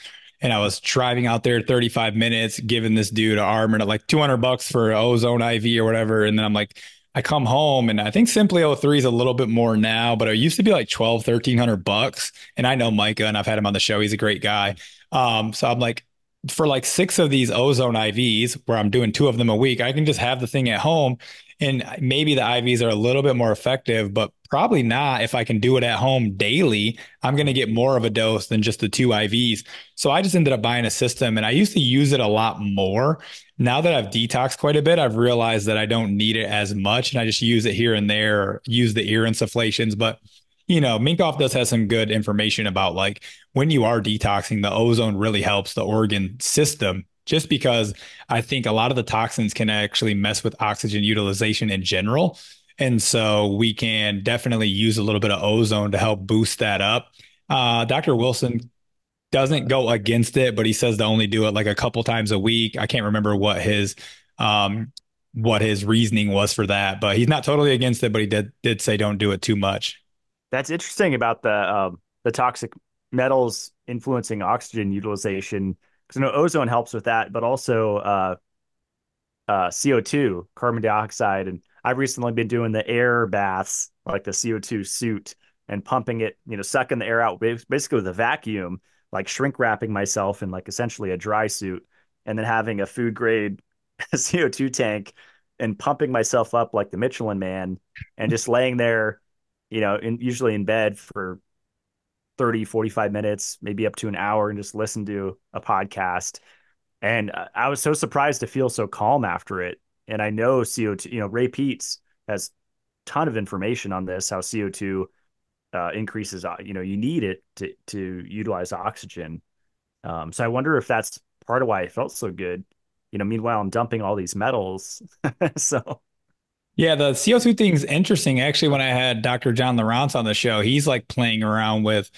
and I was driving out there 35 minutes, giving this dude an arm and like $200 for an ozone IV or whatever. And then I'm like, I come home and I think Simply 03 is a little bit more now, but it used to be like $1,200-$1,300. And I know Micah, and I've had him on the show. He's a great guy. So I'm like, for like 6 of these Ozone IVs, where I'm doing 2 of them a week, I can just have the thing at home. And maybe the IVs are a little bit more effective, but probably not. If I can do it at home daily, I'm going to get more of a dose than just the 2 IVs. So I just ended up buying a system, and I used to use it a lot more. Now that I've detoxed quite a bit, I've realized that I don't need it as much, and I just use it here and there, or use the ear insufflations. But you know, Minkoff does have some good information about like when you are detoxing, the ozone really helps the organ system, just because I think a lot of the toxins can actually mess with oxygen utilization in general. And so we can definitely use a little bit of ozone to help boost that up. Dr. Wilson doesn't go against it, but he says to only do it like a couple times a week. I can't remember what his reasoning was for that, but he's not totally against it, but he did say don't do it too much. That's interesting about the toxic metals influencing oxygen utilization, because I know ozone helps with that, but also CO2, carbon dioxide. And I've recently been doing the air baths, like the CO2 suit, and pumping it, you know, sucking the air out basically with a vacuum, like shrink wrapping myself in like essentially a dry suit, and then having a food grade CO2 tank and pumping myself up like the Michelin Man, and just laying there, you know, usually in bed for 30, 45 minutes, maybe up to an hour, and just listen to a podcast. And I was so surprised to feel so calm after it. And I know CO2, you know, Ray Peetz has a ton of information on this, how CO2 increases, you know, you need it to utilize oxygen. So I wonder if that's part of why I felt so good. You know, meanwhile, I'm dumping all these metals. So yeah, the CO2 thing's interesting. Actually, when I had Dr. John Lawrence on the show, he's like playing around with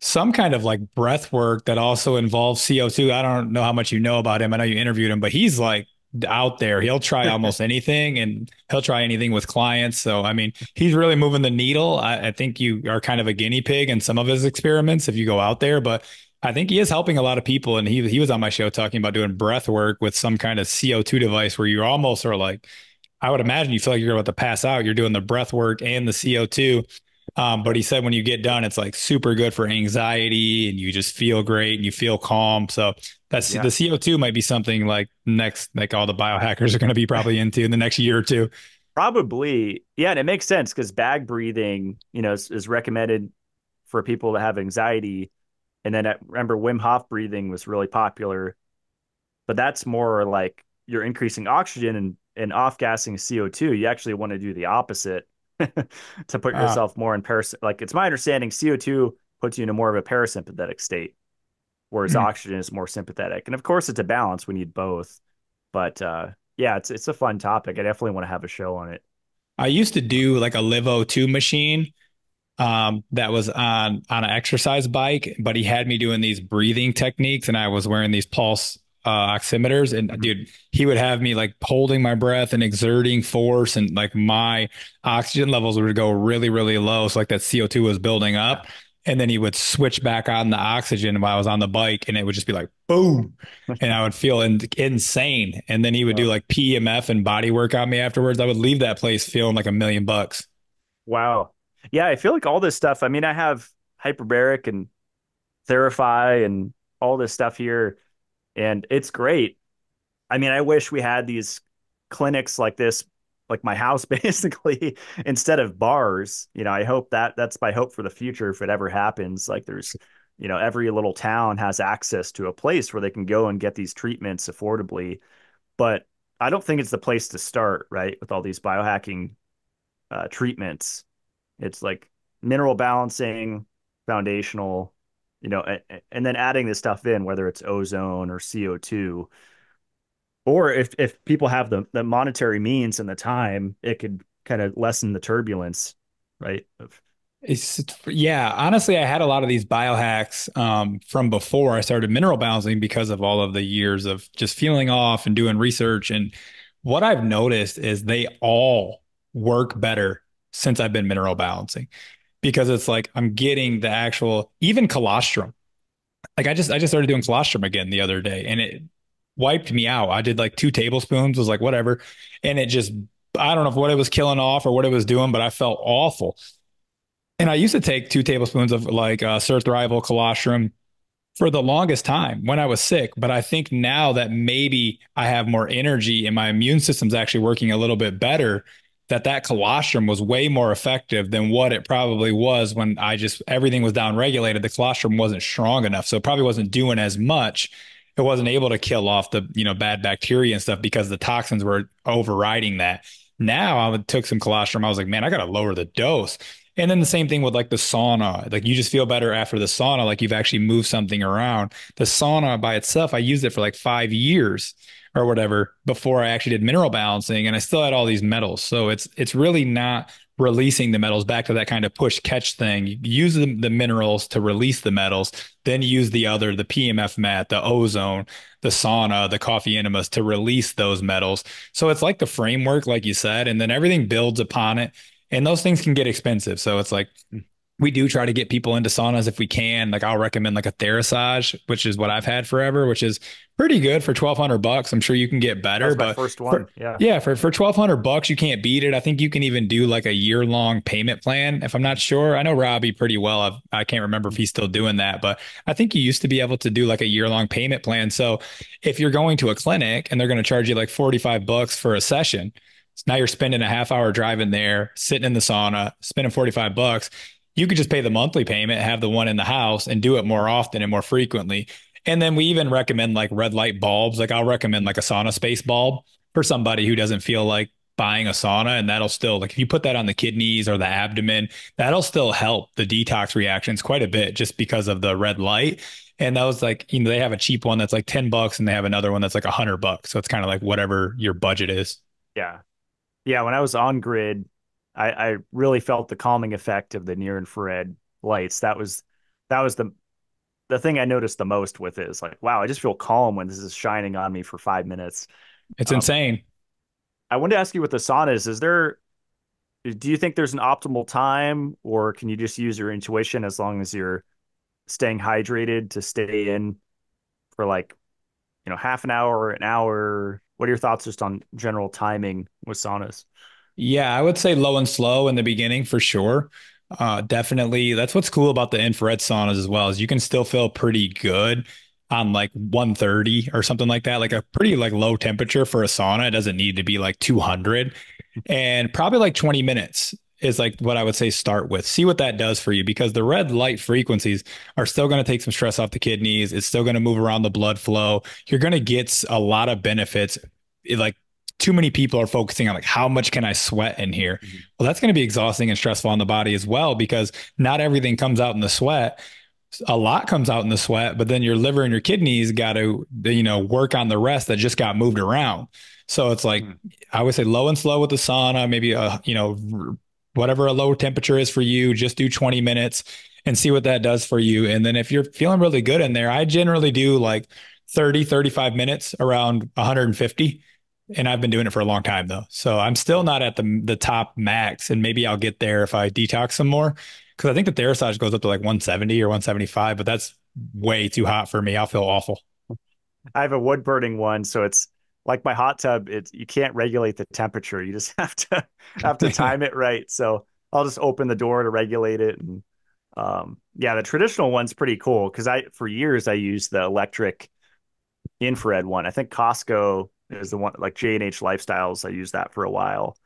some kind of like breath work that also involves CO2. I don't know how much you know about him. I know you interviewed him, but he's like out there. He'll try almost anything, and he'll try anything with clients. So, I mean, he's really moving the needle. I think you are kind of a guinea pig in some of his experiments if you go out there, but I think he is helping a lot of people. And he was on my show talking about doing breath work with some kind of CO2 device where you almost are like, I would imagine you feel like you're about to pass out. You're doing the breath work and the CO2. But he said when you get done, it's like super good for anxiety, and you just feel great and you feel calm. So that's the CO2 might be something like next, like all the biohackers are going to be probably into in the next year or two. Probably. Yeah. And it makes sense, because bag breathing, you know, is recommended for people that have anxiety. And then I remember Wim Hof breathing was really popular, but that's more like you're increasing oxygen and off-gassing CO2. You actually want to do the opposite to put yourself more in like, it's my understanding CO2 puts you in a more of a parasympathetic state, whereas oxygen is more sympathetic. And of course it's a balance. We need both, but yeah, it's a fun topic. I definitely want to have a show on it. I used to do like a Livo2 machine that was on an exercise bike, but he had me doing these breathing techniques, and I was wearing these pulse oximeters, and dude, he would have me like holding my breath and exerting force, and like my oxygen levels would go really, really low. So like that CO2 was building up, and then he would switch back on the oxygen while I was on the bike, and it would just be like, boom. And I would feel insane. And then he would do like PEMF and body work on me afterwards. I would leave that place feeling like $1,000,000. Wow. Yeah. I feel like all this stuff. I mean, I have hyperbaric and Therify and all this stuff here, and it's great. I mean, I wish we had these clinics like this, like my house, basically, instead of bars. You know, I hope that's my hope for the future, if it ever happens. Like there's, you know, every little town has access to a place where they can go and get these treatments affordably. But I don't think it's the place to start, right? With all these biohacking treatments. It's like mineral balancing, foundational, you know, and then adding this stuff in, whether it's ozone or CO2, or if people have the monetary means and the time, it could kind of lessen the turbulence, right? Yeah. Honestly, I had a lot of these biohacks from before I started mineral balancing, because of all of the years of just feeling off and doing research. And what I've noticed is they all work better since I've been mineral balancing, because it's like I'm getting the actual, even colostrum. Like I just started doing colostrum again the other day, and it wiped me out. I did like 2 tablespoons, was like, whatever. And it just I don't know what it was killing off or what it was doing, but I felt awful. And I used to take 2 tablespoons of like Certhrival colostrum for the longest time when I was sick. But I think now that maybe I have more energy and my immune system's actually working a little bit better, that colostrum was way more effective than what it probably was when I just, everything was downregulated. The colostrum wasn't strong enough. So it probably wasn't doing as much. It wasn't able to kill off the, you know, bad bacteria and stuff because the toxins were overriding that. Now I took some colostrum. I was like, man, I got to lower the dose. And then the same thing with like the sauna, like you just feel better after the sauna, like you've actually moved something around. The sauna by itself, I used it for like 5 years or whatever before I actually did mineral balancing, and I still had all these metals. So it's really not releasing the metals, back to that kind of push catch thing. You use the minerals to release the metals, then use the PMF mat, the ozone, the sauna, the coffee enemas to release those metals. So it's like the framework, like you said, and then everything builds upon it. And those things can get expensive. So it's like, we do try to get people into saunas if we can. Like I'll recommend like a Therasage, which is what I've had forever, which is pretty good for $1,200. I'm sure you can get better, but first one. For $1,200, you can't beat it. I think you can even do like a year-long payment plan. If I'm not sure, I know Robbie pretty well. I can't remember if he's still doing that, but I think you used to be able to do like a year-long payment plan. So if you're going to a clinic and they're going to charge you like $45 for a session, now you're spending a half hour driving there, sitting in the sauna, spending $45. You could just pay the monthly payment, have the one in the house, and do it more often and more frequently. And then we even recommend like red light bulbs. Like I'll recommend like a sauna space bulb for somebody who doesn't feel like buying a sauna, and that'll still, like if you put that on the kidneys or the abdomen, that'll still help the detox reactions quite a bit just because of the red light. And that was like, you know, they have a cheap one that's like $10 and they have another one that's like $100. So it's kind of like whatever your budget is. Yeah. Yeah, when I was on grid, I really felt the calming effect of the near infrared lights. That was the thing I noticed the most with it. It's like, wow, I just feel calm when this is shining on me for 5 minutes. It's insane. I wanted to ask you with the sauna is there, do you think there's an optimal time, or can you just use your intuition as long as you're staying hydrated to stay in for like, you know, half an hour, an hour? What are your thoughts just on general timing with saunas? Yeah, I would say low and slow in the beginning for sure. Definitely. That's what's cool about the infrared saunas as well, is you can still feel pretty good on like 130 or something like that, like a pretty like low temperature for a sauna. It doesn't need to be like 200, and probably like 20 minutes is like what I would say start with. See what that does for you, because the red light frequencies are still going to take some stress off the kidneys. It's still going to move around the blood flow. You're going to get a lot of benefits. Like too many people are focusing on like, how much can I sweat in here? Mm-hmm. Well, that's going to be exhausting and stressful on the body as well, because not everything comes out in the sweat. A lot comes out in the sweat, but then your liver and your kidneys got to, you know, work on the rest that just got moved around. So it's like, I would say low and slow with the sauna, maybe, you know, whatever a low temperature is for you, just do 20 minutes and see what that does for you. And then if you're feeling really good in there, I generally do like 30, 35 minutes around 150. And I've been doing it for a long time though. So I'm still not at the top max, and maybe I'll get there if I detox some more. Cause I think the Therasage goes up to like 170 or 175, but that's way too hot for me. I'll feel awful. I have a wood burning one. So it's like my hot tub, you can't regulate the temperature. You just have to time it right. So I'll just open the door to regulate it. And yeah, the traditional one's pretty cool, because for years I used the electric infrared one. I think Costco is the one, like J&H Lifestyles. I used that for a while,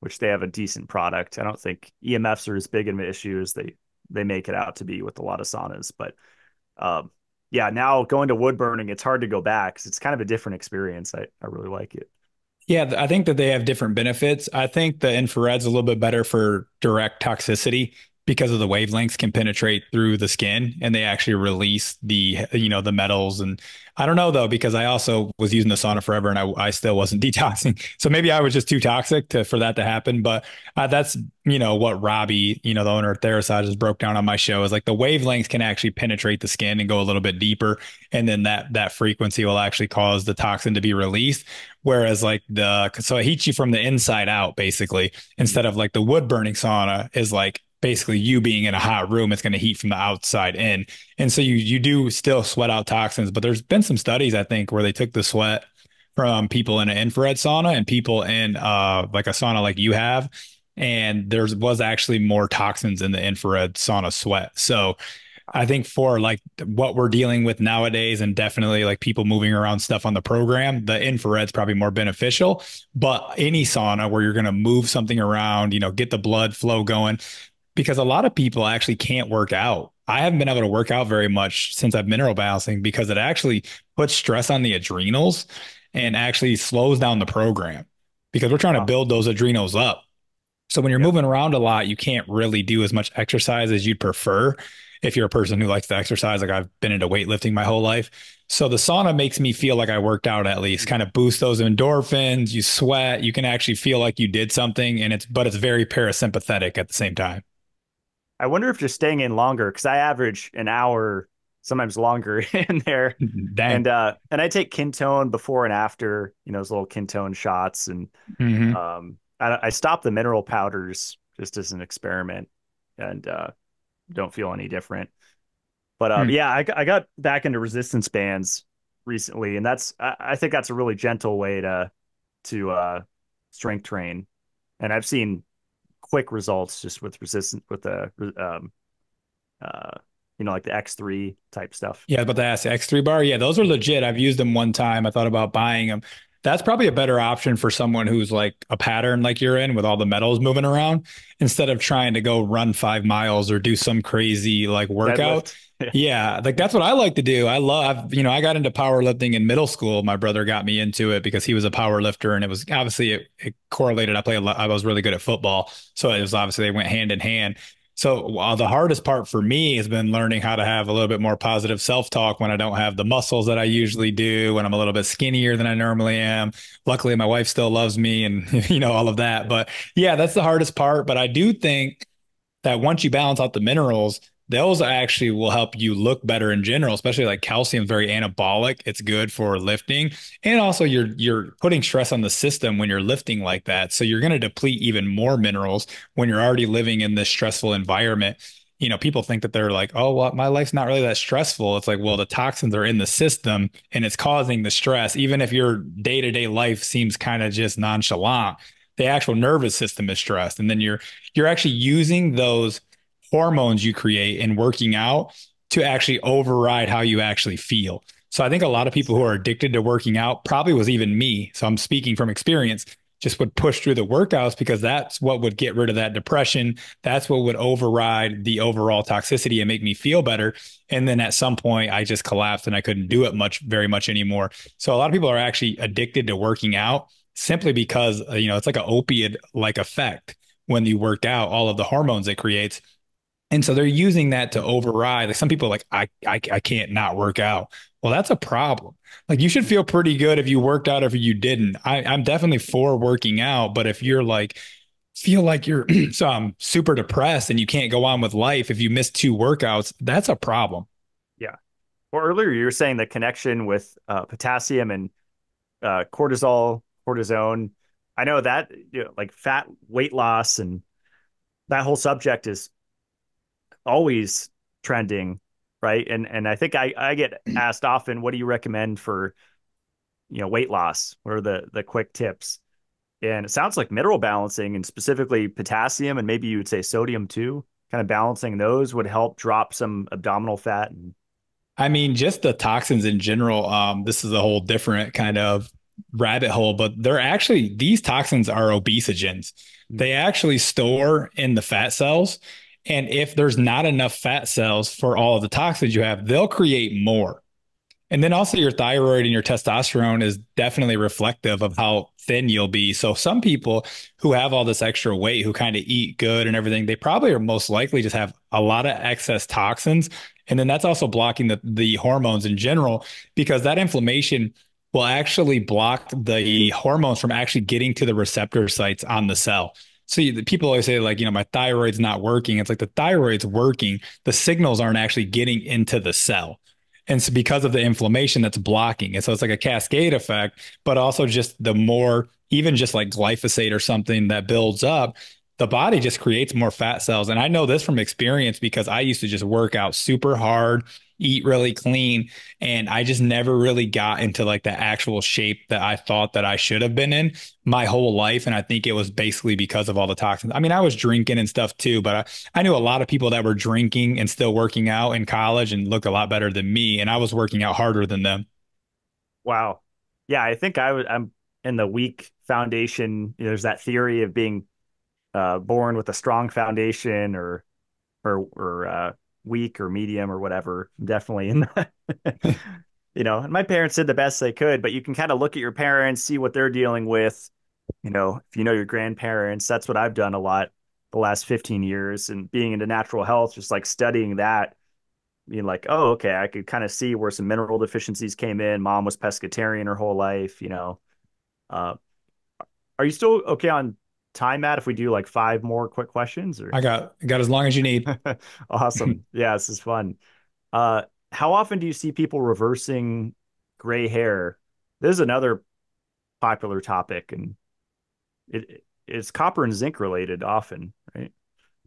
which they have a decent product. I don't think EMFs are as big of an issue as they make it out to be with a lot of saunas, but yeah, now going to wood burning, it's hard to go back because it's kind of a different experience. I really like it. Yeah, I think that they have different benefits. I think the infrared's a little bit better for direct toxicity because of the wavelengths can penetrate through the skin, and they actually release the, you know, the metals. And I don't know though, because I also was using the sauna forever and I still wasn't detoxing. So maybe I was just too toxic for that to happen. But that's, you know, what Robbie, you know, the owner of Therasage just broke down on my show, is like the wavelengths can actually penetrate the skin and go a little bit deeper. And then that frequency will actually cause the toxin to be released. Whereas like so it heats you from the inside out basically, instead of like the wood burning sauna is like, basically you being in a hot room, it's going to heat from the outside in. And so you do still sweat out toxins, but there's been some studies, I think, where they took the sweat from people in an infrared sauna and people in like a sauna like you have. And there was actually more toxins in the infrared sauna sweat. So I think for like what we're dealing with nowadays, and definitely like people moving around stuff on the program, the infrared's probably more beneficial. But any sauna where you're going to move something around, you know, get the blood flow going, because a lot of people actually can't work out. I haven't been able to work out very much since I've mineral balancing, because it actually puts stress on the adrenals and actually slows down the program, because we're trying to build those adrenals up. So when you're moving around a lot, you can't really do as much exercise as you'd prefer if you're a person who likes to exercise. Like I've been into weightlifting my whole life. So the sauna makes me feel like I worked out, at least kind of boosts those endorphins. You sweat, you can actually feel like you did something, and it's very parasympathetic at the same time. I wonder if just staying in longer, because I average an hour, sometimes longer in there. Dang. And I take Kintone before and after, you know, those little Kintone shots. And I stopped the mineral powders just as an experiment, and don't feel any different. But yeah, I got back into resistance bands recently, and that's, I think that's a really gentle way to strength train. And I've seen quick results just with resistance, with the, you know, like the X3 type stuff. Yeah, but the X3 bar. Yeah, those are legit. I've used them one time. I thought about buying them. That's probably a better option for someone who's like a pattern like you're in, with all the metals moving around, instead of trying to go run 5 miles or do some crazy like workout. Yeah. Like that's what I like to do. You know, I got into powerlifting in middle school. My brother got me into it because he was a power lifter, and it was obviously it correlated. I was really good at football, so it was obviously they went hand in hand. So the hardest part for me has been learning how to have a little bit more positive self-talk when I don't have the muscles that I usually do, when I'm a little bit skinnier than I normally am. Luckily, my wife still loves me and, you know, all of that. But yeah, that's the hardest part. But I do think that once you balance out the minerals, those actually will help you look better in general, especially like calcium is very anabolic. It's good for lifting. And also you're putting stress on the system when you're lifting like that. So you're going to deplete even more minerals when you're already living in this stressful environment. You know, people think that they're like, oh, well, my life's not really that stressful. It's like, well, the toxins are in the system and it's causing the stress. Even if your day-to-day life seems kind of just nonchalant, the actual nervous system is stressed. And then you're actually using those hormones you create in working out to actually override how you actually feel. So I think a lot of people who are addicted to working out, probably was even me, so I'm speaking from experience, just would push through the workouts because that's what would get rid of that depression. That's what would override the overall toxicity and make me feel better. And then at some point I just collapsed and I couldn't do it very much anymore. So a lot of people are actually addicted to working out simply because, you know, it's like an opiate like effect when you work out, all of the hormones it creates. And so they're using that to override. Like some people are like, I can't not work out. Well, that's a problem. Like you should feel pretty good if you worked out, or if you didn't. I'm definitely for working out. But if you're like, feel like you're super depressed and you can't go on with life if you miss 2 workouts, that's a problem. Yeah. Well, earlier you were saying the connection with potassium and cortisone. I know that, you know, like fat weight loss and that whole subject is always trending, right? And I think I get asked often, what do you recommend for, you know, weight loss? What are the quick tips? And it sounds like mineral balancing, and specifically potassium, and maybe you would say sodium too, kind of balancing those would help drop some abdominal fat. And I mean, just the toxins in general, this is a whole different kind of rabbit hole, but they're actually, these toxins are obesogens. They actually store in the fat cells. And if there's not enough fat cells for all of the toxins you have, they'll create more. And then also your thyroid and your testosterone is definitely reflective of how thin you'll be. So some people who have all this extra weight, who kind of eat good and everything, they probably are most likely just have a lot of excess toxins. And then that's also blocking the hormones in general, because that inflammation will actually block the hormones from actually getting to the receptor sites on the cell. So people always say, like, you know, my thyroid's not working. It's like the thyroid's working. The signals aren't actually getting into the cell. And so because of the inflammation, that's blocking it. So it's like a cascade effect, but also just the more, even just like glyphosate or something that builds up, the body just creates more fat cells. And I know this from experience because I used to just work out super hard, eat really clean. And I just never really got into like the actual shape that I thought that I should have been in my whole life. And I think it was basically because of all the toxins. I mean, I was drinking and stuff too, but I knew a lot of people that were drinking and still working out in college and look a lot better than me. And I was working out harder than them. Wow. Yeah. I think I'm in the weak foundation. There's that theory of being born with a strong foundation or weak or medium or whatever. I'm definitely in that. And my parents did the best they could, but you can kind of look at your parents, see what they're dealing with. If you know your grandparents, that's what I've done a lot the last 15 years, and being into natural health, just like studying that, being like, oh, okay, I could kind of see where some mineral deficiencies came in. Mom was pescatarian her whole life, Are you still okay on time, Matt, if we do like 5 more quick questions? Or I got as long as you need. Awesome. Yeah, this is fun. How often do you see people reversing gray hair? This is another popular topic, and it's copper and zinc related often, right?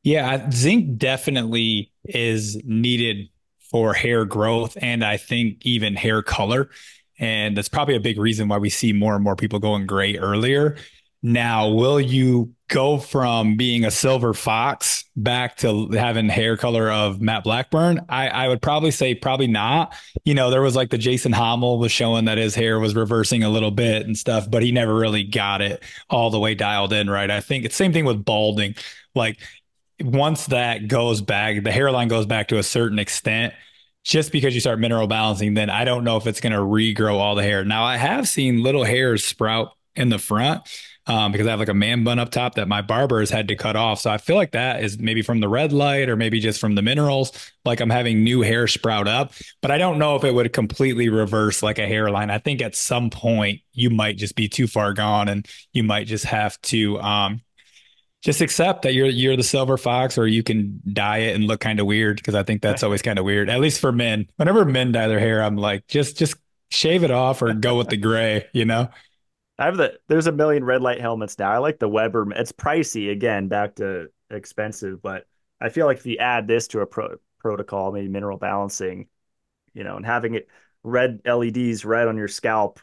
Yeah, zinc definitely is needed for hair growth, and I think even hair color. And that's probably a big reason why we see more and more people going gray earlier. Now, will you go from being a silver fox back to having hair color of Matt Blackburn? I would probably say probably not. There was like the Jason Hommel was showing that his hair was reversing a little bit and stuff, but he never really got it all the way dialed in, right? I think it's same thing with balding. Like once that goes back, the hairline goes back to a certain extent, just because you start mineral balancing, then I don't know if it's going to regrow all the hair. Now, I have seen little hairs sprout in the front, because I have like a man bun up top that my barber has had to cut off. So I feel like that is maybe from the red light or maybe just from the minerals. Like I'm having new hair sprout up, but I don't know if it would completely reverse like a hairline. I think at some point you might just be too far gone, and you might just have to just accept that you're the silver fox, or you can dye it and look kind of weird, because I think that's always kind of weird, at least for men. Whenever men dye their hair, I'm like, just shave it off or go with the gray, I have there's a million red light helmets now. I like the Weber. It's pricey again, back to expensive, but I feel like if you add this to a protocol, maybe mineral balancing, and having it red LEDs right on your scalp,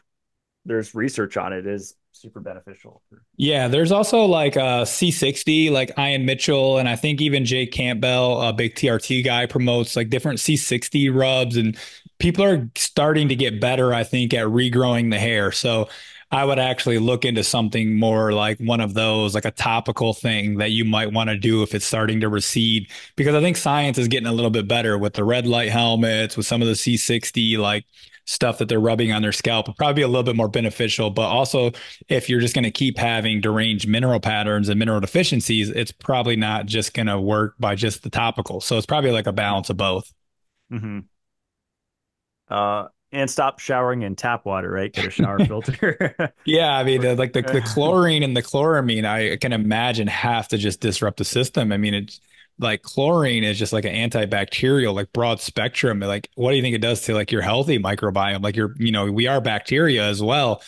there's research on it, is super beneficial. Yeah. There's also like a C60, like Ian Mitchell. And I think even Jay Campbell, a big TRT guy, promotes like different C60 rubs, and people are starting to get better, I think, at regrowing the hair. So I would actually look into something more like one of those, like a topical thing that you might want to do if it's starting to recede, because I think science is getting a little bit better with the red light helmets, with some of the C60, like stuff that they're rubbing on their scalp. It'd probably be a little bit more beneficial. But also, if you're just going to keep having deranged mineral patterns and mineral deficiencies, it's probably not just going to work by just the topical. So it's probably like a balance of both. Mm-hmm. And stop showering in tap water, right? Get a shower filter. Yeah, I mean, like the chlorine and the chloramine, I can imagine, have to just disrupt the system. I mean, it's like chlorine is just like an antibacterial, like broad spectrum. Like, what do you think it does to like your healthy microbiome? Like we are bacteria as well.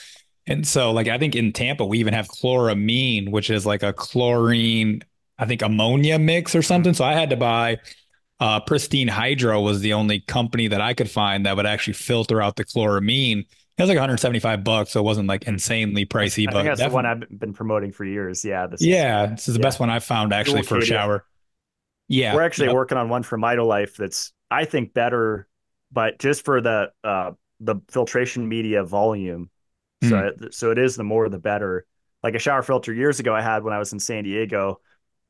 And so like, I think in Tampa, we even have chloramine, which is like a chlorine, I think ammonia mix or something. So I had to buy... Pristine Hydro was the only company that I could find that would actually filter out the chloramine. It was like $175, so it wasn't like insanely pricey. I think that's the one I've been promoting for years. Yeah. This is the best one I found actually for a shower. Yeah. We're actually working on one from Idolife that's, I think, better, but just for the filtration media volume. So, so it is the more, the better. Like a shower filter years ago I had when I was in San Diego.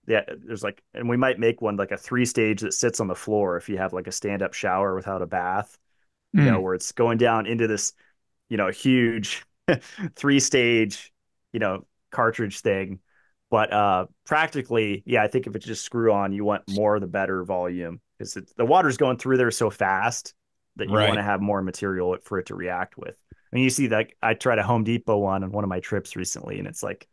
Yeah, there's like, and we might make one like a 3-stage that sits on the floor if you have like a stand-up shower without a bath, where it's going down into this, huge 3-stage, cartridge thing. But practically, yeah, I think if it's just screw on, you want more, the better volume, because the water's going through there so fast that you want to have more material for it to react with. I mean, you see that I tried a Home Depot one on one of my trips recently, and it's like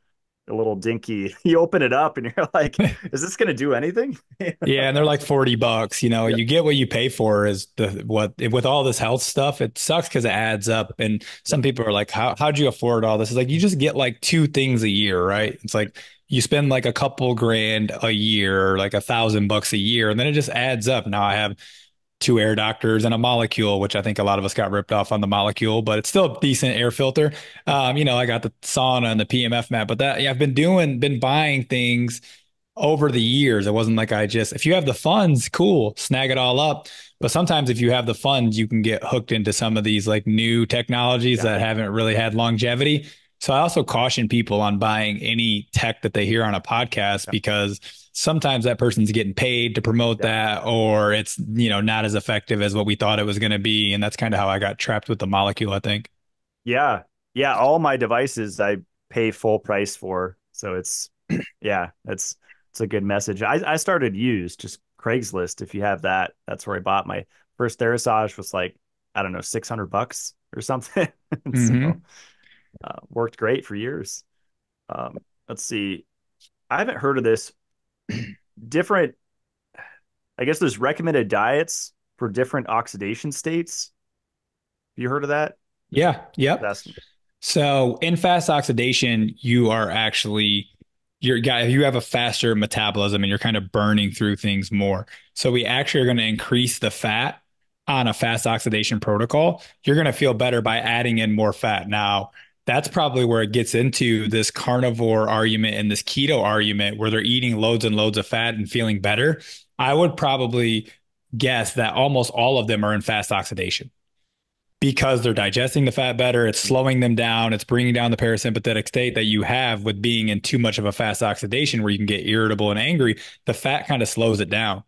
a little dinky. You open it up and you're like, is this going to do anything? Yeah. And they're like $40, you get what you pay for is with all this health stuff. It sucks because it adds up. And some people are like, how'd you afford all this? It's like, you just get like 2 things a year, right? It's like you spend like a couple grand a year, like $1,000 a year. And then it just adds up. Now I have two air doctors and a molecule, which I think a lot of us got ripped off on the molecule, but it's still a decent air filter. I got the sauna and the PMF mat, but that I've been buying things over the years. It wasn't like if you have the funds, cool, snag it all up. But sometimes if you have the funds, you can get hooked into some of these like new technologies that haven't really had longevity. So I also caution people on buying any tech that they hear on a podcast, because sometimes that person's getting paid to promote that, or it's, not as effective as what we thought it was going to be. And that's kind of how I got trapped with the molecule, I think. Yeah. Yeah. All my devices I pay full price for. So it's a good message. I started used, just Craigslist. If you have that, that's where I bought my first Therasage, was like, I don't know, $600 or something. So, worked great for years. Let's see. I haven't heard of this. Different, I guess there's recommended diets for different oxidation states. Have you heard of that? Yeah. Yep. So in fast oxidation, you are actually... you have a faster metabolism and you're kind of burning through things more. So we actually are going to increase the fat on a fast oxidation protocol. You're going to feel better by adding in more fat. Now, that's probably where it gets into this carnivore argument and this keto argument where they're eating loads and loads of fat and feeling better. I would probably guess that almost all of them are in fast oxidation, because they're digesting the fat better. It's slowing them down. It's bringing down the parasympathetic state that you have with being in too much of a fast oxidation where you can get irritable and angry. The fat kind of slows it down.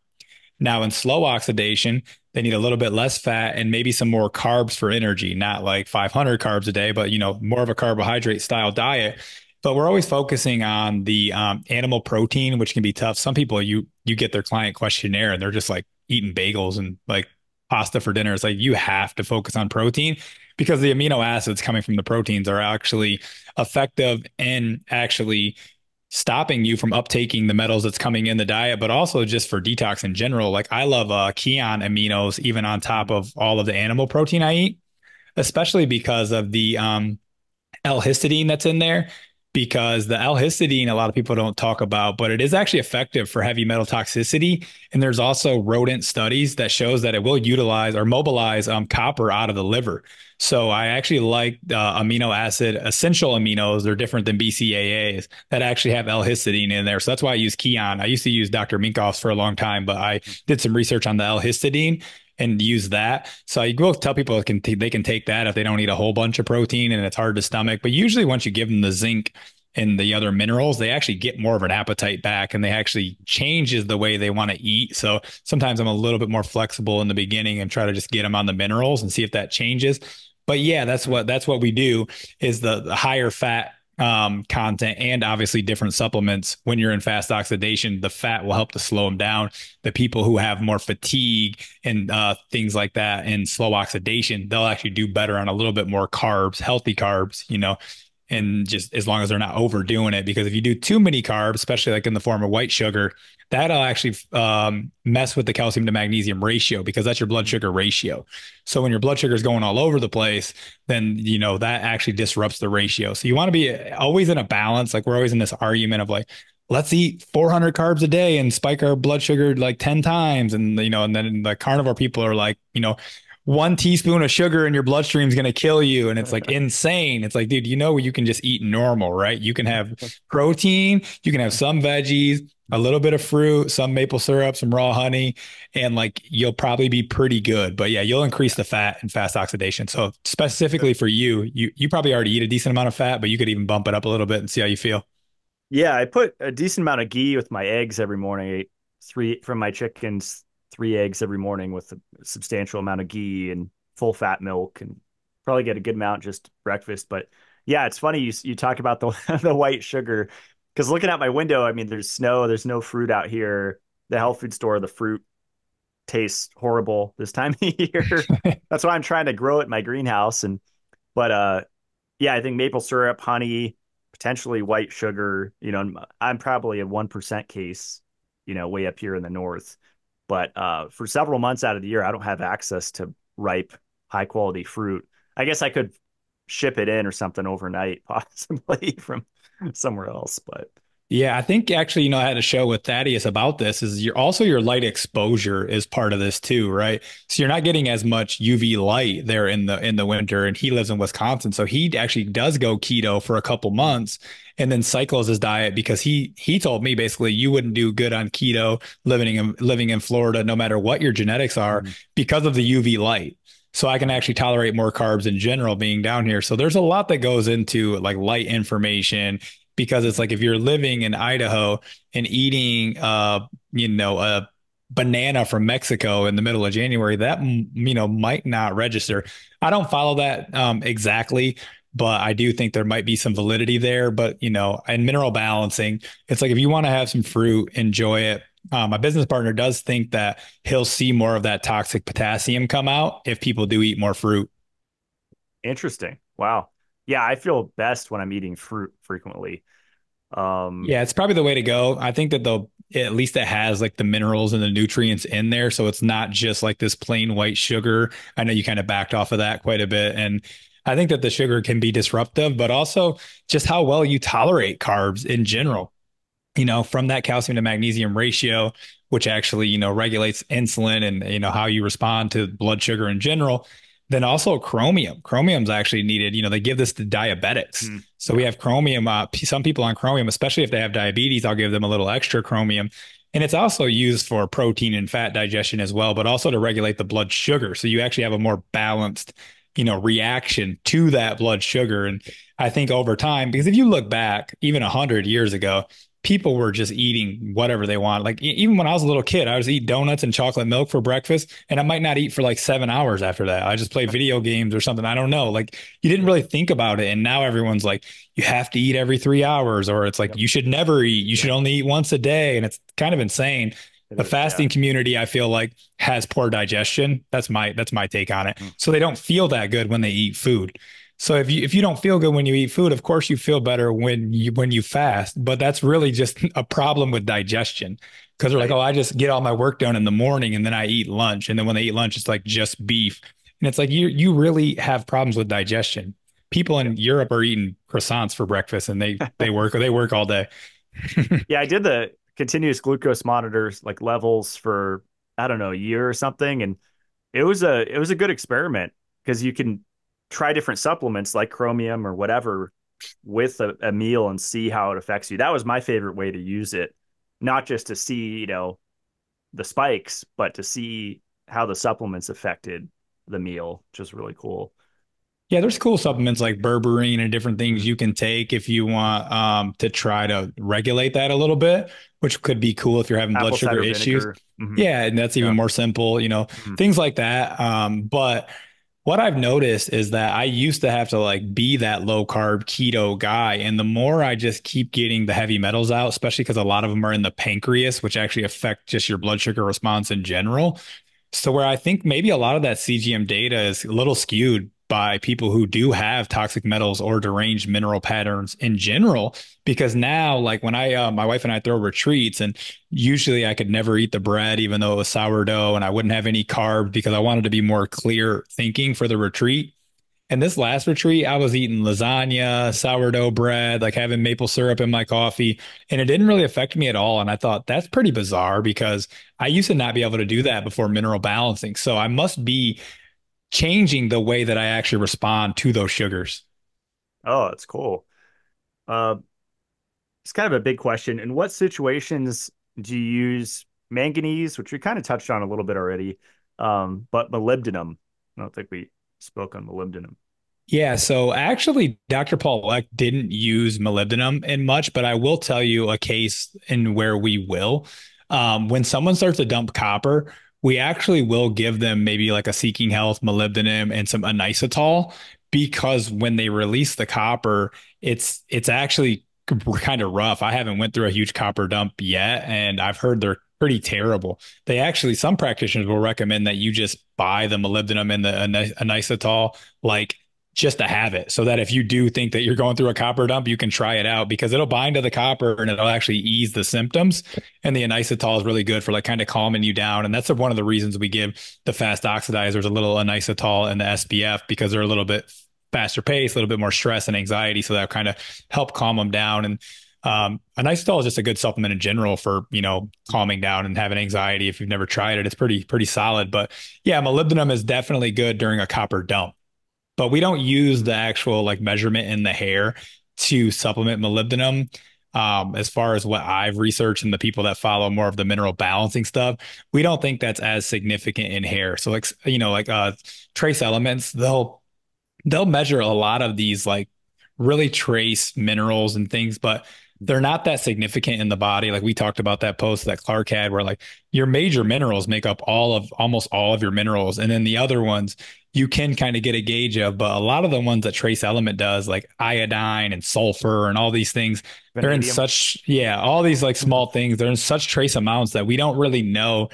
Now in slow oxidation, they need a little bit less fat and maybe some more carbs for energy, not like 500 carbs a day, but more of a carbohydrate style diet. But we're always focusing on the animal protein, which can be tough. Some people, you get their client questionnaire and they're just like eating bagels and like pasta for dinner. It's like, you have to focus on protein, because the amino acids coming from the proteins are actually effective in actually stopping you from uptaking the metals that's coming in the diet, but also just for detox in general. Like I love Keon aminos, even on top of all of the animal protein I eat, especially because of the L-histidine that's in there. Because the L-histidine, a lot of people don't talk about, but it is actually effective for heavy metal toxicity. And there's also rodent studies that shows that it will utilize or mobilize copper out of the liver. So I actually like amino acid, essential aminos. They're different than BCAAs that actually have L-histidine in there. So that's why I use Keon. I used to use Dr. Minkoff's for a long time, but I did some research on the L-histidine and use that. So I will tell people they can take that if they don't eat a whole bunch of protein and it's hard to stomach. But usually once you give them the zinc and the other minerals, they actually get more of an appetite back, and they actually changes the way they want to eat. So sometimes I'm a little bit more flexible in the beginning and try to just get them on the minerals and see if that changes. But yeah, that's what we do, is the higher fat content, and obviously different supplements. When you're in fast oxidation, the fat will help to slow them down. The people who have more fatigue and things like that in slow oxidation, they'll actually do better on a little bit more carbs, healthy carbs, and just as long as they're not overdoing it. Because if you do too many carbs, especially like in the form of white sugar, that'll actually mess with the calcium to magnesium ratio, because that's your blood sugar ratio. So when your blood sugar is going all over the place, then, that actually disrupts the ratio. So you want to be always in a balance. Like we're always in this argument of like, let's eat 400 carbs a day and spike our blood sugar like 10 times. And, and then the carnivore people are like, one teaspoon of sugar in your bloodstream is going to kill you. And it's like insane. It's like, dude, you can just eat normal, right? You can have protein, you can have some veggies, a little bit of fruit, some maple syrup, some raw honey, and like, you'll probably be pretty good. But yeah, you'll increase the fat in fast oxidation. So specifically for you probably already eat a decent amount of fat, but you could even bump it up a little bit and see how you feel. Yeah. I put a decent amount of ghee with my eggs every morning. I ate three eggs every morning with a substantial amount of ghee and full fat milk, and probably get a good amount just breakfast. But yeah, it's funny. You talk about the white sugar, because looking out my window, I mean, there's snow, there's no fruit out here. The health food store, the fruit tastes horrible this time of year. That's why I'm trying to grow it in my greenhouse. But I think maple syrup, honey, potentially white sugar, I'm probably a 1% case, way up here in the north. But for several months out of the year, I don't have access to ripe, high-quality fruit. I guess I could ship it in or something overnight, possibly from somewhere else. But Yeah, I think actually, I had a show with Thaddeus about this. Is your light exposure is part of this too, right? So you're not getting as much UV light there in the winter. And he lives in Wisconsin, so he actually does go keto for a couple months and then cycles his diet, because he told me basically you wouldn't do good on keto living in Florida, no matter what your genetics are, because of the UV light. So I can actually tolerate more carbs in general being down here. So there's a lot that goes into like light information, because it's like if you're living in Idaho and eating, a banana from Mexico in the middle of January, that, might not register. I don't follow that exactly, but I do think there might be some validity there. But, and mineral balancing, it's like if you want to have some fruit, enjoy it. My business partner does think that he'll see more of that toxic potassium come out if people do eat more fruit. Interesting. Wow. Yeah, I feel best when I'm eating fruit frequently. Yeah, it's probably the way to go. I think that at least it has like the minerals and the nutrients in there. So it's not just like this plain white sugar. I know you kind of backed off of that quite a bit. And I think that the sugar can be disruptive, but also just how well you tolerate carbs in general, from that calcium to magnesium ratio, which actually, regulates insulin and, how you respond to blood sugar in general. Then also chromium. Chromium's actually needed. They give this to diabetics. So we have chromium. Some people on chromium, especially if they have diabetes, I'll give them a little extra chromium. And it's also used for protein and fat digestion as well, but also to regulate the blood sugar. So you actually have a more balanced, reaction to that blood sugar. And I think over time, because if you look back even 100 years ago, people were just eating whatever they want. Like even when I was a little kid, I was eating donuts and chocolate milk for breakfast, and I might not eat for like 7 hours after that. I just play video games or something. I don't know. Like you didn't really think about it. And now everyone's like, you have to eat every 3 hours, or it's like, you should never eat. You should only eat once a day. And it's kind of insane. The fasting community, I feel like, has poor digestion. That's my take on it. So they don't feel that good when they eat food. So if you don't feel good when you eat food, of course you feel better when you fast, but that's really just a problem with digestion, because they're like, oh, I just get all my work done in the morning and then I eat lunch. And then when they eat lunch, it's like just beef. And it's like, you really have problems with digestion. People in Europe are eating croissants for breakfast, and they work all day. Yeah. I did the continuous glucose monitors, like levels, for, I don't know, a year or something. And it was a good experiment, because you can try different supplements like chromium or whatever with a meal and see how it affects you. That was my favorite way to use it, not just to see, the spikes, but to see how the supplements affected the meal, which is really cool. Yeah, there's cool supplements like berberine and different things you can take if you want to try to regulate that a little bit, which could be cool if you're having blood sugar issues. Yeah, and that's even more simple, things like that. But what I've noticed is that I used to have to like be that low carb keto guy. And the more I just keep getting the heavy metals out, especially because a lot of them are in the pancreas, which actually affect just your blood sugar response in general. So where I think maybe a lot of that CGM data is a little skewed by people who do have toxic metals or deranged mineral patterns in general, because now, like when my wife and I throw retreats, and usually I could never eat the bread, even though it was sourdough, and I wouldn't have any carbs because I wanted to be more clear thinking for the retreat. And this last retreat, I was eating lasagna, sourdough bread, like having maple syrup in my coffee, and it didn't really affect me at all. And I thought that's pretty bizarre, because I used to not be able to do that before mineral balancing. So I must be changing the way that I actually respond to those sugars. Oh, that's cool. It's kind of a big question. In what situations do you use manganese, which we kind of touched on a little bit already, but molybdenum? I don't think we spoke on molybdenum. Yeah, so actually, Dr. Paul Leck didn't use molybdenum in much, but I will tell you a case in where we will. When someone starts to dump copper, we actually will give them maybe like a Seeking Health molybdenum and some anisotol, because when they release the copper, it's actually kind of rough. I haven't went through a huge copper dump yet, and I've heard they're pretty terrible. They actually, some practitioners will recommend that you just buy the molybdenum and the anisotol, like just to have it, so that if you do think that you're going through a copper dump, you can try it out, because it'll bind to the copper and it'll actually ease the symptoms. And the anisotol is really good for like kind of calming you down. And that's one of the reasons we give the fast oxidizers a little anisotol and the SPF, because they're a little bit faster pace, a little bit more stress and anxiety. So that kind of help calm them down. And And Nystal is just a good supplement in general for, you know, calming down and having anxiety. If you've never tried it, it's pretty solid. But yeah, molybdenum is definitely good during a copper dump, but we don't use the actual like measurement in the hair to supplement molybdenum. As far as what I've researched and the people that follow more of the mineral balancing stuff, we don't think that's as significant in hair. So like, you know, like, trace elements, they'll measure a lot of these like really trace minerals and things, but they're not that significant in the body. Like we talked about that post that Clark had where like your major minerals make up almost all of your minerals. And then the other ones you can kind of get a gauge of, but a lot of the ones that trace element does, like iodine and sulfur and all these things, they're in such, yeah, all these like small things, they're in such trace amounts that we don't really know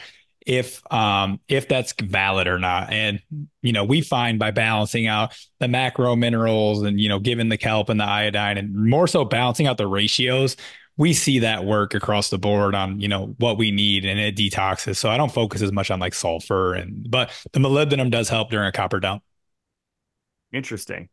if that's valid or not. And, you know, we find by balancing out the macro minerals and, you know, giving the kelp and the iodine and more so balancing out the ratios, we see that work across the board on, you know, what we need, and it detoxes. So I don't focus as much on like sulfur but the molybdenum does help during a copper dump. Interesting.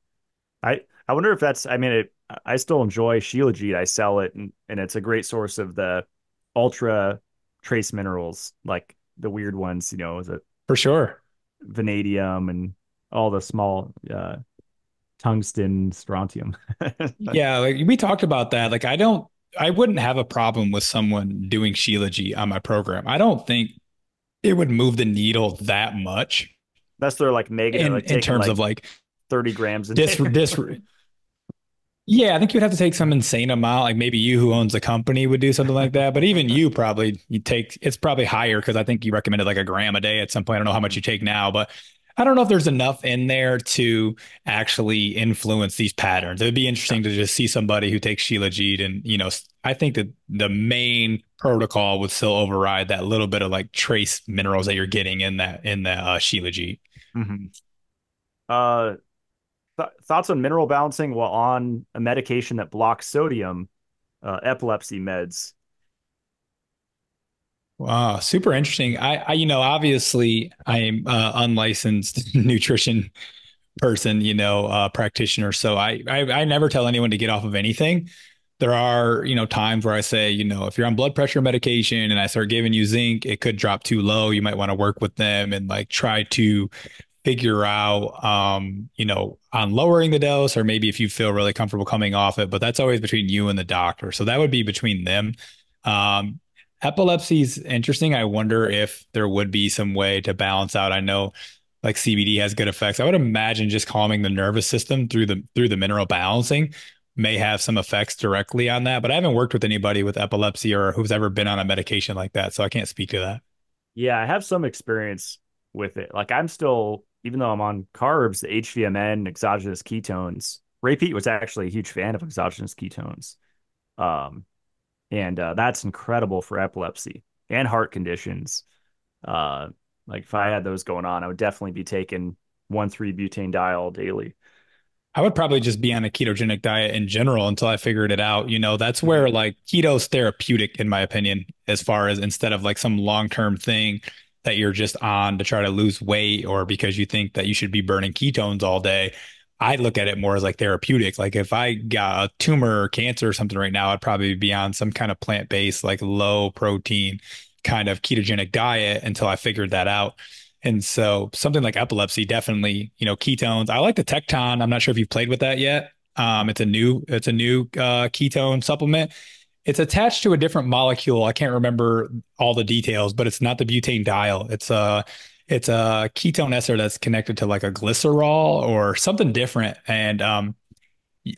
I wonder if that's, I mean, I still enjoy Shilajit. I sell it and it's a great source of the ultra trace minerals, like the weird ones, you know, is it for sure vanadium and all the small tungsten, strontium. Yeah, like we talked about that. Like I wouldn't have a problem with someone doing Shilajit on my program. I don't think it would move the needle that much. That's their like negative in terms of like 30 grams a day. Yeah, I think you'd have to take some insane amount. Like maybe you who owns the company would do something like that. But even you probably, it's probably higher because I think you recommended like a gram a day at some point. I don't know how much you take now, but I don't know if there's enough in there to actually influence these patterns. It'd be interesting to just see somebody who takes Shilajit and, you know, I think that the main protocol would still override that little bit of like trace minerals that you're getting in that, Shilajit. Mm-hmm. Thoughts on mineral balancing while on a medication that blocks sodium, epilepsy meds. Wow, super interesting. I you know, obviously I'm unlicensed nutrition person, you know, practitioner. So I never tell anyone to get off of anything. There are, you know, times where I say, you know, if you're on blood pressure medication and I start giving you zinc, it could drop too low. You might want to work with them and like try to figure out, you know, on lowering the dose, or maybe if you feel really comfortable coming off it, but that's always between you and the doctor. So that would be between them. Epilepsy is interesting. I wonder if there would be some way to balance out. I know like CBD has good effects. I would imagine just calming the nervous system through the mineral balancing may have some effects directly on that, but I haven't worked with anybody with epilepsy or who's ever been on a medication like that. So I can't speak to that. Yeah. I have some experience with it. Like I'm still, even though I'm on carbs, the HVMN, exogenous ketones. Ray Pete was actually a huge fan of exogenous ketones. And that's incredible for epilepsy and heart conditions. Like if I had those going on, I would definitely be taking 1,3-butanediol daily. I would probably just be on a ketogenic diet in general until I figured it out. You know, that's where like keto's therapeutic, in my opinion, as far as instead of like some long-term thing that you're just on to try to lose weight or because you think that you should be burning ketones all day. I look at it more as like therapeutic. Like if I got a tumor or cancer or something right now, I'd probably be on some kind of plant-based, like low protein kind of ketogenic diet until I figured that out. And so something like epilepsy, definitely, you know, ketones. I like the Tecton. I'm not sure if you've played with that yet. It's a new ketone supplement. It's attached to a different molecule. I can't remember all the details, but it's not the butanediol. It's a ketone ester that's connected to like a glycerol or something different. And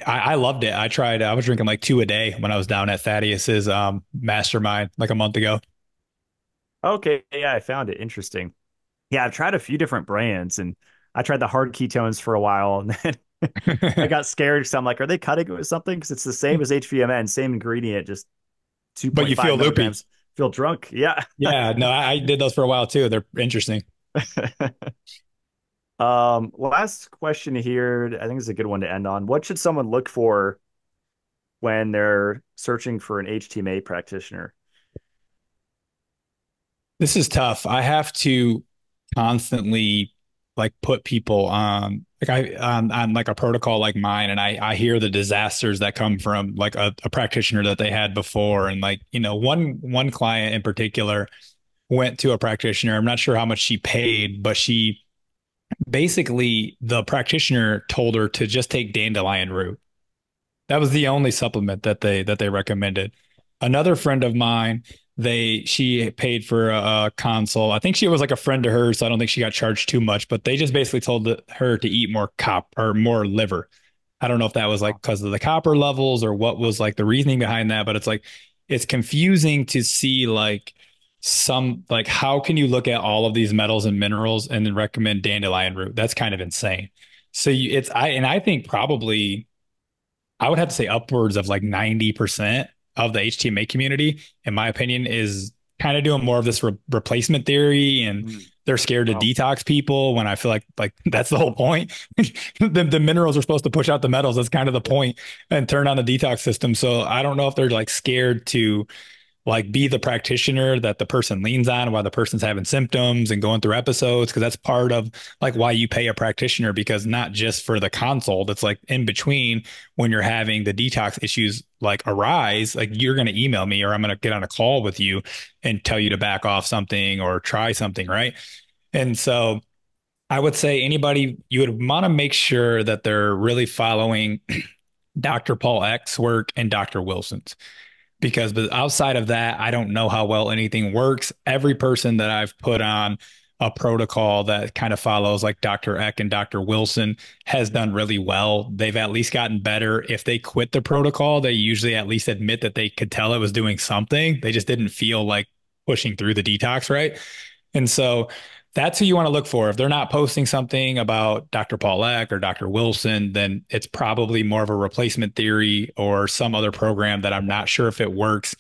I loved it. I was drinking like 2 a day when I was down at Thaddeus's mastermind like a month ago. Okay. Yeah, I found it interesting. Yeah, I've tried a few different brands and I tried the hard ketones for a while and then I got scared because I'm like, are they cutting it with something? Because it's the same as HVMN, same ingredient, just 2.5 But you feel milligrams. Loopy. Feel drunk. Yeah. Yeah. No, I did those for a while too. They're interesting. Last question here. I think it's a good one to end on. What should someone look for when they're searching for an HTMA practitioner? This is tough. I have to constantly like put people on like a protocol like mine. And I hear the disasters that come from like a practitioner that they had before. And like, you know, one client in particular went to a practitioner. I'm not sure how much she paid, but she basically, the practitioner told her to just take dandelion root. That was the only supplement that they recommended. Another friend of mine, she paid for a consult. I think she was like a friend to her, so I don't think she got charged too much, but they just basically told her to eat more more liver. I don't know if that was like because of the copper levels or what was like the reasoning behind that, but it's like, it's confusing to see like how can you look at all of these metals and minerals and then recommend dandelion root? That's kind of insane. So I think probably I would have to say upwards of like 90% of the HTMA community, in my opinion, is kind of doing more of this replacement theory, and they're scared to detox people, when I feel like that's the whole point. The minerals are supposed to push out the metals. That's kind of the point, and turn on the detox system. So I don't know if they're like scared to like be the practitioner that the person leans on while the person's having symptoms and going through episodes. Cause that's part of like why you pay a practitioner, because not just for the consult, it's like in between when you're having the detox issues like arise, like you're going to email me or I'm going to get on a call with you and tell you to back off something or try something. Right. And so I would say anybody, you would want to make sure that they're really following Dr. Paul Eck's work and Dr. Wilson's. Because outside of that, I don't know how well anything works. Every person that I've put on a protocol that kind of follows like Dr. Eck and Dr. Wilson has done really well. They've at least gotten better. If they quit the protocol, they usually at least admit that they could tell it was doing something. They just didn't feel like pushing through the detox, right? And so that's who you want to look for. If they're not posting something about Dr. Paul Eck or Dr. Wilson, then it's probably more of a replacement theory or some other program that I'm not sure if it works.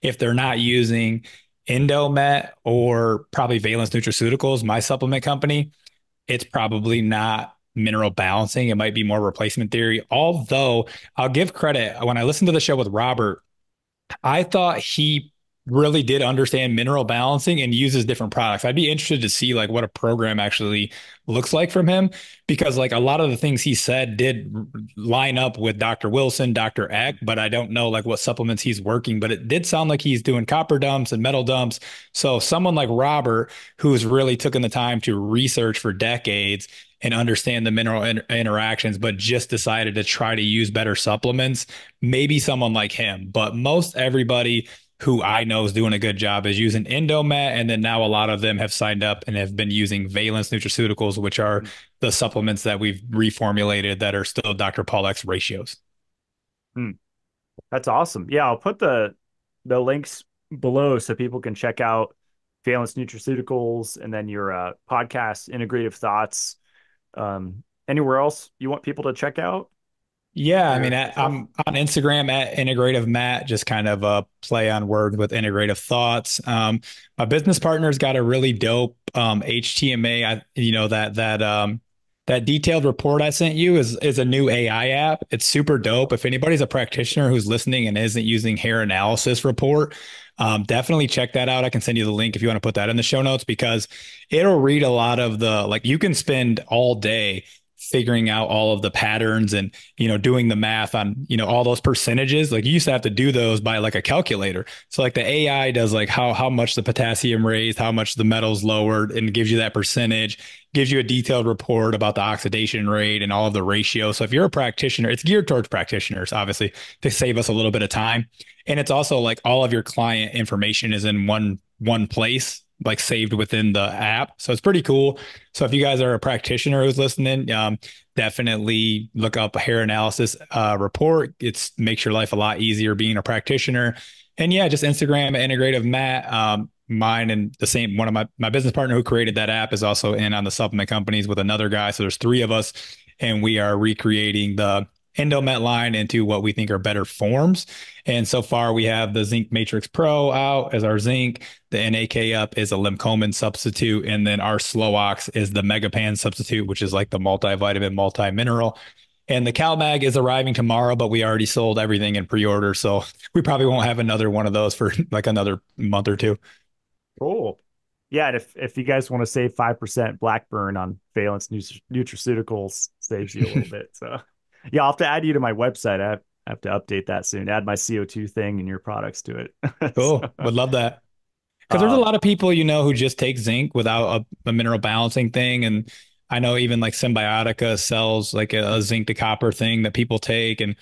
If they're not using Endomet or probably Valence Nutraceuticals, my supplement company, it's probably not mineral balancing. It might be more replacement theory. Although I'll give credit, when I listened to the show with Robert, I thought he really did understand mineral balancing and uses different products. I'd be interested to see like what a program actually looks like from him, because like a lot of the things he said did line up with Dr. Wilson, Dr. Eck, but I don't know like what supplements he's working, but it did sound like he's doing copper dumps and metal dumps. So someone like Robert, who's really taken the time to research for decades and understand the mineral interactions, but just decided to try to use better supplements, maybe someone like him. But most everybody who I know is doing a good job is using Endomet. And then now a lot of them have signed up and have been using Valence Nutraceuticals, which are the supplements that we've reformulated that are still Dr. Paul Eck's ratios. That's awesome. Yeah, I'll put the links below so people can check out Valence Nutraceuticals and then your podcast, Integrative Thoughts. Anywhere else you want people to check out? Yeah, I mean, I'm on Instagram at Integrative Matt, just kind of a play on word with Integrative Thoughts. My business partner's got a really dope HTMA. That detailed report I sent you is a new AI app. It's super dope. If anybody's a practitioner who's listening and isn't using hair analysis report, definitely check that out. I can send you the link if you want to put that in the show notes, because it'll read a lot of the, like, you can spend all day figuring out all of the patterns and, you know, doing the math on, you know, all those percentages. Like you used to have to do those by like a calculator. So like the AI does like how much the potassium raised, how much the metals lowered, and gives you that percentage, gives you a detailed report about the oxidation rate and all of the ratios. So if you're a practitioner, it's geared towards practitioners, obviously, to save us a little bit of time. And it's also like all of your client information is in one place, like saved within the app. So it's pretty cool. So if you guys are a practitioner who's listening, definitely look up a hair analysis report. It makes your life a lot easier being a practitioner. And yeah, just Instagram at Integrative Matt. Mine and the same, one of my business partner who created that app is also in on the supplement companies with another guy. So there's three of us, and we are recreating the Endomet line into what we think are better forms. And so far we have the Zinc Matrix Pro out as our zinc, the NAK Up is a Limcomin substitute, and then our Slow Ox is the Megapan substitute, which is like the multivitamin, multi-mineral. And the CalMag is arriving tomorrow, but we already sold everything in pre-order, so we probably won't have another one of those for like another month or two. Cool. Yeah, and if you guys want to save 5%, Blackburn on Valence Nutraceuticals saves you a little bit. So yeah, I'll have to add you to my website. I have to update that soon. Add my CO2 thing and your products to it. Cool. So, would love that. Because there's a lot of people, you know, who just take zinc without a mineral balancing thing. And I know even like Symbiotica sells like a zinc to copper thing that people take. And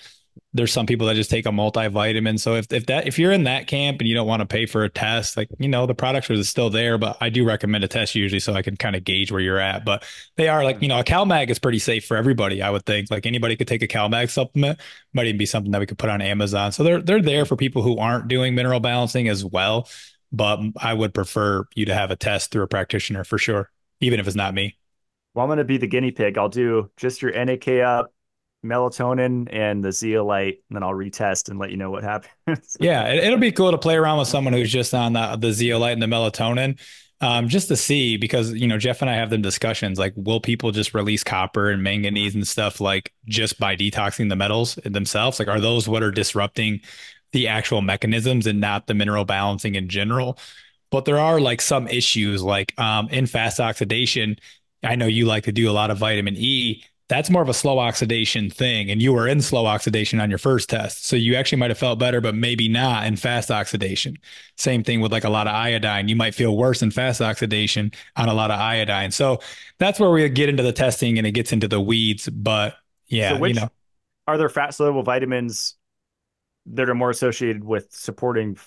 there's some people that just take a multivitamin. So if you're in that camp and you don't want to pay for a test, like, you know, the products are still there, but I do recommend a test usually so I can kind of gauge where you're at. But they are like, you know, a CalMag is pretty safe for everybody. I would think like anybody could take a CalMag supplement. Might even be something that we could put on Amazon. So they're there for people who aren't doing mineral balancing as well. But I would prefer you to have a test through a practitioner for sure, even if it's not me. Well, I'm going to be the guinea pig. I'll do just your NAK up, melatonin and the zeolite, and then I'll retest and let you know what happens. Yeah, it'll be cool to play around with someone who's just on the zeolite and the melatonin, just to see, because, you know, Jeff and I have them discussions, like, will people just release copper and manganese and stuff like just by detoxing the metals themselves? Like, are those what are disrupting the actual mechanisms and not the mineral balancing in general? But there are like some issues, like in fast oxidation, I know you like to do a lot of vitamin E. That's more of a slow oxidation thing. And you were in slow oxidation on your first test. So you actually might have felt better, but maybe not in fast oxidation. Same thing with like a lot of iodine. You might feel worse in fast oxidation on a lot of iodine. So that's where we get into the testing and it gets into the weeds. But yeah, so which, you know, are there fat soluble vitamins that are more associated with supporting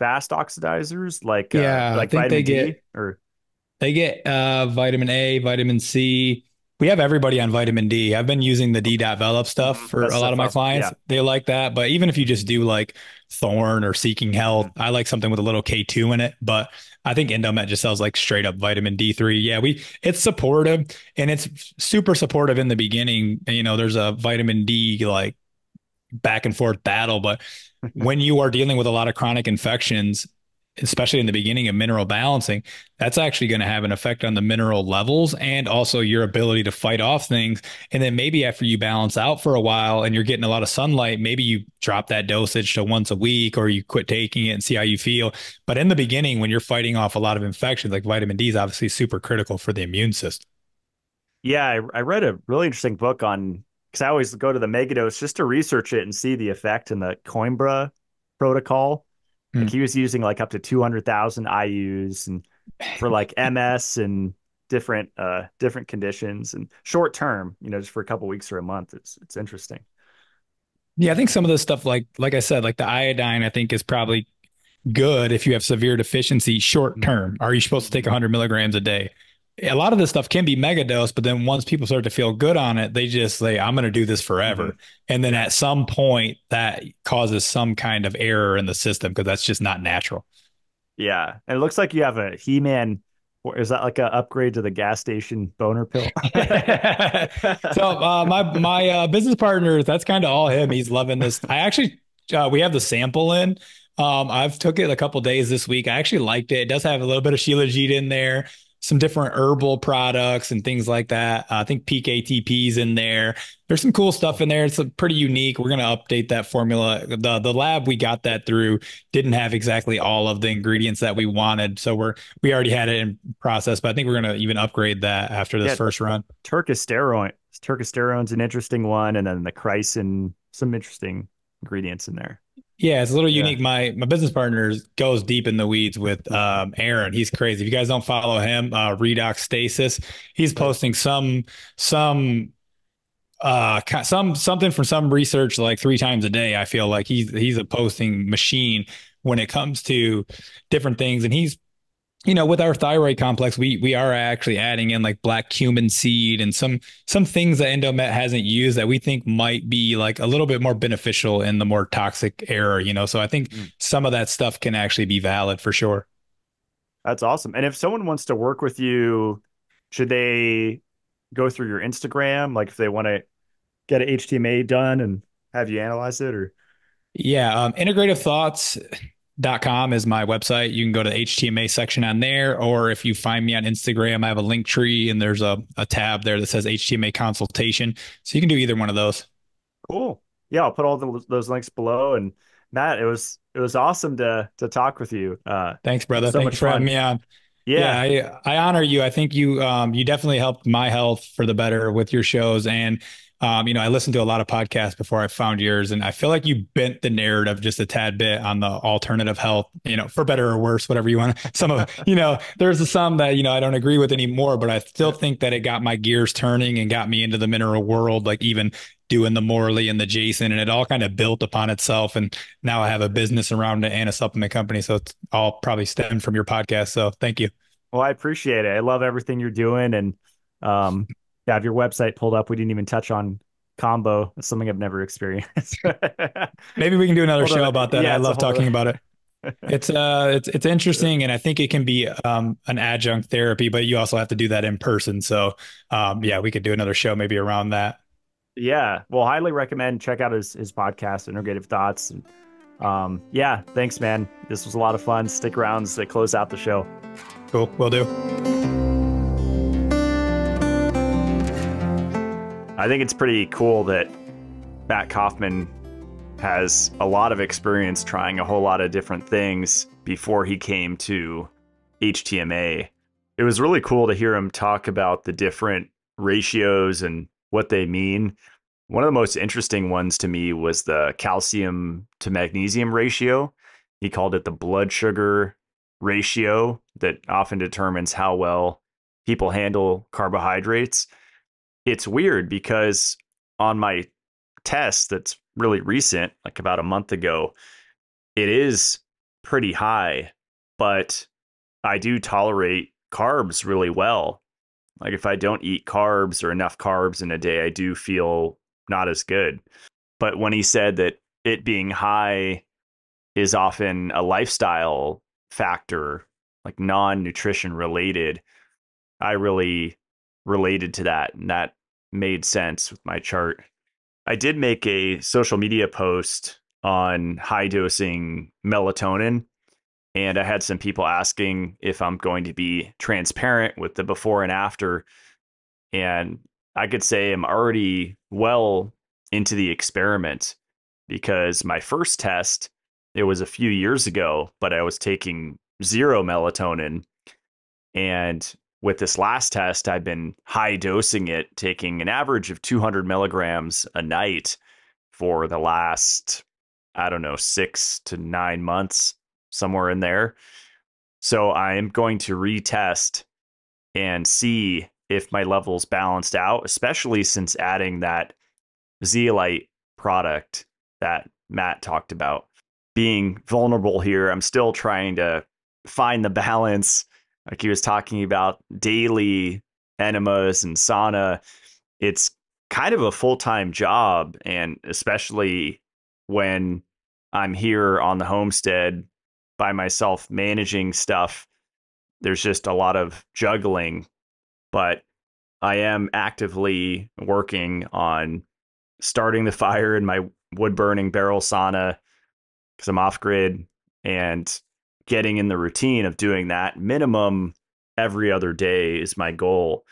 fast oxidizers? Like, yeah, like I think vitamin D, or they get vitamin A, vitamin C. We have everybody on vitamin D. I've been using the D.Velop stuff for a lot of my clients. Yeah. They like that. But even if you just do like Thorne or Seeking Health, I like something with a little K2 in it. But I think Endomet just sells like straight up vitamin D3. Yeah, it's supportive and it's super supportive in the beginning. And, you know, there's a vitamin D like back and forth battle. But when you are dealing with a lot of chronic infections, especially in the beginning of mineral balancing, that's actually going to have an effect on the mineral levels and also your ability to fight off things. And then maybe after you balance out for a while and you're getting a lot of sunlight, maybe you drop that dosage to once a week or you quit taking it and see how you feel. But in the beginning, when you're fighting off a lot of infections, like vitamin D is obviously super critical for the immune system. Yeah, I read a really interesting book on, because I always go to the megadose just to research it and see the effect, in the Coimbra protocol. Like he was using like up to 200,000 IUs and for like MS and different conditions, and short term, you know, just for a couple of weeks or a month. It's interesting. Yeah, I think some of this stuff, like I said, like the iodine, I think is probably good if you have severe deficiency short term. Are you supposed to take 100 milligrams a day? A lot of this stuff can be megadose, but then once people start to feel good on it, they just say, I'm going to do this forever. And then at some point that causes some kind of error in the system, because that's just not natural. Yeah. And it looks like you have a He-Man. Is that like an upgrade to the gas station boner pill? So my business partner, that's kind of all him. He's loving this. I actually, we have the sample in. I've took it a couple days this week. I actually liked it. It does have a little bit of Shilajit in there, some different herbal products and things like that. I think Peak ATP's in there. There's some cool stuff in there. It's pretty unique. We're going to update that formula. The lab we got that through didn't have exactly all of the ingredients that we wanted. So we already had it in process, but I think we're going to even upgrade that after this first run. Turkisterone's an interesting one. And then the chrysin, some interesting ingredients in there. Yeah, it's a little unique. Yeah. My business partner goes deep in the weeds with Aaron. He's crazy. If you guys don't follow him, Redox Stasis, he's posting something from some research like 3 times a day. I feel like he's a posting machine when it comes to different things. And he's, you know, with our thyroid complex, we are actually adding in like black cumin seed and some things that Endomet hasn't used that we think might be like a little bit more beneficial in the more toxic era, you know? So I think some of that stuff can actually be valid for sure. That's awesome. And if someone wants to work with you, should they go through your Instagram? Like if they want to get an HTMA done and have you analyze it, or? Yeah. Integrative Thoughts .com is my website. You can go to the HTMA section on there, or if you find me on Instagram, I have a link tree and there's a tab there that says HTMA consultation. So you can do either one of those. Cool. Yeah. I'll put all those links below. And Matt, it was awesome to talk with you. Thanks, brother. Thanks for having me on. Yeah, I honor you. I think you definitely helped my health for the better with your shows. And, I listened to a lot of podcasts before I found yours, and I feel like you bent the narrative just a tad bit on the alternative health, for better or worse, whatever you want. Some of, there's some that, I don't agree with anymore, but I still think that it got my gears turning and got me into the mineral world, like even doing the Morley and the Jason, and it all kind of built upon itself. And now I have a business around it and a supplement company. So it's all probably stemmed from your podcast. So thank you. Well, I appreciate it. I love everything you're doing. And, I have your website pulled up. We didn't even touch on combo. That's something I've never experienced. Maybe we can do another show about that. Yeah, I love talking about it. It's interesting. And I think it can be an adjunct therapy, but you also have to do that in person. So we could do another show maybe around that. Yeah. Well, highly recommend check out his podcast, Integrative Thoughts. And, thanks, man. This was a lot of fun. Stick around to close out the show. Cool. Will do. I think it's pretty cool that Matt Kaufman has a lot of experience trying a whole lot of different things before he came to HTMA. It was really cool to hear him talk about the different ratios and what they mean. One of the most interesting ones to me was the calcium to magnesium ratio. He called it the blood sugar ratio that often determines how well people handle carbohydrates. It's weird because on my test that's really recent, like about a month ago, it is pretty high, but I do tolerate carbs really well. Like if I don't eat carbs or enough carbs in a day, I do feel not as good. But when he said that it being high is often a lifestyle factor, like non-nutrition related, I really related to that, and that made sense with my chart. I did make a social media post on high dosing melatonin, and I had some people asking if I'm going to be transparent with the before and after. And I could say I'm already well into the experiment because my first test, it was a few years ago, but I was taking zero melatonin. And with this last test, I've been high dosing it, taking an average of 200 milligrams a night for the last, 6 to 9 months, somewhere in there. So I'm going to retest and see if my levels balanced out, especially since adding that zeolite product that Matt talked about. Being vulnerable here, I'm still trying to find the balance. Like he was talking about daily enemas and sauna. It's kind of a full-time job. And especially when I'm here on the homestead by myself managing stuff, there's just a lot of juggling. But I am actively working on starting the fire in my wood-burning barrel sauna because I'm off-grid, and getting in the routine of doing that minimum every other day is my goal.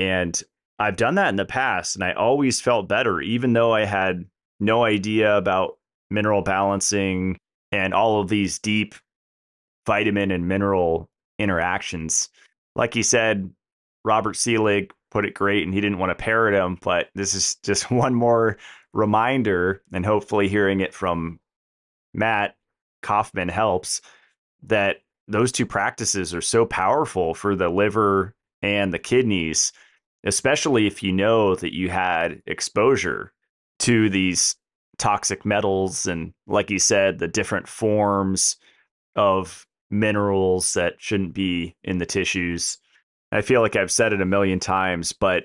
And I've done that in the past, and I always felt better, even though I had no idea about mineral balancing and all of these deep vitamin and mineral interactions. Like he said, Robert Selig put it great, and he didn't want to parrot him, but this is just one more reminder, and hopefully hearing it from Matt Kaufman helps, that those two practices are so powerful for the liver and the kidneys, especially if you know that you had exposure to these toxic metals and, like you said, the different forms of minerals that shouldn't be in the tissues. I feel like I've said it a million times, but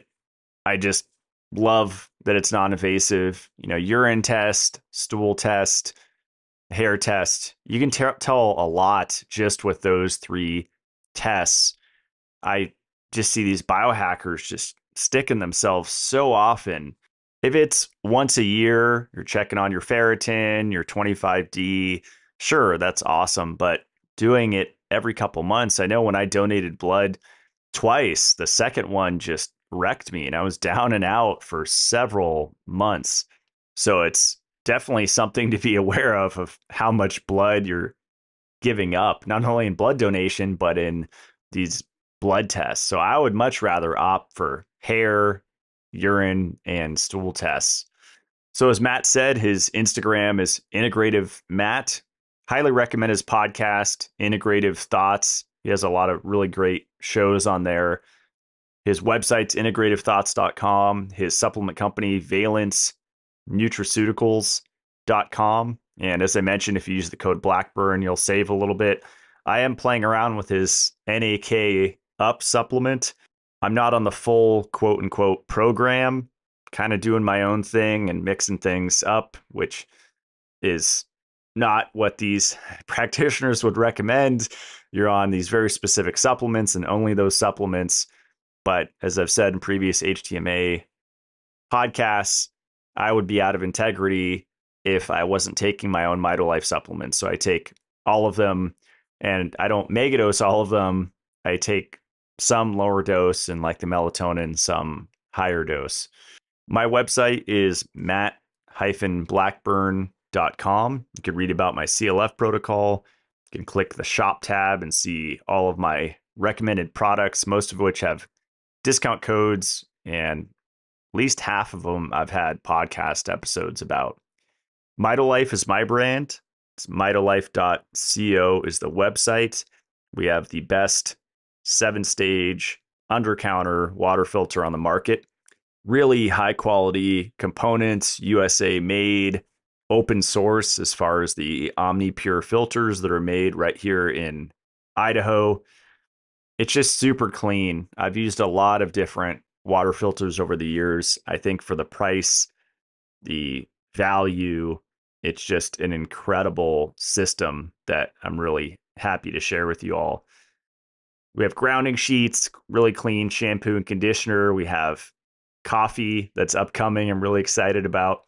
I just love that it's non-invasive. Urine test, stool test, hair test. You can tell a lot just with those three tests. I just see these biohackers just sticking themselves so often. If it's once a year, you're checking on your ferritin, your 25D, sure, that's awesome. But doing it every couple months, I know when I donated blood twice, the second one just wrecked me, and I was down and out for several months. So it's definitely something to be aware of how much blood you're giving up, not only in blood donation, but in these blood tests. So I would much rather opt for hair, urine, and stool tests. So as Matt said, his Instagram is Integrative Matt. Highly recommend his podcast, Integrative Thoughts. He has a lot of really great shows on there. His website's integrativethoughts.com. His supplement company, Valence Nutraceuticals.com. And as I mentioned, if you use the code Blackburn, you'll save a little bit. I am playing around with his NAK Up supplement. I'm not on the full quote unquote program, kind of doing my own thing and mixing things up, which is not what these practitioners would recommend. You're on these very specific supplements and only those supplements. But as I've said in previous HTMA podcasts, I would be out of integrity if I wasn't taking my own MitoLife supplements. So I take all of them, and I don't mega dose all of them. I take some lower dose and like the melatonin, some higher dose. My website is matt-blackburn.com. You can read about my CLF protocol. You can click the shop tab and see all of my recommended products, most of which have discount codes, and at least half of them I've had podcast episodes about. MitoLife is my brand. It's mitolife.co is the website. We have the best 7-stage under-counter water filter on the market. Really high quality components, USA made, open source as far as the OmniPure filters that are made right here in Idaho. It's just super clean. I've used a lot of different water filters over the years. I think for the price, the value, it's just an incredible system that I'm really happy to share with you all. We have grounding sheets, really clean shampoo and conditioner. We have coffee that's upcoming I'm really excited about,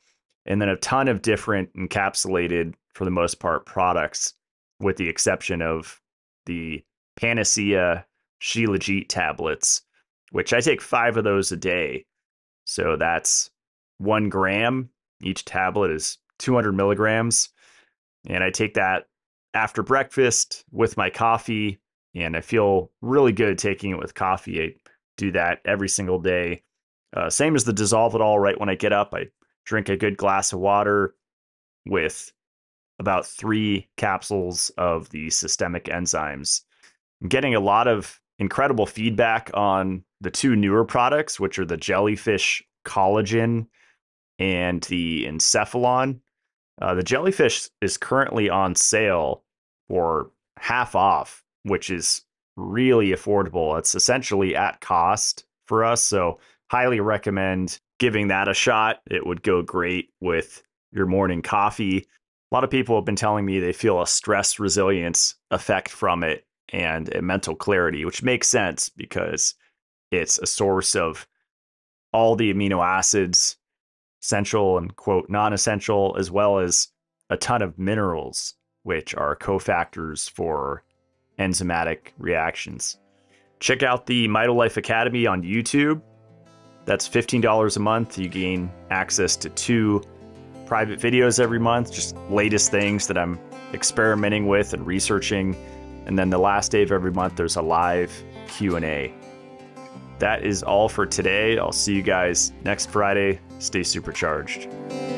and then a ton of different encapsulated, for the most part, products, with the exception of the Panacea Shilajit tablets, which I take 5 of those a day. So that's 1 gram. Each tablet is 200 milligrams. And I take that after breakfast with my coffee, and I feel really good taking it with coffee. I do that every single day. Same as the Dissolve It All, right when I get up, I drink a good glass of water with about 3 capsules of the systemic enzymes. I'm getting a lot of incredible feedback on the 2 newer products, which are the Jellyfish Collagen and the Encephalon. The Jellyfish is currently on sale for half off, which is really affordable. It's essentially at cost for us, so highly recommend giving that a shot. It would go great with your morning coffee. A lot of people have been telling me they feel a stress resilience effect from it and a mental clarity, which makes sense because it's a source of all the amino acids, essential and quote non-essential, as well as a ton of minerals, which are cofactors for enzymatic reactions. Check out the MitoLife Academy on YouTube. That's $15 a month. You gain access to 2 private videos every month, just latest things that I'm experimenting with and researching. And then the last day of every month, there's a live Q&A. That is all for today. I'll see you guys next Friday. Stay supercharged.